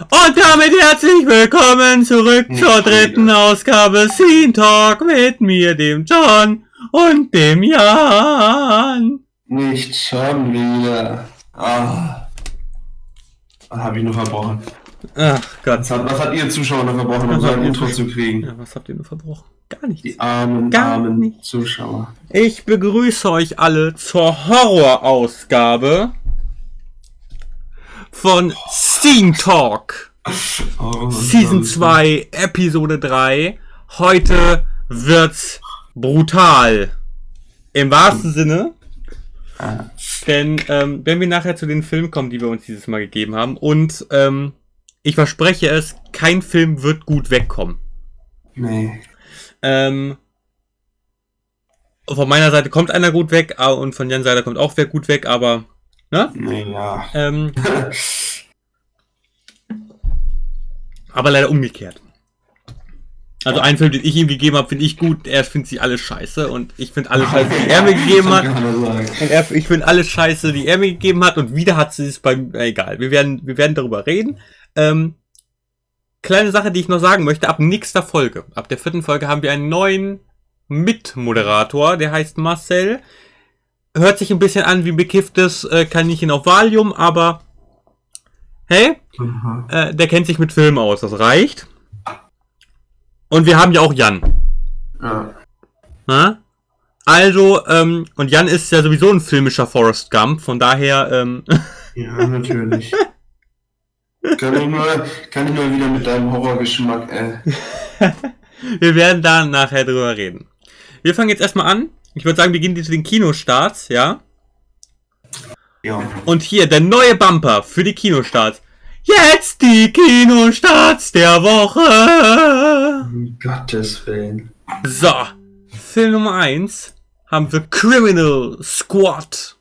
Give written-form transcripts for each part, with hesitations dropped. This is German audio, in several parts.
Und damit herzlich willkommen zurück zur dritten Ausgabe Scene Talk mit mir, dem John und dem Jan. Nicht schon wieder. Ah. Hab ich nur verbrochen. Ach Gott. Was hat ihr Zuschauer noch verbrochen, um so ein Intro zu kriegen? Ja, was habt ihr nur verbrochen? Gar nichts. Die armen Zuschauer. Ich begrüße euch alle zur Horrorausgabe von Scene Talk. Season 2, Episode 3. Heute wird's brutal. Im wahrsten Sinne. Denn wenn wir nachher zu den Filmen kommen, die wir uns dieses Mal gegeben haben, und ich verspreche es, kein Film wird gut wegkommen. Nee. Von meiner Seite kommt einer gut weg, und von Jans Seite kommt auch wer gut weg, aber ne? Ja. Aber leider umgekehrt. Also ein Film, den ich ihm gegeben habe, finde ich gut, er findet sie alle scheiße und ich finde alle scheiße, die er mir gegeben hat. Und ich finde alle scheiße, die er mir gegeben hat, und wieder hat sie es bei mir, egal. Wir werden darüber reden. Kleine Sache, die ich noch sagen möchte, ab nächster Folge, ab der 4. Folge haben wir einen neuen Mitmoderator, der heißt Marcel. Hört sich ein bisschen an wie bekifftes Kaninchen auf Valium, aber hey, der kennt sich mit Filmen aus, das reicht. Und wir haben ja auch Jan. Ja. Na? Also, und Jan ist ja sowieso ein filmischer Forrest Gump, von daher, Ja, natürlich. kann ich mal wieder mit deinem Horrorgeschmack, Wir werden da nachher drüber reden. Wir fangen jetzt erstmal an. Ich würde sagen, wir gehen zu den Kinostarts, ja? Ja. Und hier, der neue Bumper für die Kinostarts. Jetzt die Kinostarts der Woche! Um Gottes Willen. So, Film Nummer 1 haben wir Criminal Squad.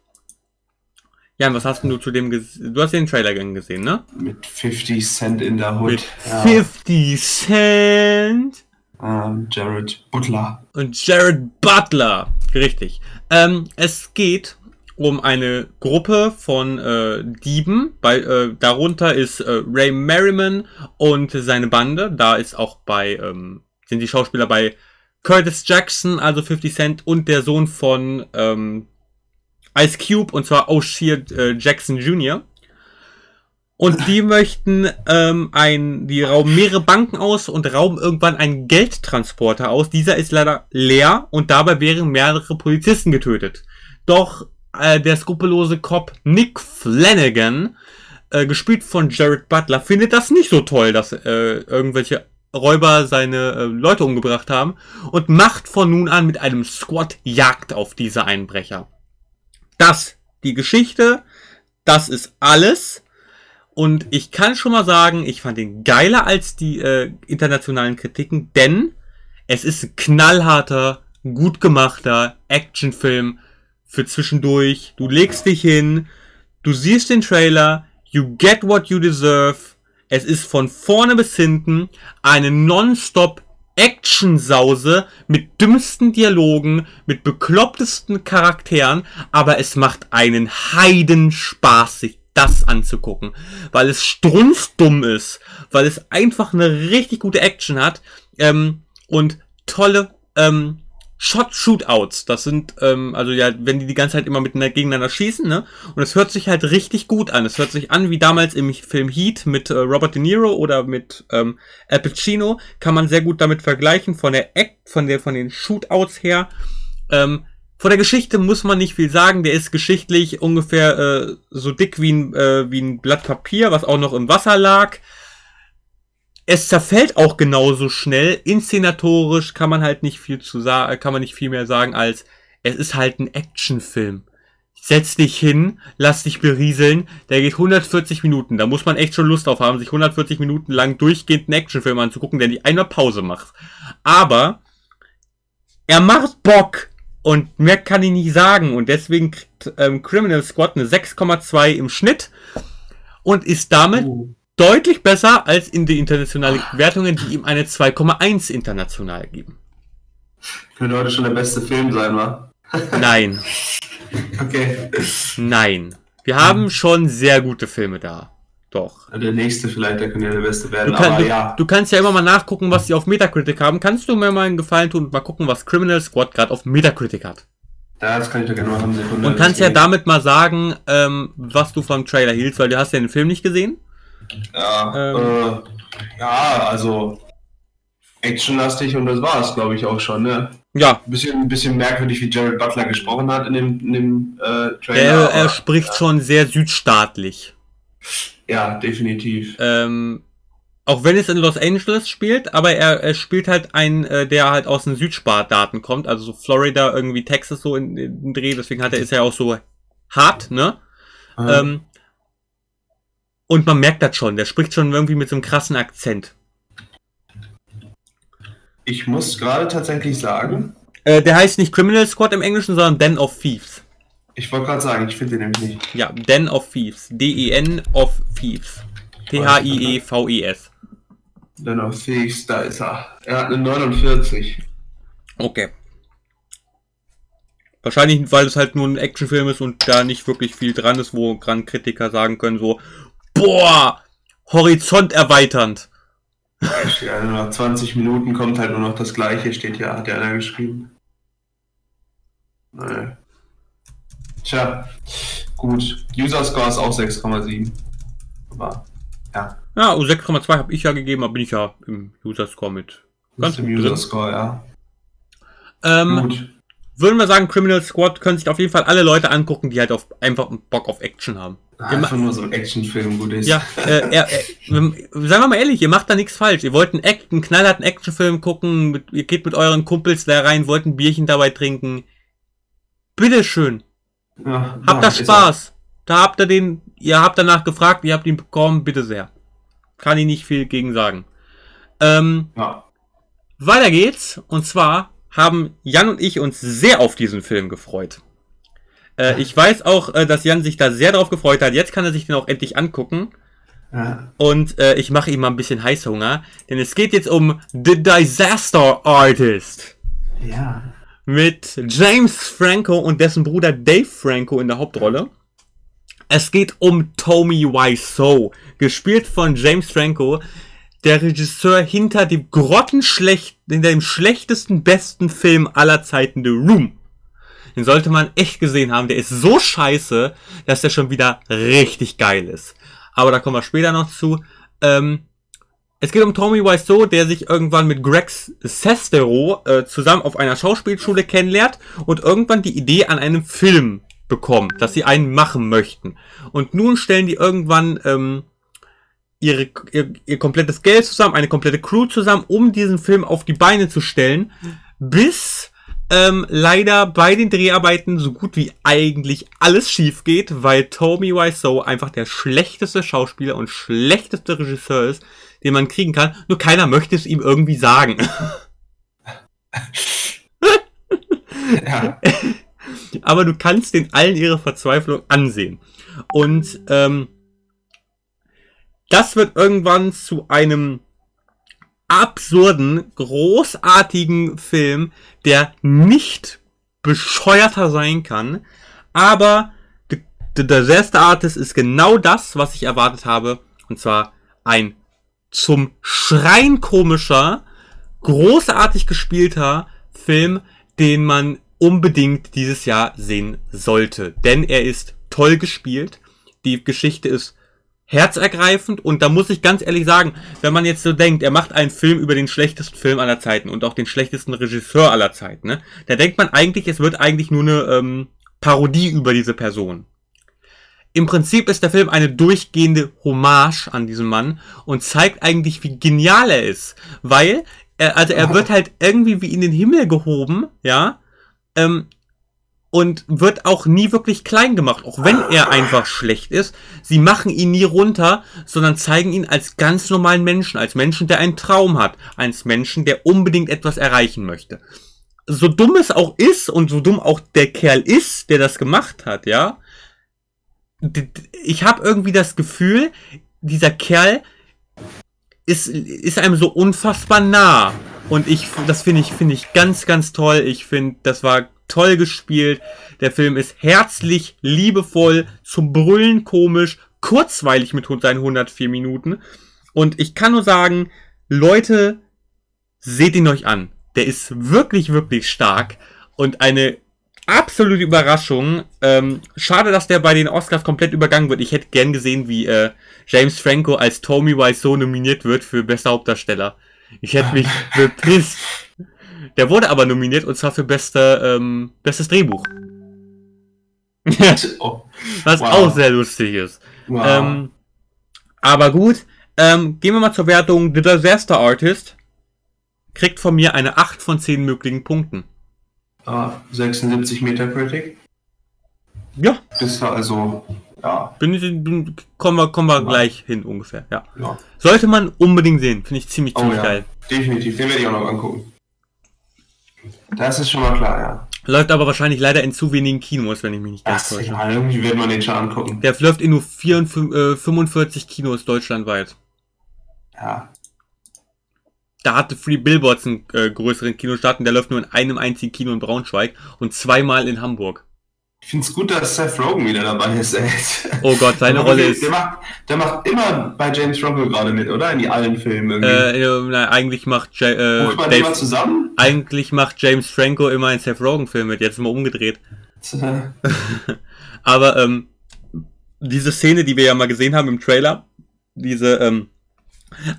Jan, was hast denn du zu dem gesehen? Du hast den Trailer gesehen, ne? Mit 50 Cent in der Hood. Mit 50 Cent. Jared Butler. Und Jared Butler, richtig. Es geht um eine Gruppe von Dieben. Darunter ist Ray Merriman und seine Bande. Da ist auch sind die Schauspieler bei Curtis Jackson, also 50 Cent, und der Sohn von Ice Cube, und zwar O'Shea Jackson Jr. Und die möchten die rauben mehrere Banken aus und rauben irgendwann einen Geldtransporter aus. Dieser ist leider leer und dabei wären mehrere Polizisten getötet. Doch der skrupellose Cop Nick Flanagan, gespielt von Jared Butler, findet das nicht so toll, dass irgendwelche Räuber seine Leute umgebracht haben, und macht von nun an mit einem Squad Jagd auf diese Einbrecher. Das, die Geschichte, das ist alles. Und ich kann schon mal sagen, ich fand ihn geiler als die internationalen Kritiken, denn es ist ein knallharter, gut gemachter Actionfilm für zwischendurch. Du legst dich hin, du siehst den Trailer, you get what you deserve. Es ist von vorne bis hinten eine nonstop Action-Sause mit dümmsten Dialogen, mit beklopptesten Charakteren, aber es macht einen Heidenspaß, sich das anzugucken, weil es strunzdumm ist, weil es einfach eine richtig gute Action hat, und tolle Shot-Shootouts. Das sind, also ja, wenn die ganze Zeit immer gegeneinander schießen, ne? Und es hört sich halt richtig gut an. Es hört sich an wie damals im Film Heat mit Robert De Niro oder mit Al Pacino. Kann man sehr gut damit vergleichen, von den Shootouts her. Von der Geschichte muss man nicht viel sagen. Der ist geschichtlich ungefähr so dick wie ein Blatt Papier, was auch noch im Wasser lag. Es zerfällt auch genauso schnell. Inszenatorisch kann man halt nicht viel mehr sagen, als es ist halt ein Actionfilm. Setz dich hin, lass dich berieseln. Der geht 140 Minuten. Da muss man echt schon Lust drauf haben, sich 140 Minuten lang durchgehend einen Actionfilm anzugucken, der nicht einmal Pause macht. Aber er macht Bock. Und mehr kann ich nicht sagen. Und deswegen kriegt Criminal Squad eine 6,2 im Schnitt und ist damit deutlich besser als in die internationalen Wertungen, die ihm eine 2,1 international geben. Könnte heute schon der beste Film sein, wa? Nein. Okay. Nein. Wir haben schon sehr gute Filme da. Doch. Der nächste vielleicht, der könnte ja der Beste werden, du kannst ja immer mal nachgucken, was die auf Metacritic haben. Kannst du mir mal einen Gefallen tun und mal gucken, was Criminal Squad gerade auf Metacritic hat? Das kann ich doch gerne machen. Sekunde, und kannst ja damit mal sagen, was du vom Trailer hielst, weil du hast ja den Film nicht gesehen. Ja, ja, also actionlastig und das war es, glaube ich, auch schon, ne? Ja. Ein bisschen merkwürdig, wie Jared Butler gesprochen hat in dem Trailer. Er spricht schon sehr südstaatlich. Ja, definitiv. Auch wenn es in Los Angeles spielt, aber er spielt halt einen, der halt aus den Südstaaten kommt, also so Florida, irgendwie Texas so in Dreh, deswegen ist er ja auch so hart, ne? Und man merkt das schon, der spricht schon irgendwie mit so einem krassen Akzent. Ich muss gerade tatsächlich sagen... der heißt nicht Criminal Squad im Englischen, sondern Den of Thieves. Ich wollte gerade sagen, ich finde den nämlich nicht. Ja, Den of Thieves. D-E-N of Thieves. T-H-I-E-V-E-S. Den of Thieves, da ist er. Er hat eine 49. Okay. Wahrscheinlich, weil es halt nur ein Actionfilm ist und da nicht wirklich viel dran ist, wo gerade Kritiker sagen können so, boah, Horizont erweiternd. Ja, steht also nach 20 Minuten kommt halt nur noch das Gleiche, steht ja, hat ja einer geschrieben. Naja. Tja, gut. User Score ist auch 6,7. Aber, ja. Ja, 6,2 habe ich ja gegeben, aber bin ich ja im User Score mit. Ganz im User Score, ja. Gut. Würden wir sagen, Criminal Squad können sich auf jeden Fall alle Leute angucken, die halt auf einfach Bock auf Action haben. Einfach nur so ein Actionfilm gut ist. Ja, sagen wir mal ehrlich, ihr macht da nichts falsch. Ihr wollt einen knallharten Actionfilm gucken, ihr geht mit euren Kumpels da rein, wollt ein Bierchen dabei trinken. Bitteschön. Ja, habt da Spaß. Da habt ihr den, ihr habt danach gefragt, ihr habt ihn bekommen, bitte sehr. Kann ich nicht viel gegen sagen. Ja. Weiter geht's, und zwar haben Jan und ich uns sehr auf diesen Film gefreut. Ich weiß auch, dass Jan sich da sehr drauf gefreut hat. Jetzt kann er sich den auch endlich angucken. Ja. Und ich mache ihm mal ein bisschen Heißhunger. Denn es geht jetzt um The Disaster Artist. Ja. Mit James Franco und dessen Bruder Dave Franco in der Hauptrolle. Es geht um Tommy Wiseau, gespielt von James Franco, der Regisseur hinter dem schlechtesten, besten Film aller Zeiten, The Room. Den sollte man echt gesehen haben. Der ist so scheiße, dass der schon wieder richtig geil ist. Aber da kommen wir später noch zu. Es geht um Tommy Wiseau, der sich irgendwann mit Greg Sestero zusammen auf einer Schauspielschule kennenlernt und irgendwann die Idee an einem Film bekommt, dass sie einen machen möchten. Und nun stellen die irgendwann ihr komplettes Geld zusammen, eine komplette Crew zusammen, um diesen Film auf die Beine zu stellen, bis... leider bei den Dreharbeiten so gut wie eigentlich alles schief geht, weil Tommy Wiseau einfach der schlechteste Schauspieler und schlechteste Regisseur ist, den man kriegen kann, nur keiner möchte es ihm irgendwie sagen. Ja. Aber du kannst den allen ihre Verzweiflung ansehen. Und das wird irgendwann zu einem absurden, großartigen Film, der nicht bescheuerter sein kann, aber The Disaster Artist ist genau das, was ich erwartet habe, und zwar ein zum Schreien komischer, großartig gespielter Film, den man unbedingt dieses Jahr sehen sollte, denn er ist toll gespielt, die Geschichte ist herzergreifend, und da muss ich ganz ehrlich sagen, wenn man jetzt so denkt, er macht einen Film über den schlechtesten Film aller Zeiten und auch den schlechtesten Regisseur aller Zeiten, ne? Da denkt man eigentlich, es wird eigentlich nur eine Parodie über diese Person. Im Prinzip ist der Film eine durchgehende Hommage an diesen Mann und zeigt eigentlich, wie genial er ist, weil er wird halt irgendwie wie in den Himmel gehoben, ja, und wird auch nie wirklich klein gemacht, auch wenn er einfach schlecht ist. Sie machen ihn nie runter, sondern zeigen ihn als ganz normalen Menschen. Als Menschen, der einen Traum hat. Als Menschen, der unbedingt etwas erreichen möchte. So dumm es auch ist und so dumm auch der Kerl ist, der das gemacht hat, ja. Ich habe irgendwie das Gefühl, dieser Kerl ist einem so unfassbar nah. Und das finde ich ganz, ganz toll. Ich finde, das war... toll gespielt, der Film ist herzlich, liebevoll, zum Brüllen komisch, kurzweilig mit seinen 104 Minuten. Und ich kann nur sagen, Leute, seht ihn euch an. Der ist wirklich, wirklich stark und eine absolute Überraschung. Schade, dass der bei den Oscars komplett übergangen wird. Ich hätte gern gesehen, wie James Franco als Tommy Wiseau nominiert wird für bester Hauptdarsteller. Ich hätte mich bepisst. Der wurde aber nominiert und zwar für bestes Drehbuch. Was auch sehr lustig ist. Wow. Aber gut, gehen wir mal zur Wertung. The Disaster Artist kriegt von mir eine 8 von 10 möglichen Punkten. 76 Metacritic. Ja. Das war also, ja. Kommen wir gleich hin ungefähr, ja. Ja. Sollte man unbedingt sehen, finde ich ziemlich ja. Geil. Definitiv, den werde ich auch noch angucken. Das ist schon mal klar, ja. Läuft aber wahrscheinlich leider in zu wenigen Kinos, wenn ich mich nicht ganz täusche. Ja, irgendwie wird man den schon angucken. Der läuft in nur 45 Kinos deutschlandweit. Ja. Da hatte Free Billboards einen größeren Kinostart und der läuft nur in einem einzigen Kino in Braunschweig und zweimal in Hamburg. Ich finde es gut, dass Seth Rogen wieder dabei ist, ey. Oh Gott, seine Rolle ist... Der macht immer bei James Franco gerade mit, oder? In allen Filmen irgendwie. Nein, eigentlich macht... Ruft man immer zusammen? Eigentlich macht James Franco immer einen Seth Rogen-Film mit, jetzt mal umgedreht. Aber diese Szene, die wir ja mal gesehen haben im Trailer, diese...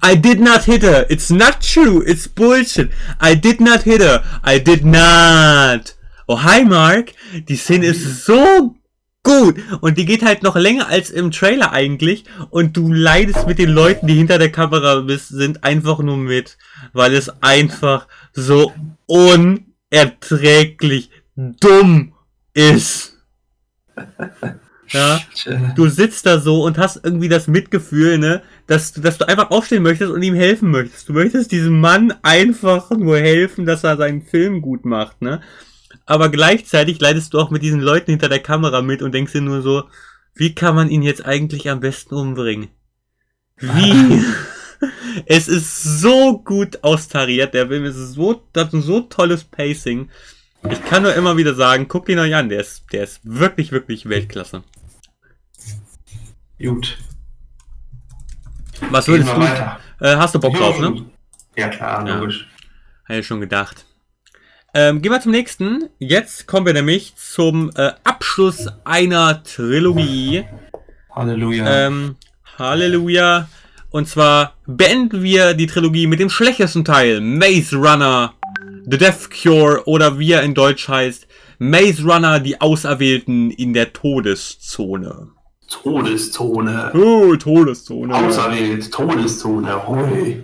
I did not hit her. It's not true. It's bullshit. I did not hit her. I did not. Oh, hi, Mark. Die Szene ist so gut. Und die geht halt noch länger als im Trailer eigentlich. Und du leidest mit den Leuten, die hinter der Kamera sind, einfach nur mit. Weil es einfach so unerträglich dumm ist. Ja, du sitzt da so und hast irgendwie das Mitgefühl, ne, dass du einfach aufstehen möchtest und ihm helfen möchtest. Du möchtest diesem Mann einfach nur helfen, dass er seinen Film gut macht, ne? Aber gleichzeitig leidest du auch mit diesen Leuten hinter der Kamera mit und denkst dir nur so, wie kann man ihn jetzt eigentlich am besten umbringen? Wie? Es ist so gut austariert, der Film ist so, das ist ein so tolles Pacing. Ich kann nur immer wieder sagen, guckt ihn euch an, der ist wirklich, wirklich Weltklasse. Gut. Was würdest du? Hast du Bock drauf, ne? Ja, klar, logisch. Ja. Habe ich schon gedacht. Gehen wir zum nächsten. Jetzt kommen wir nämlich zum Abschluss einer Trilogie. Halleluja. Halleluja. Und zwar beenden wir die Trilogie mit dem schlechtesten Teil, Maze Runner. The Death Cure oder wie er in Deutsch heißt, Maze Runner, die Auserwählten in der Todeszone. Todeszone. Oh, Todeszone. Auserwählt, Todeszone. Hoi.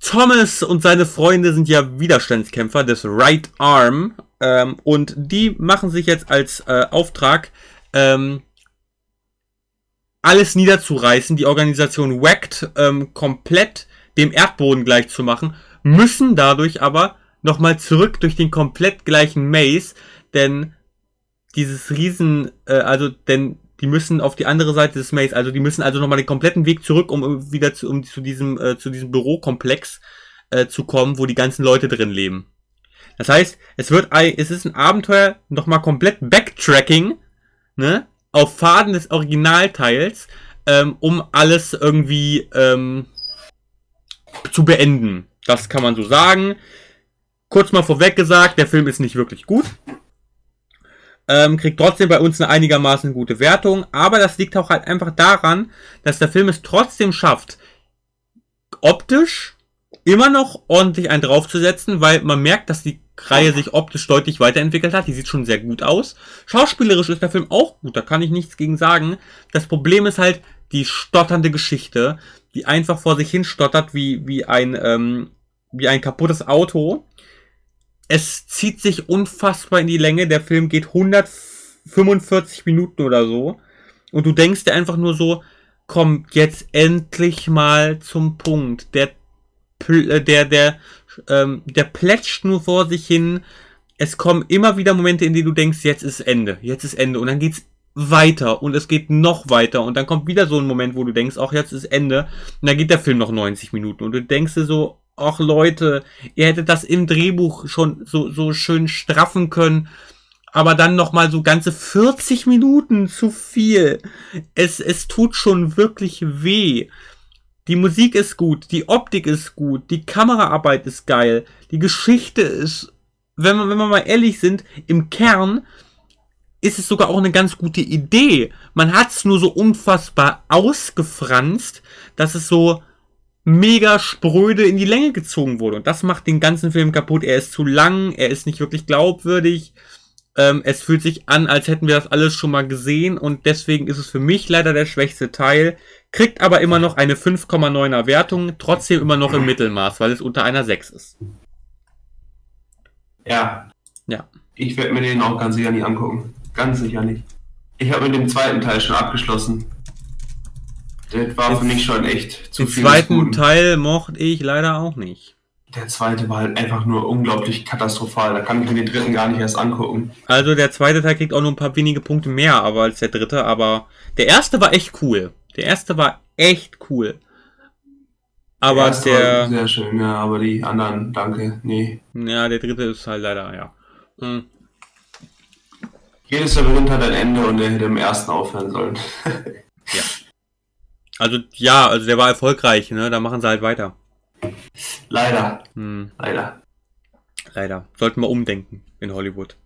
Thomas und seine Freunde sind ja Widerstandskämpfer des Right Arm und die machen sich jetzt als Auftrag, alles niederzureißen, die Organisation Wacked komplett dem Erdboden gleich zu machen, müssen dadurch aber nochmal zurück durch den komplett gleichen Maze, denn dieses Riesen, denn die müssen auf die andere Seite des Maze, also die müssen also nochmal den kompletten Weg zurück, um wieder zu diesem Bürokomplex zu kommen, wo die ganzen Leute drin leben. Das heißt, es ist ein Abenteuer, nochmal komplett Backtracking, ne, auf Faden des Originalteils, um alles irgendwie zu beenden. Das kann man so sagen. Kurz mal vorweg gesagt, der Film ist nicht wirklich gut. Kriegt trotzdem bei uns eine einigermaßen gute Wertung. Aber das liegt auch halt einfach daran, dass der Film es trotzdem schafft, optisch immer noch ordentlich einen draufzusetzen, weil man merkt, dass die Reihe sich optisch deutlich weiterentwickelt hat. Die sieht schon sehr gut aus. Schauspielerisch ist der Film auch gut, da kann ich nichts gegen sagen. Das Problem ist halt die stotternde Geschichte, die einfach vor sich hin stottert wie ein kaputtes Auto. Es zieht sich unfassbar in die Länge. Der Film geht 145 Minuten oder so. Und du denkst dir einfach nur so, komm, jetzt endlich mal zum Punkt. Der plätscht nur vor sich hin. Es kommen immer wieder Momente, in denen du denkst, jetzt ist Ende. Und dann geht's weiter. Und es geht noch weiter. Und dann kommt wieder so ein Moment, wo du denkst, ach, jetzt ist Ende. Und dann geht der Film noch 90 Minuten. Und du denkst dir so, ach Leute, ihr hättet das im Drehbuch schon so schön straffen können, aber dann nochmal so ganze 40 Minuten zu viel. Es tut schon wirklich weh. Die Musik ist gut, die Optik ist gut, die Kameraarbeit ist geil, die Geschichte ist, wenn wir mal ehrlich sind, im Kern ist es sogar auch eine ganz gute Idee. Man hat es nur so unfassbar ausgefranst, dass es so mega spröde in die Länge gezogen wurde. Und das macht den ganzen Film kaputt. Er ist zu lang, er ist nicht wirklich glaubwürdig. Es fühlt sich an, als hätten wir das alles schon mal gesehen. Und deswegen ist es für mich leider der schwächste Teil. Kriegt aber immer noch eine 5,9er Wertung. Trotzdem immer noch im Mittelmaß, weil es unter einer 6 ist. Ja. Ich werde mir den auch ganz sicher nicht angucken. Ganz sicher nicht. Ich habe mit dem zweiten Teil schon abgeschlossen. Das war für mich schon echt zu viel. Den zweiten Teil mochte ich leider auch nicht. Der zweite war halt einfach nur unglaublich katastrophal. Da kann ich mir den dritten gar nicht erst angucken. Also der zweite Teil kriegt auch nur ein paar wenige Punkte mehr aber als der dritte. Aber der erste war echt cool. Aber der sehr schön, ja, aber die anderen, danke, nee. Ja, der dritte ist halt leider, ja. Hm. Jedes Labyrinth hat ein Ende und der hätte im ersten aufhören sollen. Ja. Also der war erfolgreich, ne? Da machen sie halt weiter. Leider. Hm. Leider. Sollten wir umdenken in Hollywood.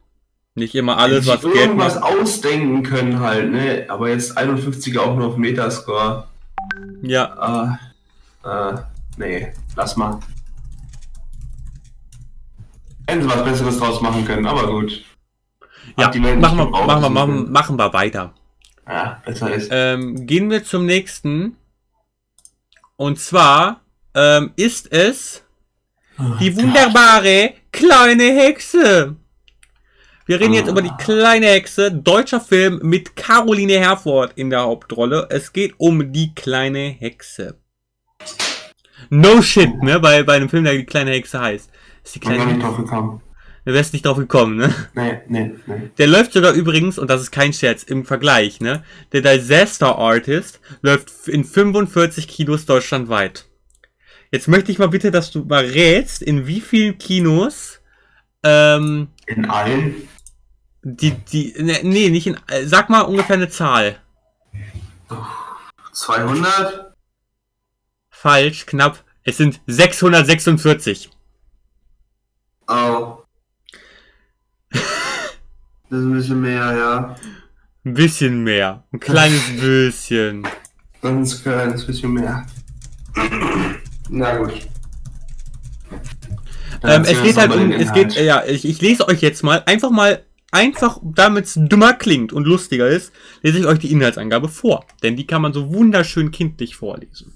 Nicht immer alles, was Geld macht. Ausdenken können halt, ne? Aber jetzt 51er auch nur auf Metascore. Ja. Nee, lass mal. Hätten sie was Besseres draus machen können, aber gut. Ja, machen wir weiter. Ja, besser ist. Gehen wir zum nächsten. Und zwar ist es die wunderbare kleine Hexe. Wir reden jetzt über die kleine Hexe, deutscher Film mit Caroline Herford in der Hauptrolle. Es geht um die kleine Hexe. No shit, ne? Bei einem Film, der die kleine Hexe heißt. Ist die kleine Hexe. Ich bin nicht drauf gekommen. Du wärst nicht drauf gekommen, ne? Nee. Der läuft sogar übrigens, und das ist kein Scherz, im Vergleich, ne? Der Disaster Artist läuft in 45 Kinos deutschlandweit. Jetzt möchte ich mal bitte, dass du mal rätst, in wie vielen Kinos, in allen? Nee, nicht in. Sag mal ungefähr eine Zahl. 200? Falsch, knapp. Es sind 646. Oh. Das ist ein bisschen mehr, ja. Ein bisschen mehr. Ein kleines bisschen. Ganz kleines bisschen mehr. Na gut. Es geht halt um, ich lese euch jetzt mal, einfach damit es dümmer klingt und lustiger ist, lese ich euch die Inhaltsangabe vor. Denn die kann man so wunderschön kindlich vorlesen.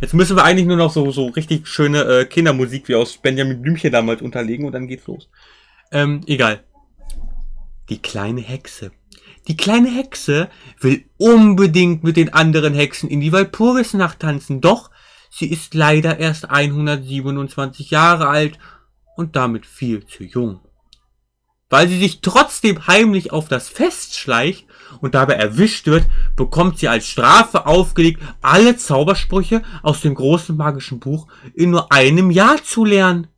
Jetzt müssen wir eigentlich nur noch so richtig schöne Kindermusik wie aus Benjamin Blümchen damals unterlegen und dann geht's los. Egal. Die kleine Hexe. Die kleine Hexe will unbedingt mit den anderen Hexen in die Walpurgisnacht tanzen, doch sie ist leider erst 127 Jahre alt und damit viel zu jung. Weil sie sich trotzdem heimlich auf das Fest schleicht und dabei erwischt wird, bekommt sie als Strafe aufgelegt, alle Zaubersprüche aus dem großen magischen Buch in nur einem Jahr zu lernen.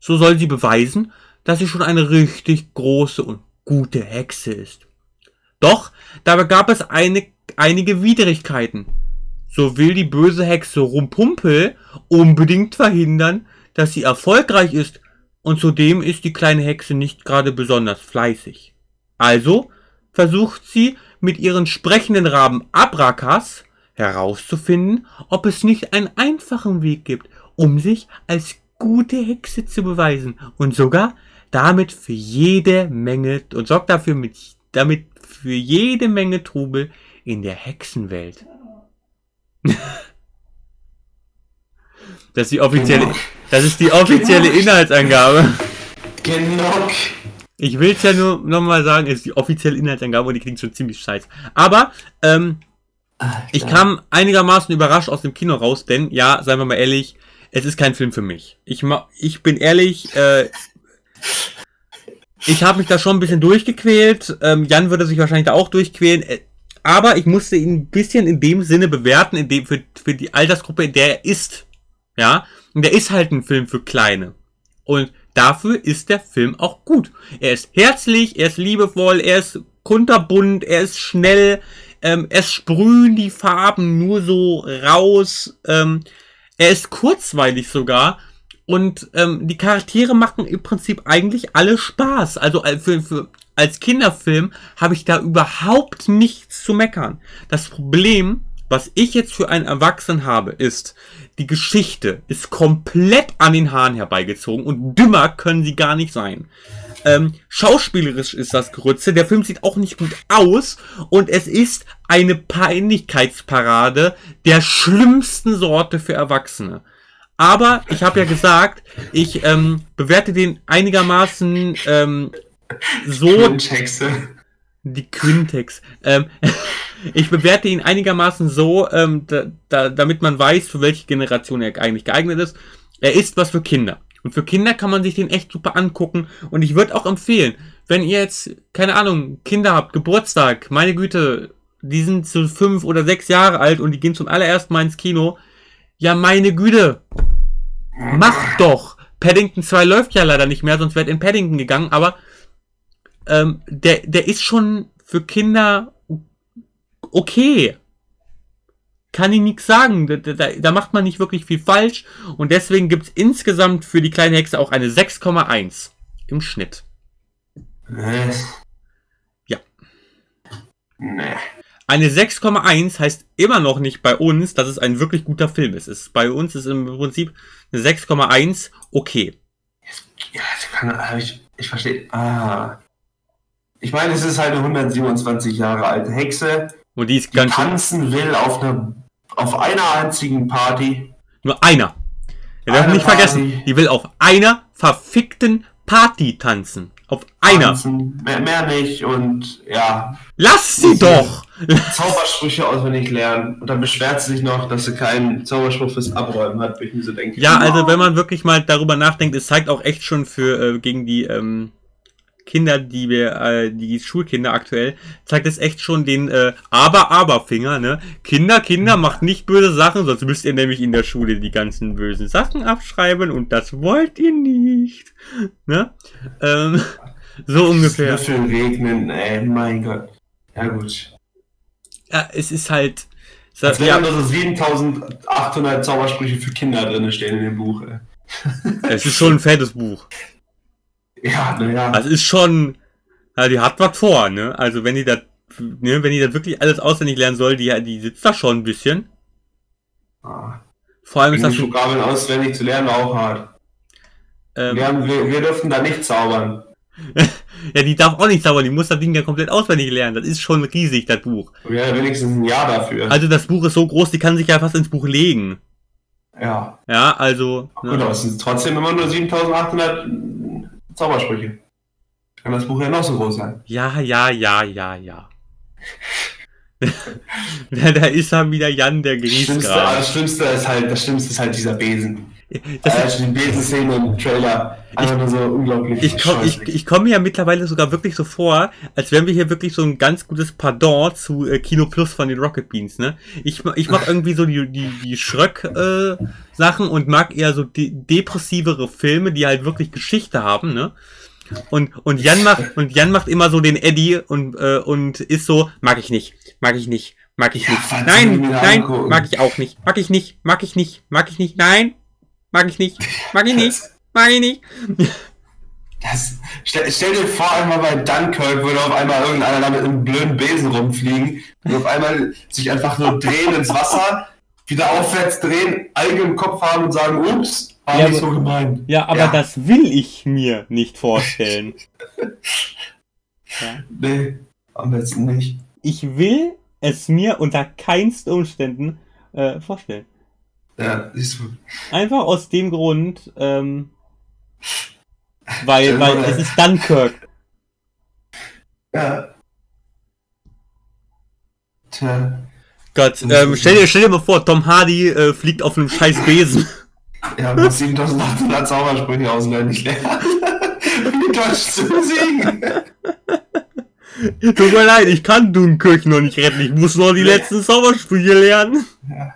So soll sie beweisen, dass sie schon eine richtig große und gute Hexe ist. Doch dabei gab es einige Widrigkeiten. So will die böse Hexe Rumpumpel unbedingt verhindern, dass sie erfolgreich ist, und zudem ist die kleine Hexe nicht gerade besonders fleißig. Also versucht sie mit ihren sprechenden Raben Abrakas herauszufinden, ob es nicht einen einfachen Weg gibt, um sich als gute Hexe zu beweisen und sogar damit für jede Menge und sorgt dafür damit für jede Menge Trubel in der Hexenwelt. Das ist die offizielle Inhaltsangabe. Genug. Ich will es ja nur nochmal sagen, es ist die offizielle Inhaltsangabe und die klingt schon ziemlich scheiße. Aber ich kam einigermaßen überrascht aus dem Kino raus, denn ja, seien wir mal ehrlich, es ist kein Film für mich. Ich bin ehrlich, ich habe mich da schon ein bisschen durchgequält. Jan würde sich wahrscheinlich da auch durchquälen. Aber ich musste ihn ein bisschen in dem Sinne bewerten, für die Altersgruppe, in der er ist. Ja, und der ist halt ein Film für Kleine. Und dafür ist der Film auch gut. Er ist herzlich, er ist liebevoll, er ist kunterbunt, er ist schnell, es sprühen die Farben nur so raus, er ist kurzweilig sogar und die Charaktere machen im Prinzip eigentlich alle Spaß. Also als Kinderfilm habe ich da überhaupt nichts zu meckern. Das Problem, was ich jetzt für einen Erwachsenen habe, ist, die Geschichte ist komplett an den Haaren herbeigezogen und dümmer können sie gar nicht sein. Schauspielerisch ist das Grütze, der Film sieht auch nicht gut aus und es ist eine Peinlichkeitsparade der schlimmsten Sorte für Erwachsene. Aber ich habe ja gesagt, ich bewerte den einigermaßen so... Die Quintex. Ich bewerte ihn einigermaßen so, damit man weiß, für welche Generation er eigentlich geeignet ist. Er ist was für Kinder. Und für Kinder kann man sich den echt super angucken. Und ich würde auch empfehlen, wenn ihr jetzt, keine Ahnung, Kinder habt, Geburtstag, meine Güte, die sind so 5 oder 6 Jahre alt und die gehen zum allerersten Mal ins Kino. Ja, meine Güte, macht doch. Paddington 2 läuft ja leider nicht mehr, sonst wäre in Paddington gegangen, aber... der ist schon für Kinder okay. Kann ich nichts sagen. Da macht man nicht wirklich viel falsch. Und deswegen gibt es insgesamt für die kleine Hexe auch eine 6,1 im Schnitt. Ja. Nee. Eine 6,1 heißt immer noch nicht bei uns, dass es ein wirklich guter Film ist. Bei uns ist im Prinzip eine 6,1 okay. Ja, ich verstehe. Ah. Ich meine, es ist halt eine 127 Jahre alte Hexe. Und die ist die ganz tanzen will auf einer einzigen Party. Nur einer. Wir dürfen nicht vergessen, die will auf einer verfickten Party tanzen. Auf einer. Tanzen, mehr nicht und ja. Lass sie doch! Zaubersprüche auswendig lernen und dann beschwert sie sich noch, dass sie keinen Zauberspruch fürs Abräumen hat, wie ich mir so denke. Ja, also wenn man wirklich mal darüber nachdenkt, es zeigt auch echt schon für gegen die Kinder, die Schulkinder aktuell, zeigt es echt schon den Aber-Aber-Finger, ne? Kinder, macht nicht böse Sachen, sonst müsst ihr nämlich in der Schule die ganzen bösen Sachen abschreiben und das wollt ihr nicht, ne? So ungefähr. Das wird schon regnen, ey, mein Gott. Ja, gut. Ja, es ist halt... Als wären da so 7.800 Zaubersprüche für Kinder drin stehen in dem Buch. Es ist schon ein fettes Buch. Ja, naja. Das ist schon... Ja, die hat was vor, ne? Also wenn die das wirklich alles auswendig lernen soll, die sitzt da schon ein bisschen. Ah. Vor allem ist das... Vokabeln auswendig zu lernen auch hart. Wir dürfen da nicht zaubern. Ja, die darf auch nicht zaubern, die muss das Ding ja komplett auswendig lernen. Das ist schon riesig, das Buch. Ja, wenigstens ein Jahr dafür. Also das Buch ist so groß, die kann sich ja fast ins Buch legen. Ja. Ja, also... Gut, aber es sind trotzdem immer nur 7.800 Zaubersprüche. Kann das Buch ja noch so groß sein. Ja. Da ist dann wieder Jan, der genießt gerade. Das Schlimmste ist halt dieser Besen. Die Besen-Szene im Trailer. Einfach so unglaublich. Ich komme mir ja mittlerweile sogar wirklich so vor, als wären wir hier wirklich so ein ganz gutes Pardon zu Kino Plus von den Rocket Beans, ne? Ich mache irgendwie so die Schröck-Sachen und mag eher so depressivere Filme, die halt wirklich Geschichte haben, ne? Und Jan macht immer so den Eddie und ist so, mag ich nicht. Ja, nein, mag ich auch nicht. Mag ich nicht. Nein, mag ich nicht. Stell dir vor, einmal bei Dunkirk würde auf einmal irgendeiner da mit einem blöden Besen rumfliegen und auf einmal sich einfach nur drehen ins Wasser, wieder aufwärts drehen, Alge im Kopf haben und sagen, ups. War ja, nicht so gemein. Ja, aber ja. Das will ich mir nicht vorstellen. Ja. Nee, am besten nicht. Ich will es mir unter keinsten Umständen vorstellen. Ja, siehst du. Einfach aus dem Grund, weil es ist Dunkirk. Ja. Tja. Gott, stell dir mal vor, Tom Hardy fliegt auf einem scheiß Besen. Ja, mit 7.800 Zaubersprüche auswendig lernen. Wie deutsch zu besiegen. Tut mir leid, ich kann Dunkirk noch nicht retten. Ich muss noch die letzten Zaubersprüche lernen. Ja.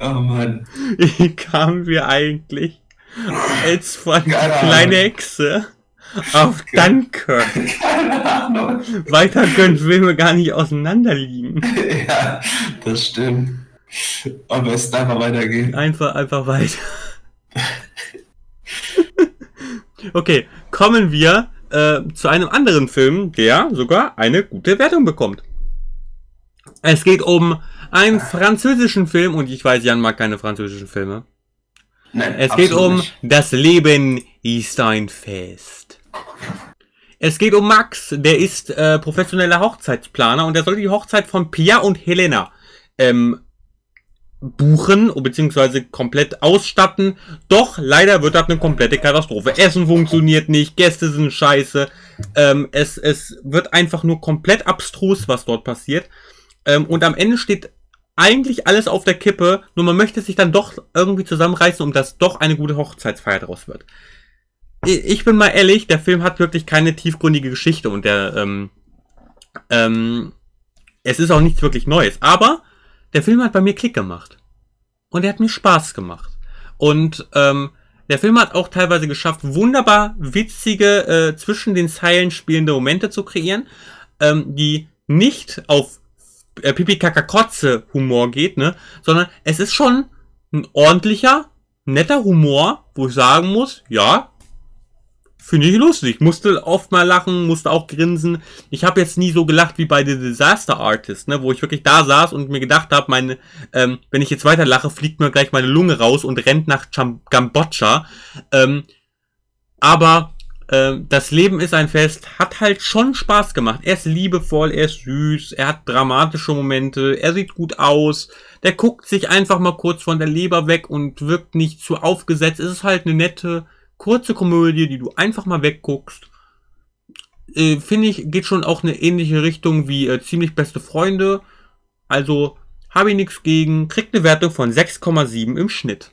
Oh Mann. Wie kamen wir eigentlich als von Kleine Hexe auf Dunkirk. Keine Ahnung. Weiter können Filme gar nicht auseinanderliegen. Ja, das stimmt. Am besten einfach weitergehen. Einfach weiter. Okay, kommen wir zu einem anderen Film, der sogar eine gute Wertung bekommt. Es geht um einen französischen Film und ich weiß, Jan mag keine französischen Filme. Nein, es geht um nicht. Das Leben ist ein Fest. Es geht um Max, der ist professioneller Hochzeitsplaner und der soll die Hochzeit von Pia und Helena buchen bzw. komplett ausstatten. Doch leider wird das eine komplette Katastrophe. Essen funktioniert nicht, Gäste sind scheiße. Es wird einfach nur komplett abstrus, was dort passiert. Und am Ende steht eigentlich alles auf der Kippe, nur man möchte sich dann doch irgendwie zusammenreißen, um dass doch eine gute Hochzeitsfeier draus wird. Ich bin mal ehrlich, der Film hat wirklich keine tiefgründige Geschichte und der es ist auch nichts wirklich Neues, aber der Film hat bei mir Klick gemacht. Und er hat mir Spaß gemacht. Und der Film hat auch teilweise geschafft, wunderbar witzige, zwischen den Zeilen spielende Momente zu kreieren, die nicht auf Pipi-Kaka-Kotze-Humor geht, ne? Sondern es ist schon ein ordentlicher, netter Humor, wo ich sagen muss, ja, finde ich lustig. Musste oft mal lachen, musste auch grinsen. Ich habe jetzt nie so gelacht wie bei The Disaster Artist, ne, wo ich wirklich da saß und mir gedacht habe, meine, wenn ich jetzt weiter lache, fliegt mir gleich meine Lunge raus und rennt nach Kambodscha. Das Leben ist ein Fest, hat halt schon Spaß gemacht. Er ist liebevoll, er ist süß, er hat dramatische Momente, er sieht gut aus. Der guckt sich einfach mal kurz von der Leber weg und wirkt nicht zu aufgesetzt. Es ist halt eine nette, kurze Komödie, die du einfach mal wegguckst. Finde ich, geht schon auch eine ähnliche Richtung wie Ziemlich Beste Freunde. Also, habe ich nichts gegen. Kriegt eine Wertung von 6,7 im Schnitt.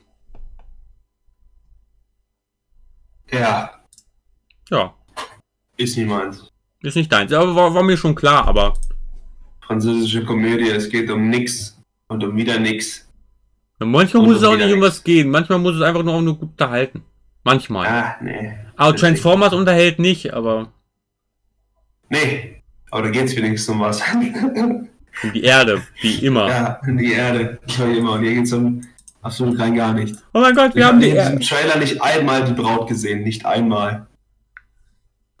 Ja. Ja. Ist nicht meins. Ist nicht deins. Aber war mir schon klar, aber... Französische Komödie, es geht um nichts und um wieder nichts. Ja, manchmal muss es auch nicht um was gehen. Manchmal muss es einfach nur um eine gute unterhalten. Manchmal. Ah, nee. Aber Transformers unterhält nicht, aber... Nee, aber da geht's wenigstens um was. Um die Erde, wie immer. Ja, um die Erde, wie immer. Und hier geht's um absolut rein gar nichts. Oh mein Gott, wir haben die Erde. Im Trailer nicht einmal die Braut gesehen, nicht einmal.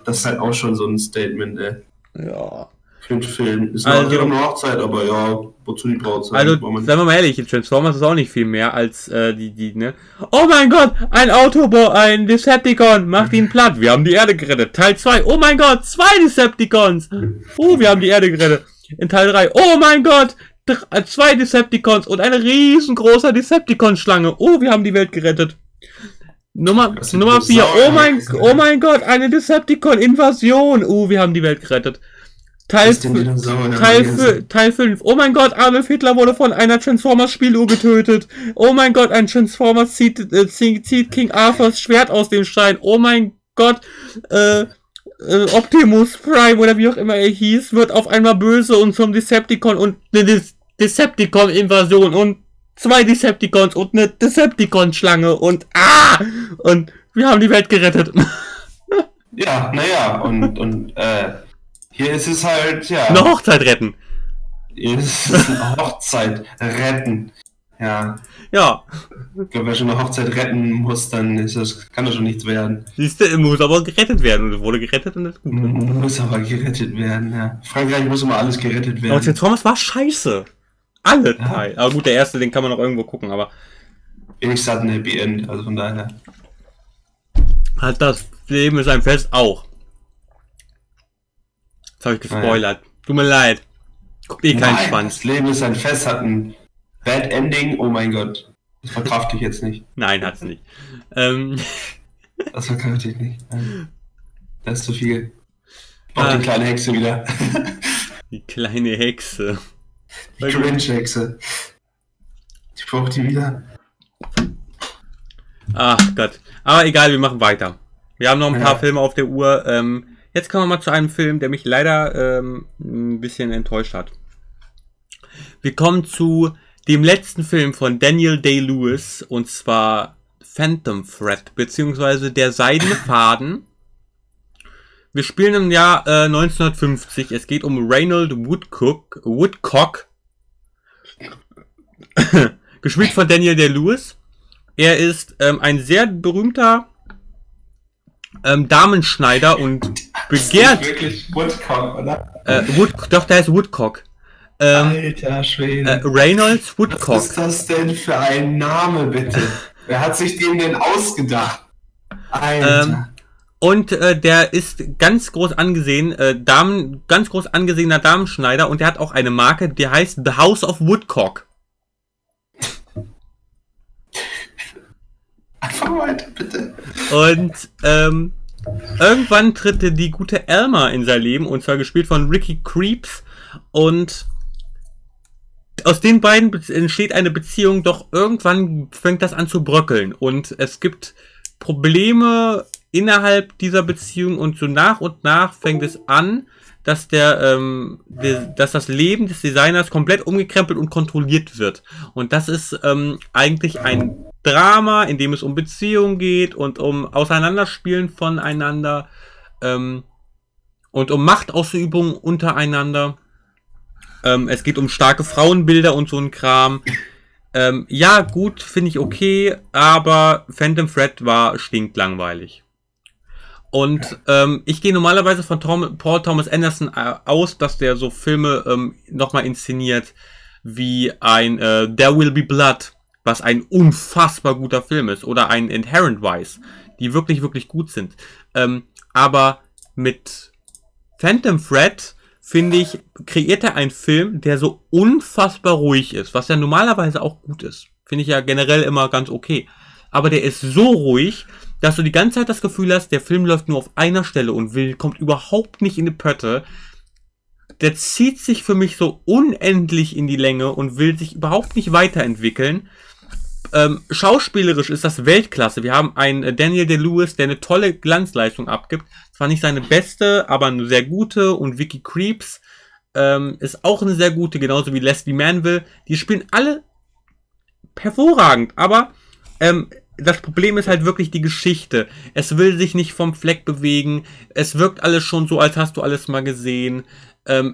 Das ist halt auch schon so ein Statement, ey. Ja. Für den Film. Ist also, eine Hochzeit, aber ja, wozu die Braut sein? Also, seien wir mal ehrlich, Transformers ist auch nicht viel mehr als ne? Oh mein Gott, ein Autobot, ein Decepticon, macht ihn platt. Wir haben die Erde gerettet. Teil 2, oh mein Gott, 2 Decepticons. Oh, wir haben die Erde gerettet. In Teil 3, oh mein Gott, 2 Decepticons und eine riesengroße Decepticon-Schlange. Oh, wir haben die Welt gerettet. Nummer 4, oh mein Gott, eine Decepticon-Invasion. Oh, wir haben die Welt gerettet. Teil 5, oh mein Gott, Adolf Hitler wurde von einer Transformers-Spieluhr getötet. Oh mein Gott, ein Transformers zieht King Arthurs Schwert aus dem Stein. Oh mein Gott, Optimus Prime oder wie auch immer er hieß, wird auf einmal böse und zum Decepticon und eine Decepticon-Invasion und 2 Decepticons und eine Decepticon-Schlange und und wir haben die Welt gerettet. Ja, naja, und hier ist es halt, ja... Eine Hochzeit retten. Hier ist es eine Hochzeit retten. Ja. Ja. Ich glaube, wer schon eine Hochzeit retten muss, dann ist das, kann das schon nichts werden. Siehst du, muss aber gerettet werden. Und es wurde gerettet und das ist gut. Muss aber gerettet werden, ja. Frankreich muss immer alles gerettet werden. Aber Transformers war scheiße. Alle Teile. Aber gut, der erste, den kann man noch irgendwo gucken, aber... Wenigstens hat ein Happy End, also von daher. Hat das Leben ist ein Fest auch. Jetzt habe ich gespoilert. Ah, ja. Tut mir leid. Guckt eh keinen Schwanz. Das Leben ist ein Fest, hat ein Bad Ending. Oh mein Gott. Das verkrafte ich jetzt nicht. Nein, hat's nicht. Das verkrafte ich nicht. Das ist zu viel. Auch die kleine Hexe wieder. Die kleine Hexe. Die Cringe-Hexe. Ich brauche die wieder. Ach Gott. Aber egal, wir machen weiter. Wir haben noch ein paar Filme auf der Uhr. Jetzt kommen wir mal zu einem Film, der mich leider ein bisschen enttäuscht hat. Wir kommen zu dem letzten Film von Daniel Day-Lewis. Und zwar Phantom Thread, beziehungsweise Der Seidene Faden. Wir spielen im Jahr 1950. Es geht um Reynolds Woodcock. Gespielt von Daniel Day-Lewis. Er ist ein sehr berühmter Damenschneider und begehrt. Das ist wirklich Woodcock, oder? Doch, der heißt Woodcock. Alter Schwede. Reynolds Woodcock. Was ist das denn für ein Name, bitte? Wer hat sich dem denn ausgedacht? Alter. Der ist ganz groß angesehen, ganz groß angesehener Damenschneider, und der hat auch eine Marke, die heißt The House of Woodcock. Einfach weiter, bitte. Und irgendwann tritt die gute Elma in sein Leben, und zwar gespielt von Vicky Krieps, und aus den beiden entsteht eine Beziehung, doch irgendwann fängt das an zu bröckeln, und es gibt Probleme innerhalb dieser Beziehung, und so nach und nach fängt es an, dass das Leben des Designers komplett umgekrempelt und kontrolliert wird. Und das ist eigentlich ein Drama, in dem es um Beziehungen geht und um Auseinanderspielen voneinander und um Machtausübung untereinander. Es geht um starke Frauenbilder und so ein Kram. Ja, gut, finde ich okay, aber Phantom Thread war stinklangweilig. Und ich gehe normalerweise von Paul Thomas Anderson aus, dass der so Filme nochmal inszeniert wie ein There Will Be Blood, was ein unfassbar guter Film ist, oder ein Inherent Vice, die wirklich, wirklich gut sind. Aber mit Phantom Thread, finde ich, kreiert er einen Film, der so unfassbar ruhig ist, was ja normalerweise auch gut ist. Finde ich ja generell immer ganz okay. Aber der ist so ruhig, dass du die ganze Zeit das Gefühl hast, der Film läuft nur auf einer Stelle und kommt überhaupt nicht in die Pötte. Der zieht sich für mich so unendlich in die Länge und will sich überhaupt nicht weiterentwickeln. Schauspielerisch ist das Weltklasse. Wir haben einen Daniel Day-Lewis, der eine tolle Glanzleistung abgibt. Zwar nicht seine beste, aber eine sehr gute. Und Vicky Krieps ist auch eine sehr gute, genauso wie Leslie Manville. Die spielen alle hervorragend, aber das Problem ist halt wirklich die Geschichte. Es will sich nicht vom Fleck bewegen. Es wirkt alles schon so, als hast du alles mal gesehen.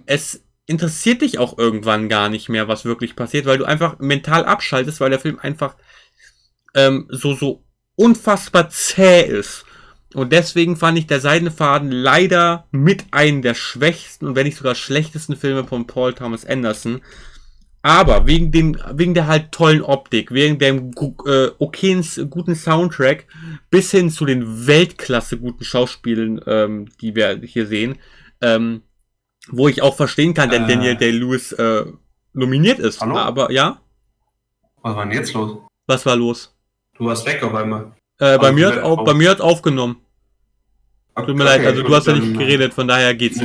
Es interessiert dich auch irgendwann gar nicht mehr, was wirklich passiert, weil du einfach mental abschaltest, weil der Film einfach so unfassbar zäh ist. Und deswegen fand ich Der Seidene Faden leider mit einem der schwächsten und wenn nicht sogar schlechtesten Filme von Paul Thomas Anderson. Aber wegen der halt tollen Optik, wegen dem guten Soundtrack, bis hin zu den Weltklasse guten Schauspielen, die wir hier sehen, wo ich auch verstehen kann, denn Daniel Day-Lewis nominiert ist. Hallo? Aber ja? Was war denn jetzt los? Was war los? Du warst weg auf einmal. Bei mir hat aufgenommen. Okay, tut mir leid, also du hast ja nicht geredet, von daher geht's.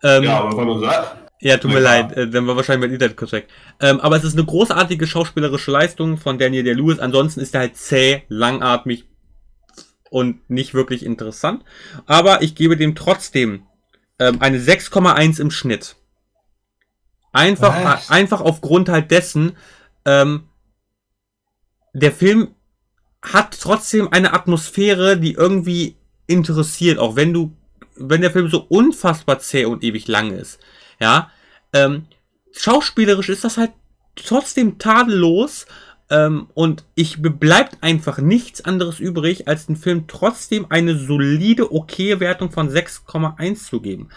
Ja, aber wenn du sagst. Ja, tut mir leid, dann war wahrscheinlich mein Internet korrekt. Aber es ist eine großartige schauspielerische Leistung von Daniel Day-Lewis. Ansonsten ist er halt zäh, langatmig und nicht wirklich interessant. Aber ich gebe dem trotzdem eine 6,1 im Schnitt. Einfach aufgrund halt dessen, der Film hat trotzdem eine Atmosphäre, die irgendwie interessiert, auch wenn der Film so unfassbar zäh und ewig lang ist. Ja, schauspielerisch ist das halt trotzdem tadellos, und mir bleibt einfach nichts anderes übrig, als den Film trotzdem eine solide, okay Wertung von 6,1 zu geben.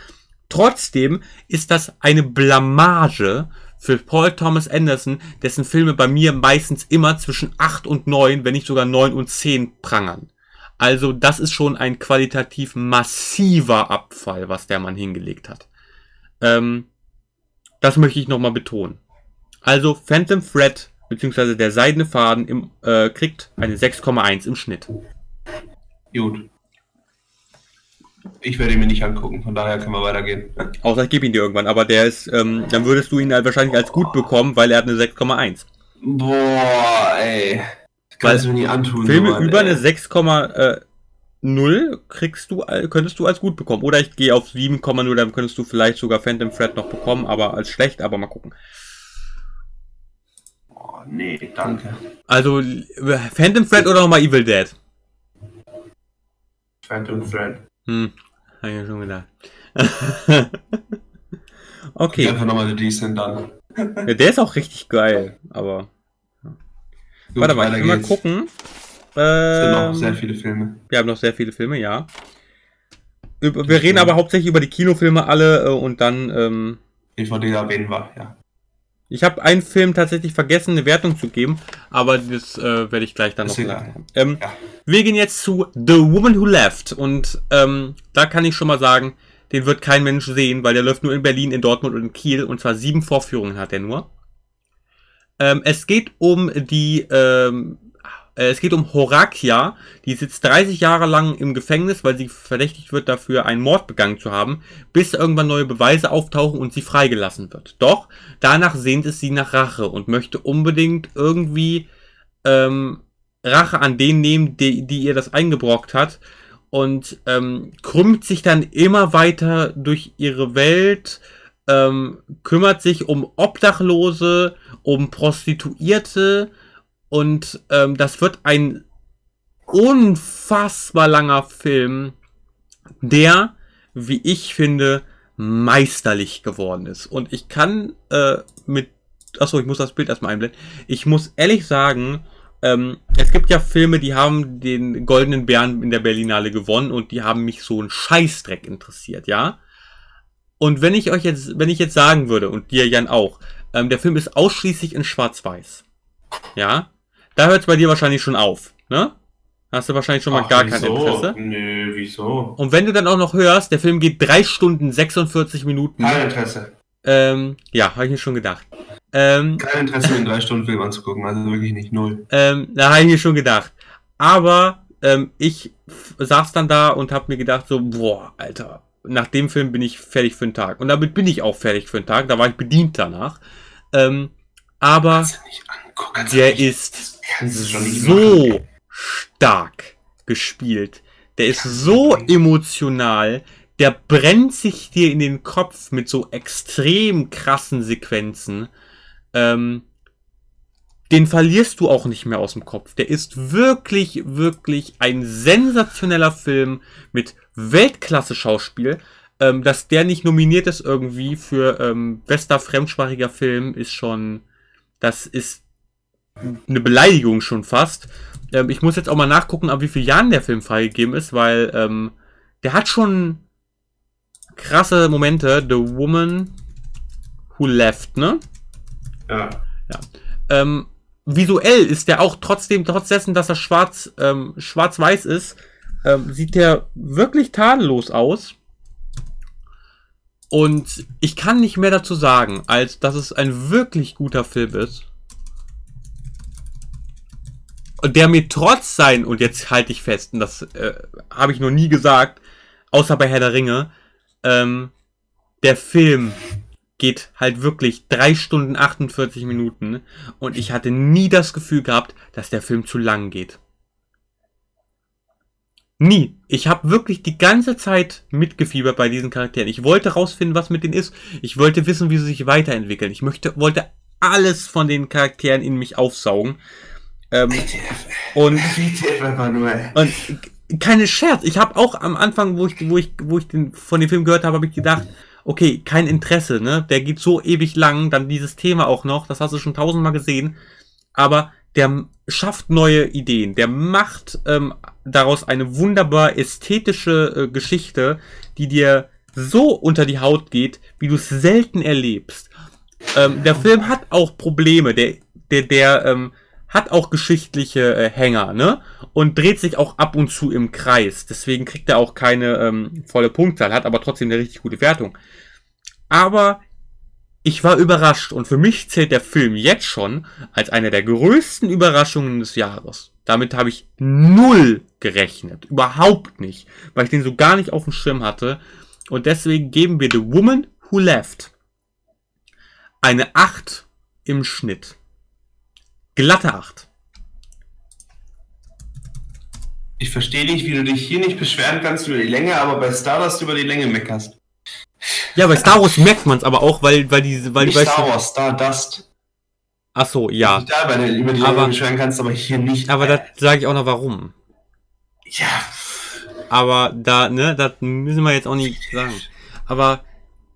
Trotzdem ist das eine Blamage für Paul Thomas Anderson, dessen Filme bei mir meistens immer zwischen 8 und 9, wenn nicht sogar 9 und 10 prangern. Also das ist schon ein qualitativ massiver Abfall, was der Mann hingelegt hat. Das möchte ich nochmal betonen. Also Phantom Thread bzw. Der Seidene Faden kriegt eine 6,1 im Schnitt. Gut. Ich werde ihn mir nicht angucken, von daher können wir weitergehen. Außer ich gebe ihn dir irgendwann, aber der ist, dann würdest du ihn halt wahrscheinlich als gut bekommen, weil er hat eine 6,1. Boah, ey. Kannst du nie antun. Filme Mann, über eine 6,0 könntest du als gut bekommen. Oder ich gehe auf 7,0, dann könntest du vielleicht sogar Phantom Thread noch bekommen, aber als schlecht, aber mal gucken. nee, danke. Also, Phantom Thread oder nochmal Evil Dead? Phantom Thread. Hm, hab ich ja schon gedacht. Okay. Einfach nochmal The Descent an. Ja, der ist auch richtig geil, aber... Gut, warte mal, ich will mal gucken. Es sind noch sehr viele Filme. Wir haben noch sehr viele Filme, ja. Wir reden aber hauptsächlich über die Kinofilme alle und dann... DVD erwähnen wir, ja. Ich habe einen Film tatsächlich vergessen, eine Wertung zu geben, aber das werde ich gleich dann noch sagen. Ja. Wir gehen jetzt zu The Woman Who Left und da kann ich schon mal sagen, den wird kein Mensch sehen, weil der läuft nur in Berlin, in Dortmund und in Kiel und zwar 7 Vorführungen hat er nur. Es geht um die... Es geht um Horakia, die sitzt 30 Jahre lang im Gefängnis, weil sie verdächtigt wird, dafür einen Mord begangen zu haben, bis irgendwann neue Beweise auftauchen und sie freigelassen wird. Doch danach sehnt es sie nach Rache und möchte unbedingt irgendwie Rache an denen nehmen, die ihr das eingebrockt hat und krümmt sich dann immer weiter durch ihre Welt, kümmert sich um Obdachlose, um Prostituierte. Und das wird ein unfassbar langer Film, der, wie ich finde, meisterlich geworden ist. Und ich kann Achso, ich muss das Bild erstmal einblenden. Ich muss ehrlich sagen, es gibt ja Filme, die haben den Goldenen Bären in der Berlinale gewonnen und die haben mich so einen Scheißdreck interessiert, ja? Und wenn ich jetzt sagen würde, und dir, Jan, auch, der Film ist ausschließlich in Schwarz-Weiß. Ja? Da hört es bei dir wahrscheinlich schon auf, ne? Hast du wahrscheinlich schon mal gar kein Interesse? Nö, wieso? Und wenn du dann auch noch hörst, der Film geht 3 Stunden 46 Minuten. Kein Interesse. Ja, habe ich mir schon gedacht. Kein Interesse, den 3-Stunden Film anzugucken, also wirklich nicht, 0. Da habe ich mir schon gedacht. Aber ich saß dann da und habe mir gedacht so, boah, Alter, nach dem Film bin ich fertig für den Tag. Und damit bin ich auch fertig für den Tag, da war ich bedient danach. Aber... Kannst du nicht angucken, der ist so stark gespielt. Der ist so emotional. Der brennt sich dir in den Kopf mit so extrem krassen Sequenzen. Den verlierst du auch nicht mehr aus dem Kopf. Der ist wirklich, wirklich ein sensationeller Film mit Weltklasse-Schauspiel. Dass der nicht nominiert ist irgendwie für bester fremdsprachiger Film ist schon... Das ist eine Beleidigung schon fast. Ich muss jetzt auch mal nachgucken, ab wie vielen Jahren der Film freigegeben ist, weil der hat schon krasse Momente. The Woman Who Left, ne? Ja. Ja. Visuell ist der auch trotzdem, trotz dessen, dass er schwarz-weiß ist, sieht der wirklich tadellos aus. Und ich kann nicht mehr dazu sagen, als dass es ein wirklich guter Film ist. Und der mir trotz sein, und jetzt halte ich fest, und das habe ich noch nie gesagt, außer bei Herr der Ringe, der Film geht halt wirklich 3 Stunden 48 Minuten und ich hatte nie das Gefühl gehabt, dass der Film zu lang geht. Nie. Ich habe wirklich die ganze Zeit mitgefiebert bei diesen Charakteren. Ich wollte rausfinden, was mit denen ist. Ich wollte wissen, wie sie sich weiterentwickeln. Ich wollte alles von den Charakteren in mich aufsaugen. Und keine Scherz. Ich habe auch am Anfang, wo ich von dem Film gehört habe, habe ich gedacht, okay, kein Interesse, ne? Der geht so ewig lang, dann dieses Thema auch noch. Das hast du schon 1000-mal gesehen. Aber der schafft neue Ideen. Der macht daraus eine wunderbar ästhetische Geschichte, die dir so unter die Haut geht, wie du es selten erlebst. Der Film hat auch Probleme. Der hat auch geschichtliche Hänger, ne? Und dreht sich auch ab und zu im Kreis. Deswegen kriegt er auch keine volle Punktzahl, hat aber trotzdem eine richtig gute Wertung. Aber ich war überrascht und für mich zählt der Film jetzt schon als eine der größten Überraschungen des Jahres. Damit habe ich null gerechnet. Überhaupt nicht. Weil ich den so gar nicht auf dem Schirm hatte. Und deswegen geben wir The Woman Who Left eine 8 im Schnitt. Glatte 8. Ich verstehe nicht, wie du dich hier nicht beschweren kannst über die Länge, aber bei Star Wars über die Länge meckerst. Ja, bei Star Wars merkt man es aber auch, weil die... Star Wars, Stardust. Ach so, ja. Da, über die du beschweren kannst, aber hier nicht. Aber das sage ich auch noch, warum. Ja. Aber da, ne, das müssen wir jetzt auch nicht sagen. Aber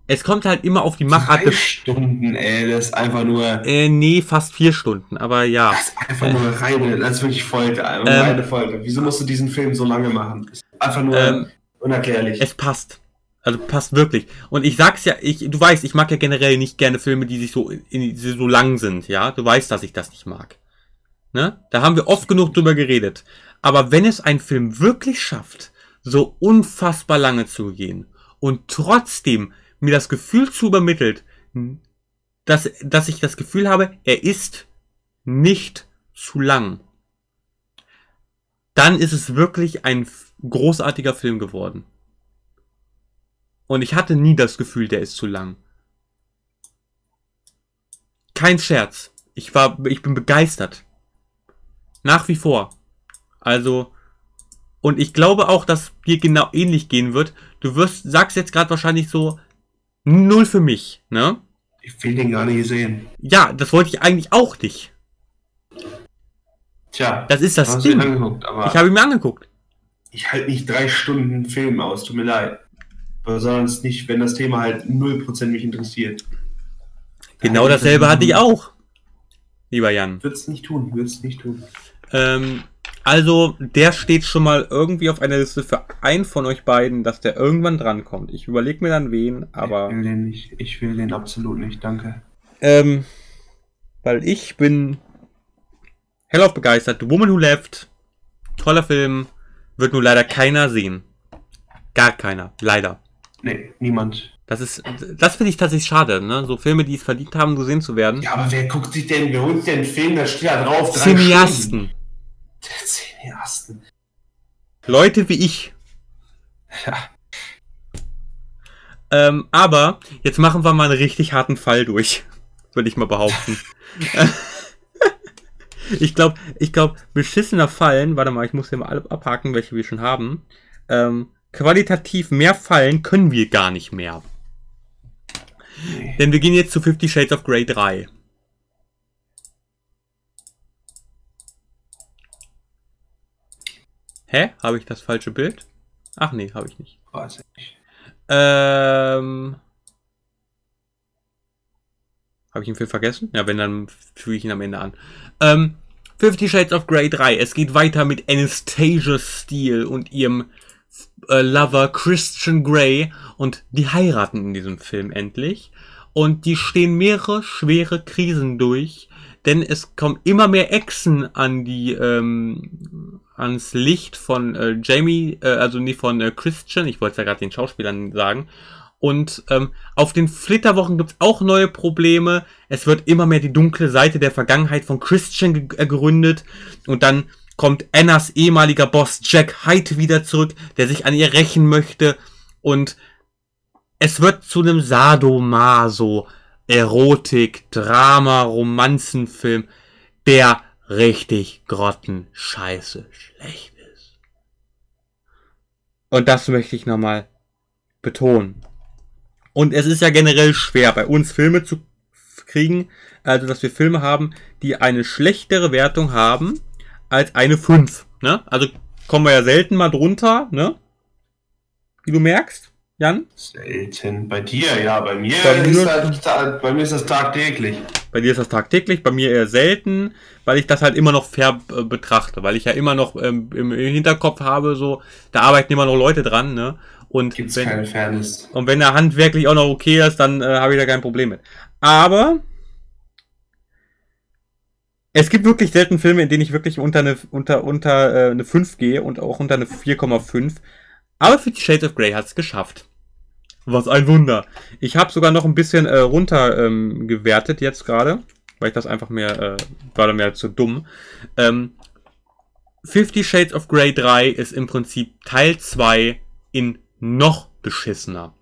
es kommt halt immer auf die Machart. 3 Stunden, ey, das ist einfach nur... nee, fast 4 Stunden, aber ja. Das ist einfach nur reine, das ist wirklich Folge, reine Folge. Wieso musst du diesen Film so lange machen? Das ist einfach nur unerklärlich. Es passt. Also passt wirklich. Und ich sag's ja, du weißt, ich mag ja generell nicht gerne Filme, die sich so, so lang sind, ja. Du weißt, dass ich das nicht mag. Ne? Da haben wir oft genug drüber geredet. Aber wenn es ein Film wirklich schafft, so unfassbar lange zu gehen und trotzdem mir das Gefühl zu übermittelt, dass ich das Gefühl habe, er ist nicht zu lang, dann ist es wirklich ein großartiger Film geworden. Und ich hatte nie das Gefühl, der ist zu lang. Kein Scherz. Ich bin begeistert. Nach wie vor. Also, und ich glaube auch, dass dir genau ähnlich gehen wird. Du sagst jetzt gerade wahrscheinlich so, 0 für mich, ne? Ich will den gar nicht sehen. Ja, das wollte ich eigentlich auch nicht. Tja. Das ist das Ding. Ich habe ihn mir angeguckt. Ich halte nicht 3 Stunden Film aus, tut mir leid. Aber sonst nicht, wenn das Thema halt 0% mich interessiert. Genau dasselbe hatte ich auch, lieber Jan. Würdest du nicht tun, würdest du nicht tun. Also, der steht schon mal irgendwie auf einer Liste für einen von euch beiden, dass der irgendwann drankommt. Ich überlege mir dann wen, aber... Ich will den nicht. Ich will den absolut nicht, danke. Weil ich bin hellauf begeistert. The Woman Who Left, toller Film, wird nur leider keiner sehen. Gar keiner, leider. Nee, niemand. Das finde ich tatsächlich schade, ne? So Filme, die es verdient haben, gesehen zu werden. Ja, aber wer holt denn einen Film, da steht da drauf, 3 Stunden. Der Cineasten. Leute wie ich. Ja. Aber jetzt machen wir mal einen richtig harten Fall durch. Würde ich mal behaupten. Ich glaube, beschissener Fallen, warte mal, ich muss hier mal alle abhaken, welche wir schon haben. Qualitativ mehr Fallen können wir gar nicht mehr. Nee. Denn wir gehen jetzt zu 50 Shades of Grey 3. Hä? Habe ich das falsche Bild? Ach nee, habe ich nicht. Weiß ich nicht. Habe ich ihn viel vergessen? Ja, wenn, dann füge ich ihn am Ende an. 50 Shades of Grey 3. Es geht weiter mit Anastasia Steele und ihrem Lover Christian Grey. Und die heiraten in diesem Film endlich. Und die stehen mehrere schwere Krisen durch. Denn es kommen immer mehr Echsen an die... ans Licht von Christian, ich wollte ja gerade den Schauspielern sagen, und auf den Flitterwochen gibt es auch neue Probleme, es wird immer mehr die dunkle Seite der Vergangenheit von Christian gegründet und dann kommt Annas ehemaliger Boss Jack Hyde wieder zurück, der sich an ihr rächen möchte und es wird zu einem Sadomaso, Erotik, Drama, Romanzenfilm, der richtig grottenscheiße schlecht ist. Und das möchte ich nochmal betonen. Und es ist ja generell schwer, bei uns Filme zu kriegen, also dass wir Filme haben, die eine schlechtere Wertung haben als eine 5. Ne? Also kommen wir ja selten mal drunter, ne? Wie du merkst, Jan? Selten. Bei dir, ja. Bei mir ist das tagtäglich. Bei dir ist das tagtäglich, bei mir eher selten, weil ich das halt immer noch fair betrachte, weil ich ja immer noch im Hinterkopf habe, so, da arbeiten immer noch Leute dran, ne? Und gibt's keine Fairness. Und wenn der handwerklich auch noch okay ist, dann habe ich da kein Problem mit. Aber es gibt wirklich selten Filme, in denen ich wirklich unter eine 5 gehe und auch unter eine 4,5. Aber für die Shades of Grey hat's geschafft. Was ein Wunder. Ich habe sogar noch ein bisschen runter gewertet jetzt gerade, weil ich das einfach war mir zu dumm. 50 Shades of Grey 3 ist im Prinzip Teil 2 in noch beschissener.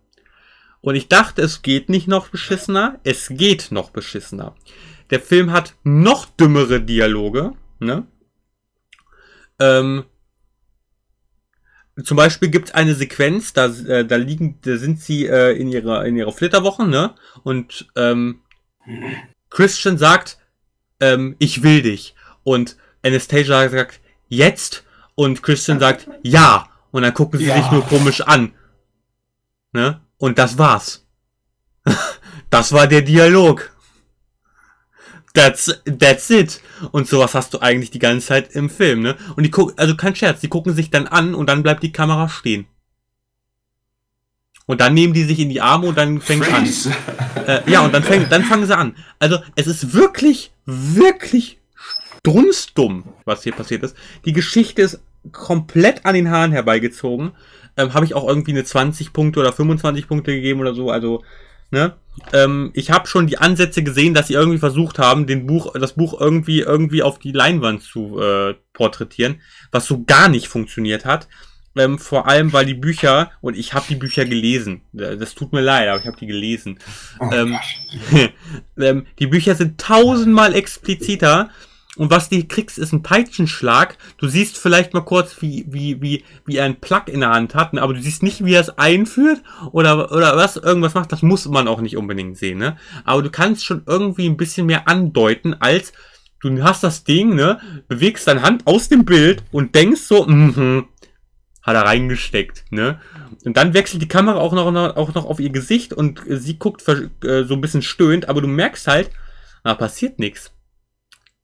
Und ich dachte, es geht nicht noch beschissener, es geht noch beschissener. Der Film hat noch dümmere Dialoge, ne? Zum Beispiel gibt es eine Sequenz, da sind sie in ihrer Flitterwochen, ne? Und Christian sagt, ich will dich. Und Anastasia sagt, jetzt? Und Christian sagt, ja. Und dann gucken sie sich nur komisch an. Ne? Und das war's. Das war der Dialog. That's it. Und sowas hast du eigentlich die ganze Zeit im Film, ne? Und die gucken, also kein Scherz, die gucken sich dann an und dann bleibt die Kamera stehen. Und dann nehmen die sich in die Arme und dann fängt es an. Und dann fangen sie an. Also es ist wirklich, wirklich strunzdumm, was hier passiert ist. Die Geschichte ist komplett an den Haaren herbeigezogen. Habe ich auch irgendwie eine 20 Punkte oder 25 Punkte gegeben oder so, also, ne? Ich habe schon die Ansätze gesehen, dass sie irgendwie versucht haben, das Buch irgendwie auf die Leinwand zu porträtieren, was so gar nicht funktioniert hat. Vor allem, weil die Bücher, und ich habe die Bücher gelesen, das tut mir leid, aber ich habe die gelesen. Oh, die Bücher sind 1000-mal expliziter. Und was du kriegst, ist ein Peitschenschlag. Du siehst vielleicht mal kurz, wie er einen Plug in der Hand hat, aber du siehst nicht, wie er es einführt oder was irgendwas macht. Das muss man auch nicht unbedingt sehen, ne? Aber du kannst schon irgendwie ein bisschen mehr andeuten, als du hast das Ding, ne? Bewegst deine Hand aus dem Bild und denkst so, hat er reingesteckt, ne? Und dann wechselt die Kamera auch noch auf ihr Gesicht und sie guckt so ein bisschen stöhnt, aber du merkst halt, da passiert nichts.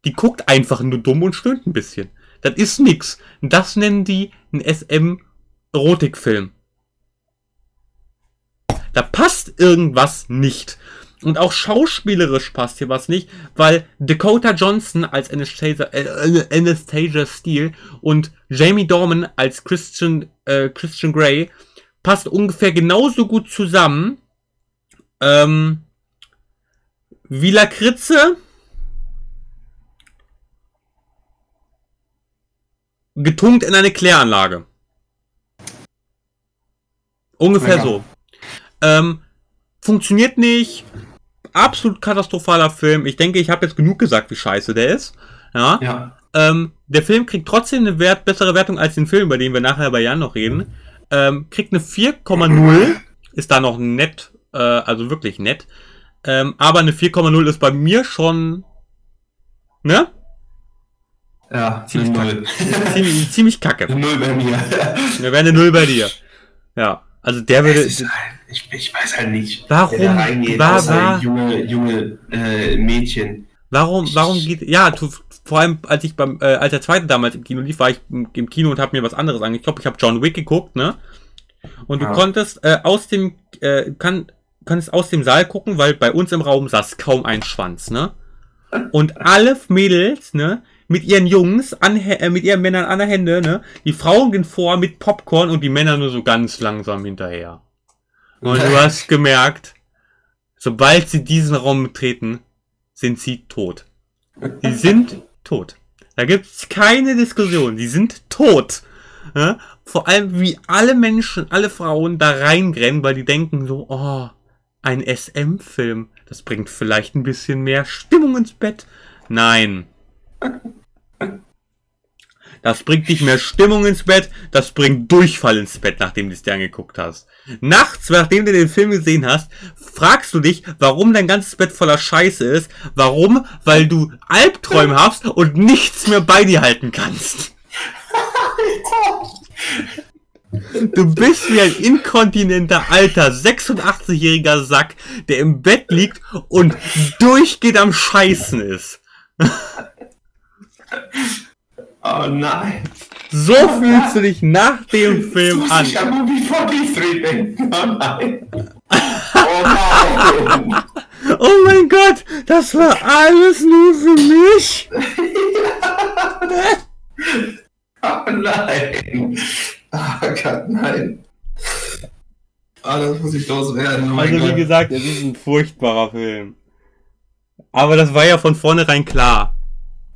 Die guckt einfach nur dumm und stöhnt ein bisschen. Das ist nix. Das nennen die einen SM-Erotikfilm. Da passt irgendwas nicht. Und auch schauspielerisch passt hier was nicht, weil Dakota Johnson als Anastasia Steele und Jamie Dornan als Christian Grey passt ungefähr genauso gut zusammen wie Lakritze getunkt in eine Kläranlage. Ungefähr so. Funktioniert nicht. Absolut katastrophaler Film. Ich denke, ich habe jetzt genug gesagt, wie scheiße der ist. Ja. Der Film kriegt trotzdem eine bessere Wertung als den Film, über den wir nachher bei Jan noch reden. Kriegt eine 4,0. Ist da noch nett. Also wirklich nett. Aber eine 4,0 ist bei mir schon... Ne? Ja, ziemlich kacke. Ziemlich kacke. Eine 0 bei mir. Da wäre eine 0 bei dir. Ja, also der würde... Ich weiß halt nicht, warum der da reingeht, junge Mädchen. Warum geht... Ja, vor allem, als der zweite damals im Kino lief, war ich im Kino und habe mir was anderes angeguckt. Ich glaube, ich habe John Wick geguckt, ne? Und du konntest konntest aus dem Saal gucken, weil bei uns im Raum saß kaum ein Schwanz, ne? Und alle Mädels, ne? Mit ihren Jungs, mit ihren Männern an der Hände, ne? Die Frauen gehen vor mit Popcorn und die Männer nur so ganz langsam hinterher. Und du hast gemerkt, sobald sie diesen Raum betreten, sind sie tot. Sie sind tot. Da gibt's keine Diskussion. Sie sind tot. Ne? Vor allem wie alle Menschen, alle Frauen da reingrennen, weil die denken so, oh, ein SM-Film. Das bringt vielleicht ein bisschen mehr Stimmung ins Bett. Nein. Das bringt nicht mehr Stimmung ins Bett, das bringt Durchfall ins Bett, nachdem du es dir angeguckt hast. Nachts, nachdem du den Film gesehen hast, fragst du dich, warum dein ganzes Bett voller Scheiße ist. Warum? Weil du Albträume hast und nichts mehr bei dir halten kannst. Du bist wie ein inkontinenter, alter, 86-jähriger Sack, der im Bett liegt und durchgeht am Scheißen ist. Oh nein. So fühlst du dich nach dem Film an. Ich muss an Movie 43 denken. Oh nein. Oh nein. Oh mein Gott, das war alles nur für mich. Oh nein. Oh Gott, nein. Oh, das muss ich loswerden. Oh also wie gesagt, es ist ein furchtbarer Film. Aber das war ja von vornherein klar.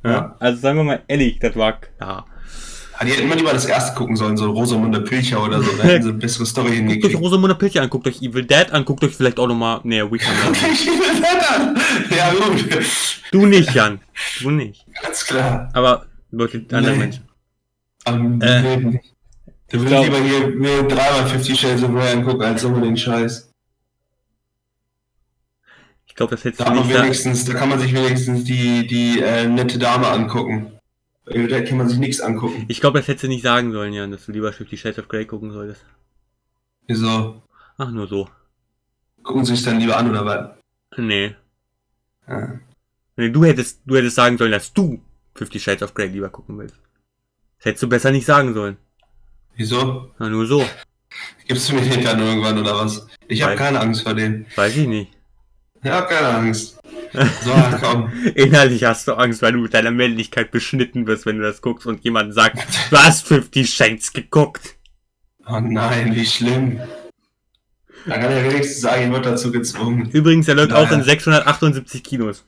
Ja, also sagen wir mal ehrlich, das war klar. Ja, die hätten immer lieber das erste gucken sollen, so Rosamunde Pilcher oder so, da hätten sie eine bessere Story hingekriegt. Guckt euch Rosamunde Pilcher an, guckt euch Evil Dead an, guckt euch vielleicht auch nochmal... Nee, Evil Dead an! Ja, gut. Du nicht, Jan. Du nicht. Ganz klar. Aber wirklich andere Menschen. Du würdest lieber hier mir dreimal 50 Shades of Grey angucken, als so den Scheiß. Ich glaube, das hätte da kann man sich wenigstens die nette Dame angucken. Da kann man sich nichts angucken. Ich glaube, das hättest du nicht sagen sollen, Jan, dass du lieber 50 Shades of Grey gucken solltest. Wieso? Ach, nur so. Gucken sie es dann lieber an, oder was? Nee. Ja. Nee, du hättest sagen sollen, dass du 50 Shades of Grey lieber gucken willst. Das hättest du besser nicht sagen sollen. Wieso? Na, nur so. Gibst du mir den dann irgendwann, oder was? Ich habe keine Angst vor denen. Weiß ich nicht. Ich habe keine Angst. So, komm. Innerlich hast du Angst, weil du mit deiner Männlichkeit beschnitten wirst, wenn du das guckst und jemand sagt, du hast 50 Shades geguckt. Oh nein, wie schlimm. Da kann er wenigstens sagen, ich wird dazu gezwungen. Übrigens, er läuft auch in 678 Kinos.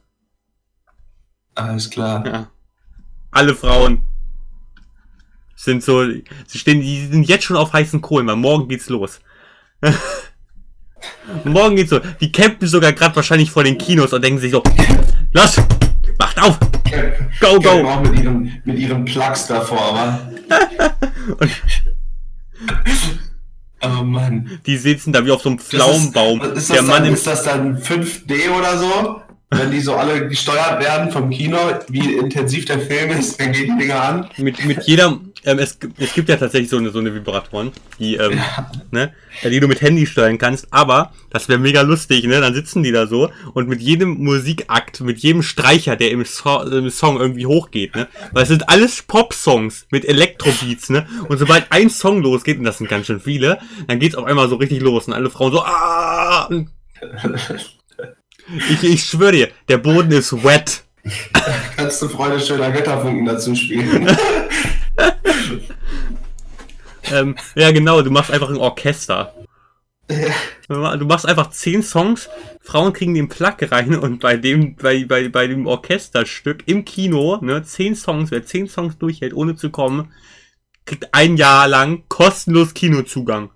Alles klar. Ja. Alle Frauen sind so, die sind jetzt schon auf heißen Kohlen, weil morgen geht's los. Morgen geht's so. Die campen sogar gerade wahrscheinlich vor den Kinos und denken sich so, los, macht auf, go, go. Auch mit ihren Plugs davor, aber. Oh Mann. Die sitzen da wie auf so einem Pflaumenbaum. Ist das dann 5D oder so? Wenn die so alle gesteuert werden vom Kino, wie intensiv der Film ist, dann gehen die Dinger an. Mit jeder, es gibt ja tatsächlich so eine Vibratoren, die, ja. Ne, die du mit Handy steuern kannst, aber das wäre mega lustig, ne? Dann sitzen die da so und mit jedem Musikakt, mit jedem Streicher, der im Song irgendwie hochgeht, ne? Weil es sind alles Pop-Songs mit Elektrobeats, ne? Und sobald ein Song losgeht, und das sind ganz schön viele, dann geht's auf einmal so richtig los und alle Frauen so, ah! Ich schwöre dir, der Boden ist wet. Kannst du Freude schöner Götterfunken dazu spielen? Ja genau, du machst einfach ein Orchester. Du machst einfach 10 Songs, Frauen kriegen den Plug rein und bei dem Orchesterstück im Kino, ne, 10 Songs, wer 10 Songs durchhält, ohne zu kommen, kriegt ein Jahr lang kostenlos Kinozugang.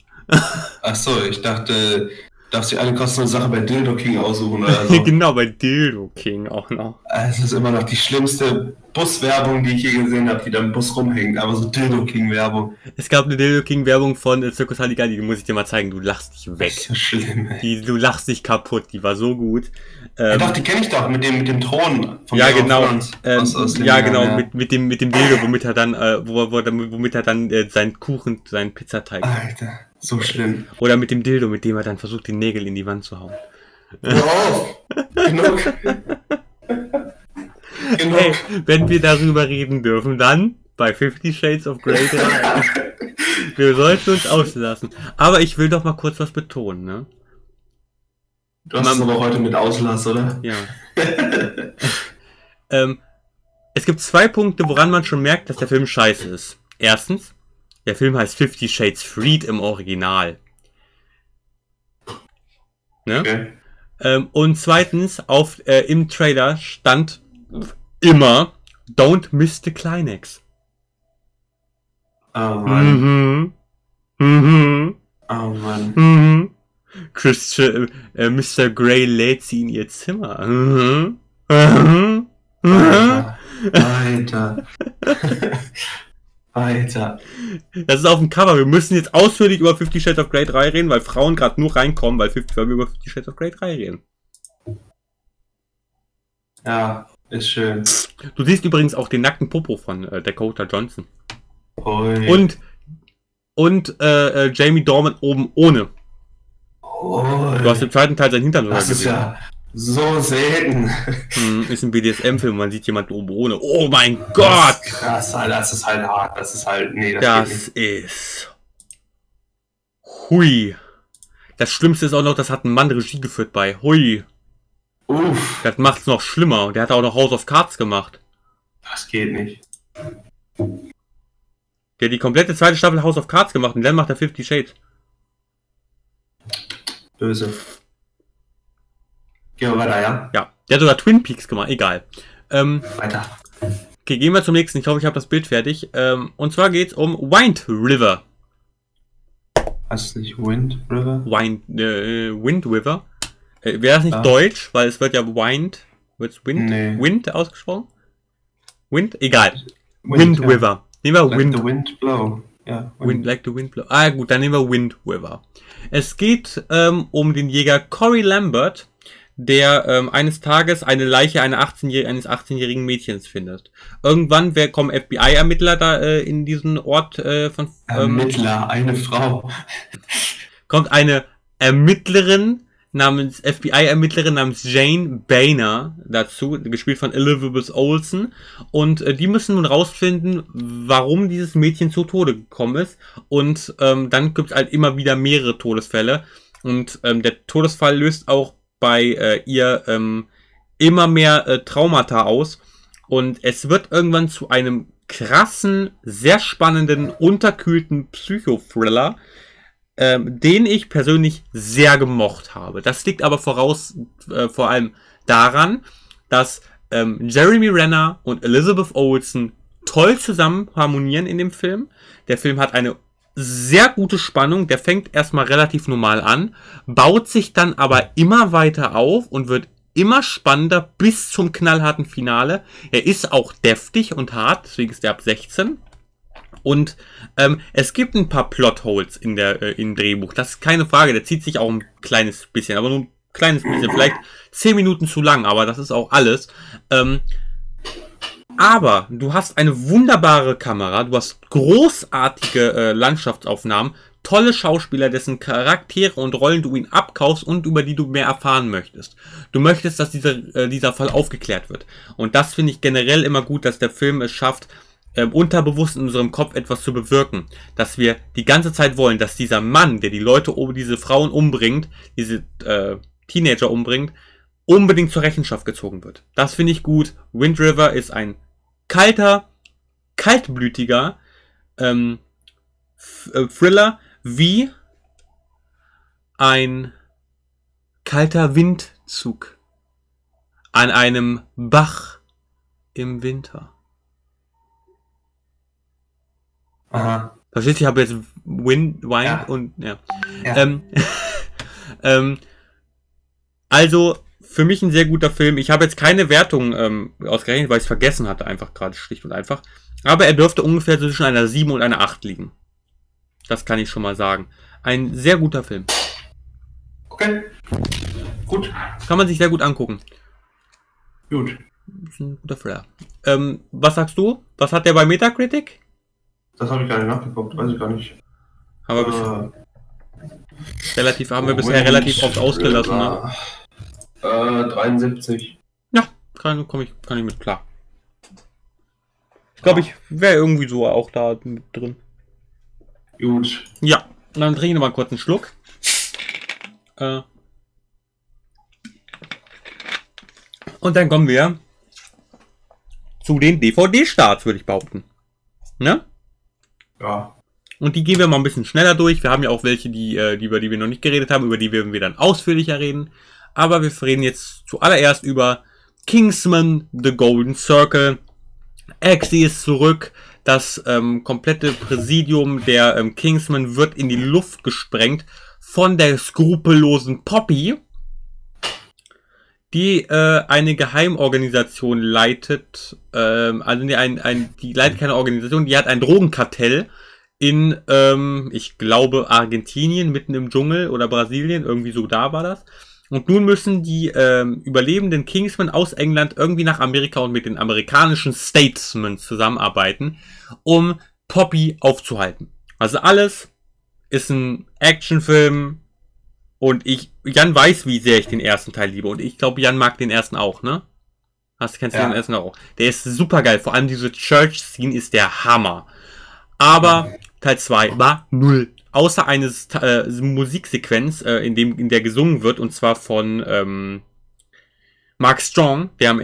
Achso, ich dachte... Darfst du dir alle kostenlose Sache bei Dildo King aussuchen oder so? Genau, bei Dildo King auch noch. Es ist immer noch die schlimmste Buswerbung, die ich je gesehen habe, die da im Bus rumhängt. Aber so Dildo King-Werbung. Es gab eine Dildo King-Werbung von Circus Halligalli, die muss ich dir mal zeigen. Du lachst dich weg. Das ist so schlimm, ey. Du lachst dich kaputt, die war so gut. Ja doch, die kenne ich doch, mit dem Thron. Von ja, genau. Ja, genau, ja. Mit dem Dildo, womit er dann seinen Kuchen, seinen Pizzateig... Alter. So schlimm. Oder mit dem Dildo, mit dem er dann versucht, den Nägel in die Wand zu hauen. Wow! Genug! Genug! Hey, wenn wir darüber reden dürfen, dann bei 50 Shades of Grey. Wir sollten uns auslassen. Aber ich will doch mal kurz was betonen, ne? Du hast es aber heute mit Auslass, oder? Ja. Es gibt 2 Punkte, woran man schon merkt, dass der Film scheiße ist. Erstens, der Film heißt 50 Shades Freed im Original. Ne? Okay. Und zweitens, im Trailer stand immer Don't miss the Kleenex. Oh Mann. Oh Mann. Christian, Mr. Grey lädt sie in ihr Zimmer. Alter. Alter. Das ist auf dem Cover. Wir müssen jetzt ausführlich über 50 Shades of Grey 3 reden, weil Frauen gerade nur reinkommen, weil wir über 50 Shades of Grey 3 reden. Ja, ist schön. Du siehst übrigens auch den nackten Popo von Dakota Johnson. Oi. Und Jamie Dornan oben ohne. Oi. Du hast im zweiten Teil sein Hintern gesehen. Das ist ja so selten. Ist ein BDSM-Film, man sieht jemanden oben ohne. Oh mein Gott! Krass, Alter, das ist halt hart. Das ist halt, nee, das geht nicht. Ist... Hui. Das Schlimmste ist auch noch, das hat ein Mann Regie geführt bei. Hui. Uff. Das macht's noch schlimmer. Der hat auch noch House of Cards gemacht. Das geht nicht. Der hat die komplette zweite Staffel House of Cards gemacht und dann macht er 50 Shades. Böse. Gehen wir weiter, ja? Ja. Der hat sogar Twin Peaks gemacht, egal. Weiter. Okay, gehen wir zum nächsten. Ich glaube, ich habe das Bild fertig. Und zwar geht's um Wind River. Heißt es nicht Wind River? Wind River. Wäre das nicht deutsch, weil es wird ja Wind. Wird's Wind? Nee. Wind ausgesprochen? Wind? Egal. Wind ja. River. Nehmen wir like Wind. The wind blow. Ja, wind. Like the wind blow. Ah gut, dann nehmen wir Wind River. Es geht um den Jäger Corey Lambert, der eines Tages eine Leiche eines 18-jährigen Mädchens findet. Irgendwann kommen FBI-Ermittler da in diesen Ort von... Ermittler, eine Frau. Kommt eine FBI-Ermittlerin namens Jane Boehner dazu, gespielt von Elizabeth Olsen. Und die müssen nun rausfinden, warum dieses Mädchen zu Tode gekommen ist. Und dann gibt es halt immer wieder mehrere Todesfälle. Und der Todesfall löst auch bei ihr immer mehr Traumata aus. Und es wird irgendwann zu einem krassen, sehr spannenden, unterkühlten Psychothriller, den ich persönlich sehr gemocht habe. Das liegt aber vor allem daran, dass Jeremy Renner und Elizabeth Olsen toll zusammen harmonieren in dem Film. Der Film hat eine sehr gute Spannung, der fängt erstmal relativ normal an, baut sich dann aber immer weiter auf und wird immer spannender bis zum knallharten Finale. Er ist auch deftig und hart, deswegen ist er ab 16. Und es gibt ein paar Plotholes im Drehbuch, das ist keine Frage, der zieht sich auch ein kleines bisschen, aber nur ein kleines bisschen, vielleicht 10 Minuten zu lang, aber das ist auch alles. Aber du hast eine wunderbare Kamera, du hast großartige Landschaftsaufnahmen, tolle Schauspieler, dessen Charaktere und Rollen du ihnen abkaufst und über die du mehr erfahren möchtest. Du möchtest, dass dieser Fall aufgeklärt wird. Und das finde ich generell immer gut, dass der Film es schafft, unterbewusst in unserem Kopf etwas zu bewirken, dass wir die ganze Zeit wollen, dass dieser Mann, der die Leute, diese Frauen umbringt, diese Teenager umbringt, unbedingt zur Rechenschaft gezogen wird. Das finde ich gut. Wind River ist ein kaltblütiger Thriller, wie ein kalter Windzug an einem Bach im Winter. Aha. Verstehst du, ich habe jetzt Wind, Wine. Also für mich ein sehr guter Film. Ich habe jetzt keine Wertung ausgerechnet, weil ich es vergessen hatte, einfach gerade schlicht und einfach. Aber er dürfte ungefähr zwischen einer 7 und einer 8 liegen. Das kann ich schon mal sagen. Ein sehr guter Film. Okay. Gut. Kann man sich sehr gut angucken. Gut. Ist ein guter Thriller. Was sagst du? Was hat der bei Metacritic? Das habe ich gar nicht nachgeguckt, weiß ich gar nicht. Haben wir bisher relativ oft ausgelassen, ne? 73. Ja, kann ich mit klar. Ich glaube, ich wäre irgendwie so auch da mit drin. Gut. Ja, dann trinke ich nochmal kurz einen Schluck. Und dann kommen wir zu den DVD-Starts, würde ich behaupten. Ne? Ja. Und die gehen wir mal ein bisschen schneller durch. Wir haben ja auch welche, über die wir noch nicht geredet haben, über die werden wir dann ausführlicher reden. Aber wir reden jetzt zuallererst über Kingsman, The Golden Circle. Axie ist zurück. Das komplette Präsidium der Kingsman wird in die Luft gesprengt von der skrupellosen Poppy, die eine Geheimorganisation leitet. Die leitet keine Organisation, die hat ein Drogenkartell in, ich glaube, Argentinien, mitten im Dschungel oder Brasilien, irgendwie so da war das. Und nun müssen die überlebenden Kingsmen aus England irgendwie nach Amerika und mit den amerikanischen Statesmen zusammenarbeiten, um Poppy aufzuhalten. Also alles ist ein Actionfilm und Jan weiß, wie sehr ich den ersten Teil liebe und ich glaube, Jan mag den ersten auch, ne? Kennst du den ersten auch? Der ist super geil, vor allem diese Church-Scene ist der Hammer. Aber Teil 2 war null. Außer eine Musiksequenz, in der gesungen wird, und zwar von Mark Strong, der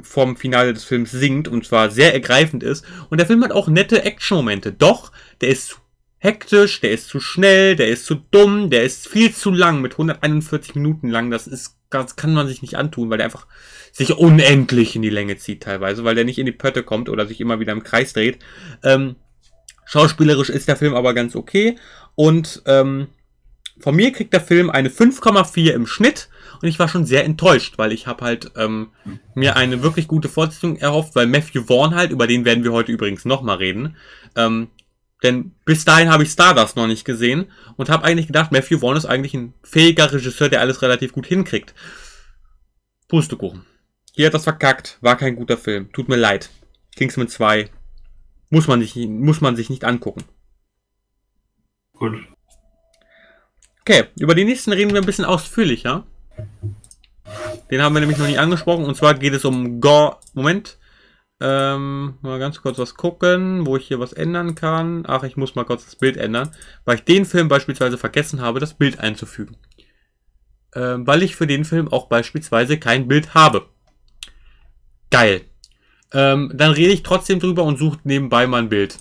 vorm Finale des Films singt, und zwar sehr ergreifend ist. Und der Film hat auch nette Action-Momente. Doch, der ist zu hektisch, der ist zu schnell, der ist zu dumm, der ist viel zu lang, mit 141 Minuten lang. Das kann man sich nicht antun, weil der einfach sich unendlich in die Länge zieht teilweise, weil der nicht in die Pötte kommt oder sich immer wieder im Kreis dreht. Schauspielerisch ist der Film aber ganz okay und von mir kriegt der Film eine 5,4 im Schnitt und ich war schon sehr enttäuscht, weil ich habe halt mir eine wirklich gute Fortsetzung erhofft, weil Matthew Vaughn halt, über den werden wir heute übrigens nochmal reden, denn bis dahin habe ich Stardust noch nicht gesehen und habe eigentlich gedacht, Matthew Vaughn ist eigentlich ein fähiger Regisseur, der alles relativ gut hinkriegt. Pustekuchen. Hier hat das verkackt. War kein guter Film. Tut mir leid. Kingsman 2. Muss man sich nicht angucken. Gut. Okay, über den nächsten reden wir ein bisschen ausführlicher. Den haben wir nämlich noch nicht angesprochen. Und zwar geht es um Moment. Mal ganz kurz was gucken, wo ich hier was ändern kann. Ach, ich muss mal kurz das Bild ändern. Weil ich den Film beispielsweise vergessen habe, das Bild einzufügen. Weil ich für den Film auch beispielsweise kein Bild habe. Geil. Dann rede ich trotzdem drüber und suche nebenbei mal ein Bild.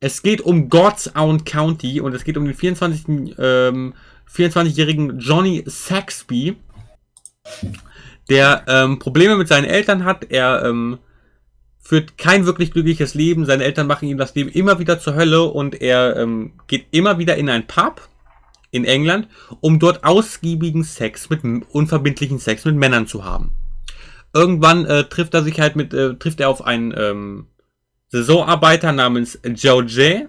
Es geht um Godstown County und es geht um den 24-jährigen Johnny Saxby, der Probleme mit seinen Eltern hat. Er führt kein wirklich glückliches Leben. Seine Eltern machen ihm das Leben immer wieder zur Hölle und er geht immer wieder in einen Pub in England, um dort ausgiebigen Sex, unverbindlichen Sex mit Männern zu haben. Irgendwann trifft er auf einen Saisonarbeiter namens Sergei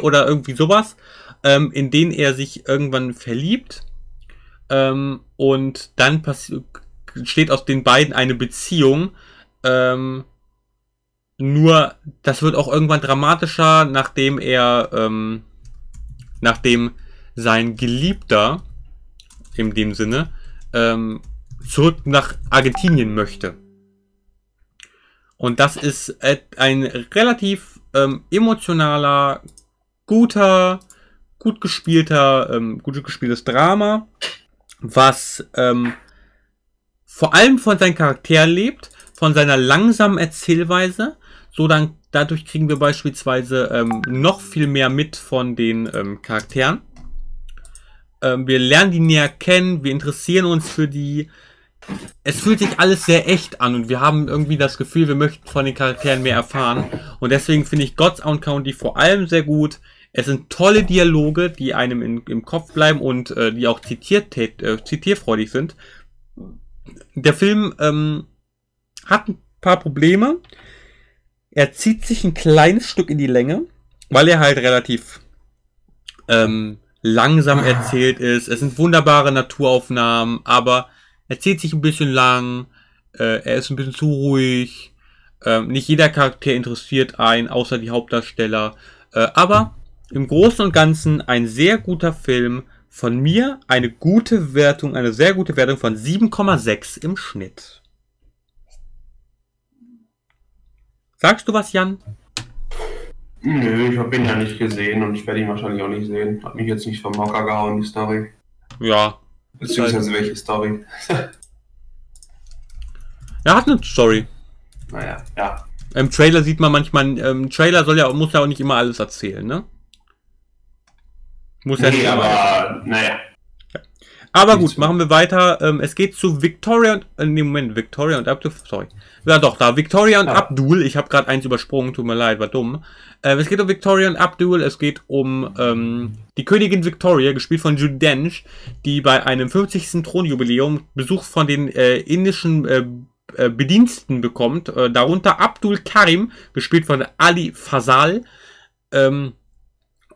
oder irgendwie sowas, in den er sich irgendwann verliebt. Und dann entsteht aus den beiden eine Beziehung. Nur, das wird auch irgendwann dramatischer, nachdem er, nachdem sein Geliebter, in dem Sinne, zurück nach Argentinien möchte. Und das ist ein relativ emotionaler, gut gespieltes Drama, was vor allem von seinen Charakteren lebt, von seiner langsamen Erzählweise. So dann, dadurch kriegen wir beispielsweise noch viel mehr mit von den Charakteren. Wir lernen die näher kennen, wir interessieren uns für die. Es fühlt sich alles sehr echt an und wir haben irgendwie das Gefühl, wir möchten von den Charakteren mehr erfahren. Und deswegen finde ich Godstown County vor allem sehr gut. Es sind tolle Dialoge, die einem im Kopf bleiben und die auch zitierfreudig sind. Der Film hat ein paar Probleme. Er zieht sich ein kleines Stück in die Länge, weil er halt relativ langsam erzählt ist. Es sind wunderbare Naturaufnahmen, aber er zieht sich ein bisschen lang, er ist ein bisschen zu ruhig, nicht jeder Charakter interessiert einen, außer die Hauptdarsteller. Aber im Großen und Ganzen ein sehr guter Film. Von mir eine gute Wertung, eine sehr gute Wertung von 7,6 im Schnitt. Sagst du was, Jan? Nö, ich habe ihn ja nicht gesehen und ich werde ihn wahrscheinlich auch nicht sehen. Hat mich jetzt nicht vom Hocker gehauen, die Story. Ja. Beziehungsweise welche Story? Er hat eine Story. Naja, ja. Im Trailer sieht man manchmal, Trailer muss ja auch nicht immer alles erzählen, ne? Muss ja nicht. Nee, aber naja. Ja. Aber gut, machen wir weiter. Es geht zu Victoria und Victoria und Abdul. Sorry. Ja doch, da Victoria und Abdul. Ich habe gerade eins übersprungen, tut mir leid, war dumm. Es geht um Victoria und Abdul. Es geht um die Königin Victoria, gespielt von Judy Dench, die bei einem 50. Thronjubiläum Besuch von den indischen Bediensten bekommt, darunter Abdul Karim, gespielt von Ali Fasal.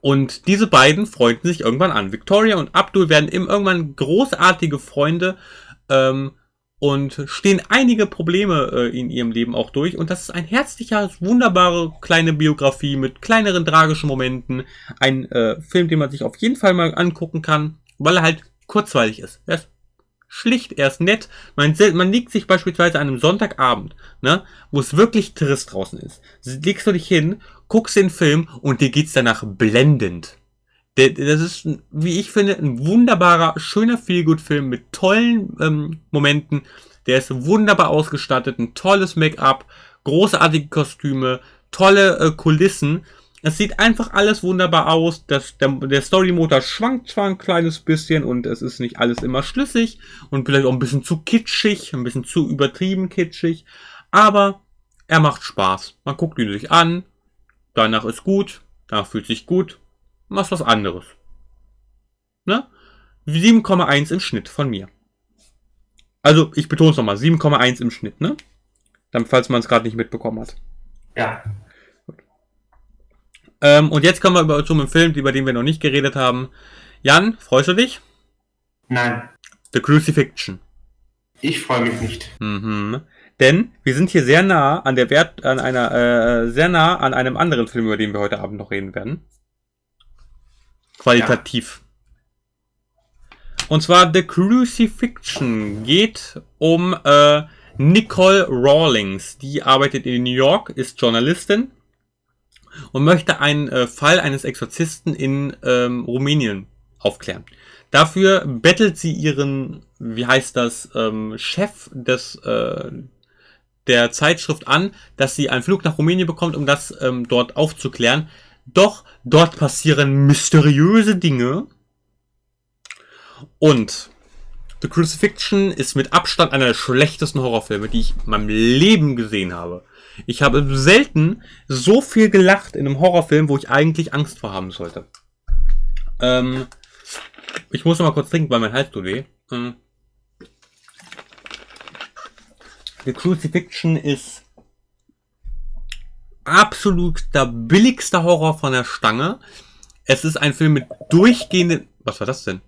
Und diese beiden freunden sich irgendwann an. Victoria und Abdul werden irgendwann großartige Freunde und stehen einige Probleme in ihrem Leben auch durch. Und das ist ein herzlicher, wunderbare kleine Biografie mit kleineren tragischen Momenten. Ein Film, den man sich auf jeden Fall mal angucken kann, weil er halt kurzweilig ist. Er ist schlicht, er ist nett. Man legt sich beispielsweise an einem Sonntagabend, ne, wo es wirklich trist draußen ist. Legst du dich hin, guckst den Film und dir geht's danach blendend. Das ist, wie ich finde, ein wunderbarer, schöner Feelgood-Film mit tollen Momenten. Der ist wunderbar ausgestattet, ein tolles Make-up, großartige Kostüme, tolle Kulissen. Es sieht einfach alles wunderbar aus. Der Story-Motor schwankt zwar ein kleines bisschen und es ist nicht alles immer schlüssig und vielleicht auch ein bisschen zu kitschig, ein bisschen zu übertrieben kitschig, aber er macht Spaß. Man guckt ihn sich an. Danach ist gut, danach fühlt sich gut, machst was anderes. Ne? 7,1 im Schnitt von mir. Also, ich betone es nochmal, 7,1 im Schnitt, ne? Dann, falls man es gerade nicht mitbekommen hat. Ja. Gut. Und jetzt kommen wir zum Film, über den wir noch nicht geredet haben. Jan, freust du dich? Nein. The Crucifixion. Ich freue mich nicht. Mhm. Denn wir sind hier sehr nah an der sehr nah an einem anderen Film, über den wir heute Abend noch reden werden. Qualitativ. Ja. Und zwar The Crucifixion geht um Nicole Rawlings. Die arbeitet in New York, ist Journalistin und möchte einen Fall eines Exorzisten in Rumänien aufklären. Dafür bettelt sie ihren, wie heißt das, Chef des der Zeitschrift an, dass sie einen Flug nach Rumänien bekommt, um das dort aufzuklären. Doch dort passieren mysteriöse Dinge. Und The Crucifixion ist mit Abstand einer der schlechtesten Horrorfilme, die ich in meinem Leben gesehen habe. Ich habe selten so viel gelacht in einem Horrorfilm, wo ich eigentlich Angst vor haben sollte. Ich muss noch mal kurz trinken, weil mein Hals tut weh. The Crucifixion ist absolut der billigste Horror von der Stange. Es ist ein Film mit durchgehenden... Was war das denn?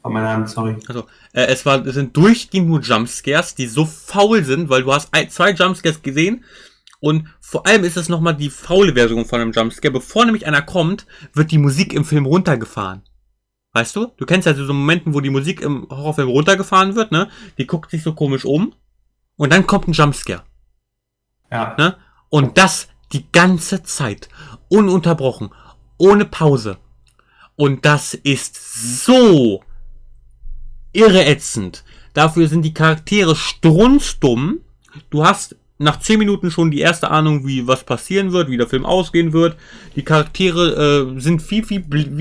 Von meiner Hand, sorry. Also, es sind durchgehend nur Jumpscares, die so faul sind, weil du hast zwei Jumpscares gesehen und vor allem ist es nochmal die faule Version von einem Jumpscare. Bevor nämlich einer kommt, wird die Musik im Film runtergefahren. Weißt du? Du kennst ja so Momente, wo die Musik im Horrorfilm runtergefahren wird, ne? Die guckt sich so komisch um und dann kommt ein Jumpscare. Ja. Ne? Und das die ganze Zeit. Ununterbrochen. Ohne Pause. Und das ist so irreätzend. Dafür sind die Charaktere strunzdumm. Du hast nach 10 Minuten schon die erste Ahnung, wie was passieren wird, wie der Film ausgehen wird. Die Charaktere sind wie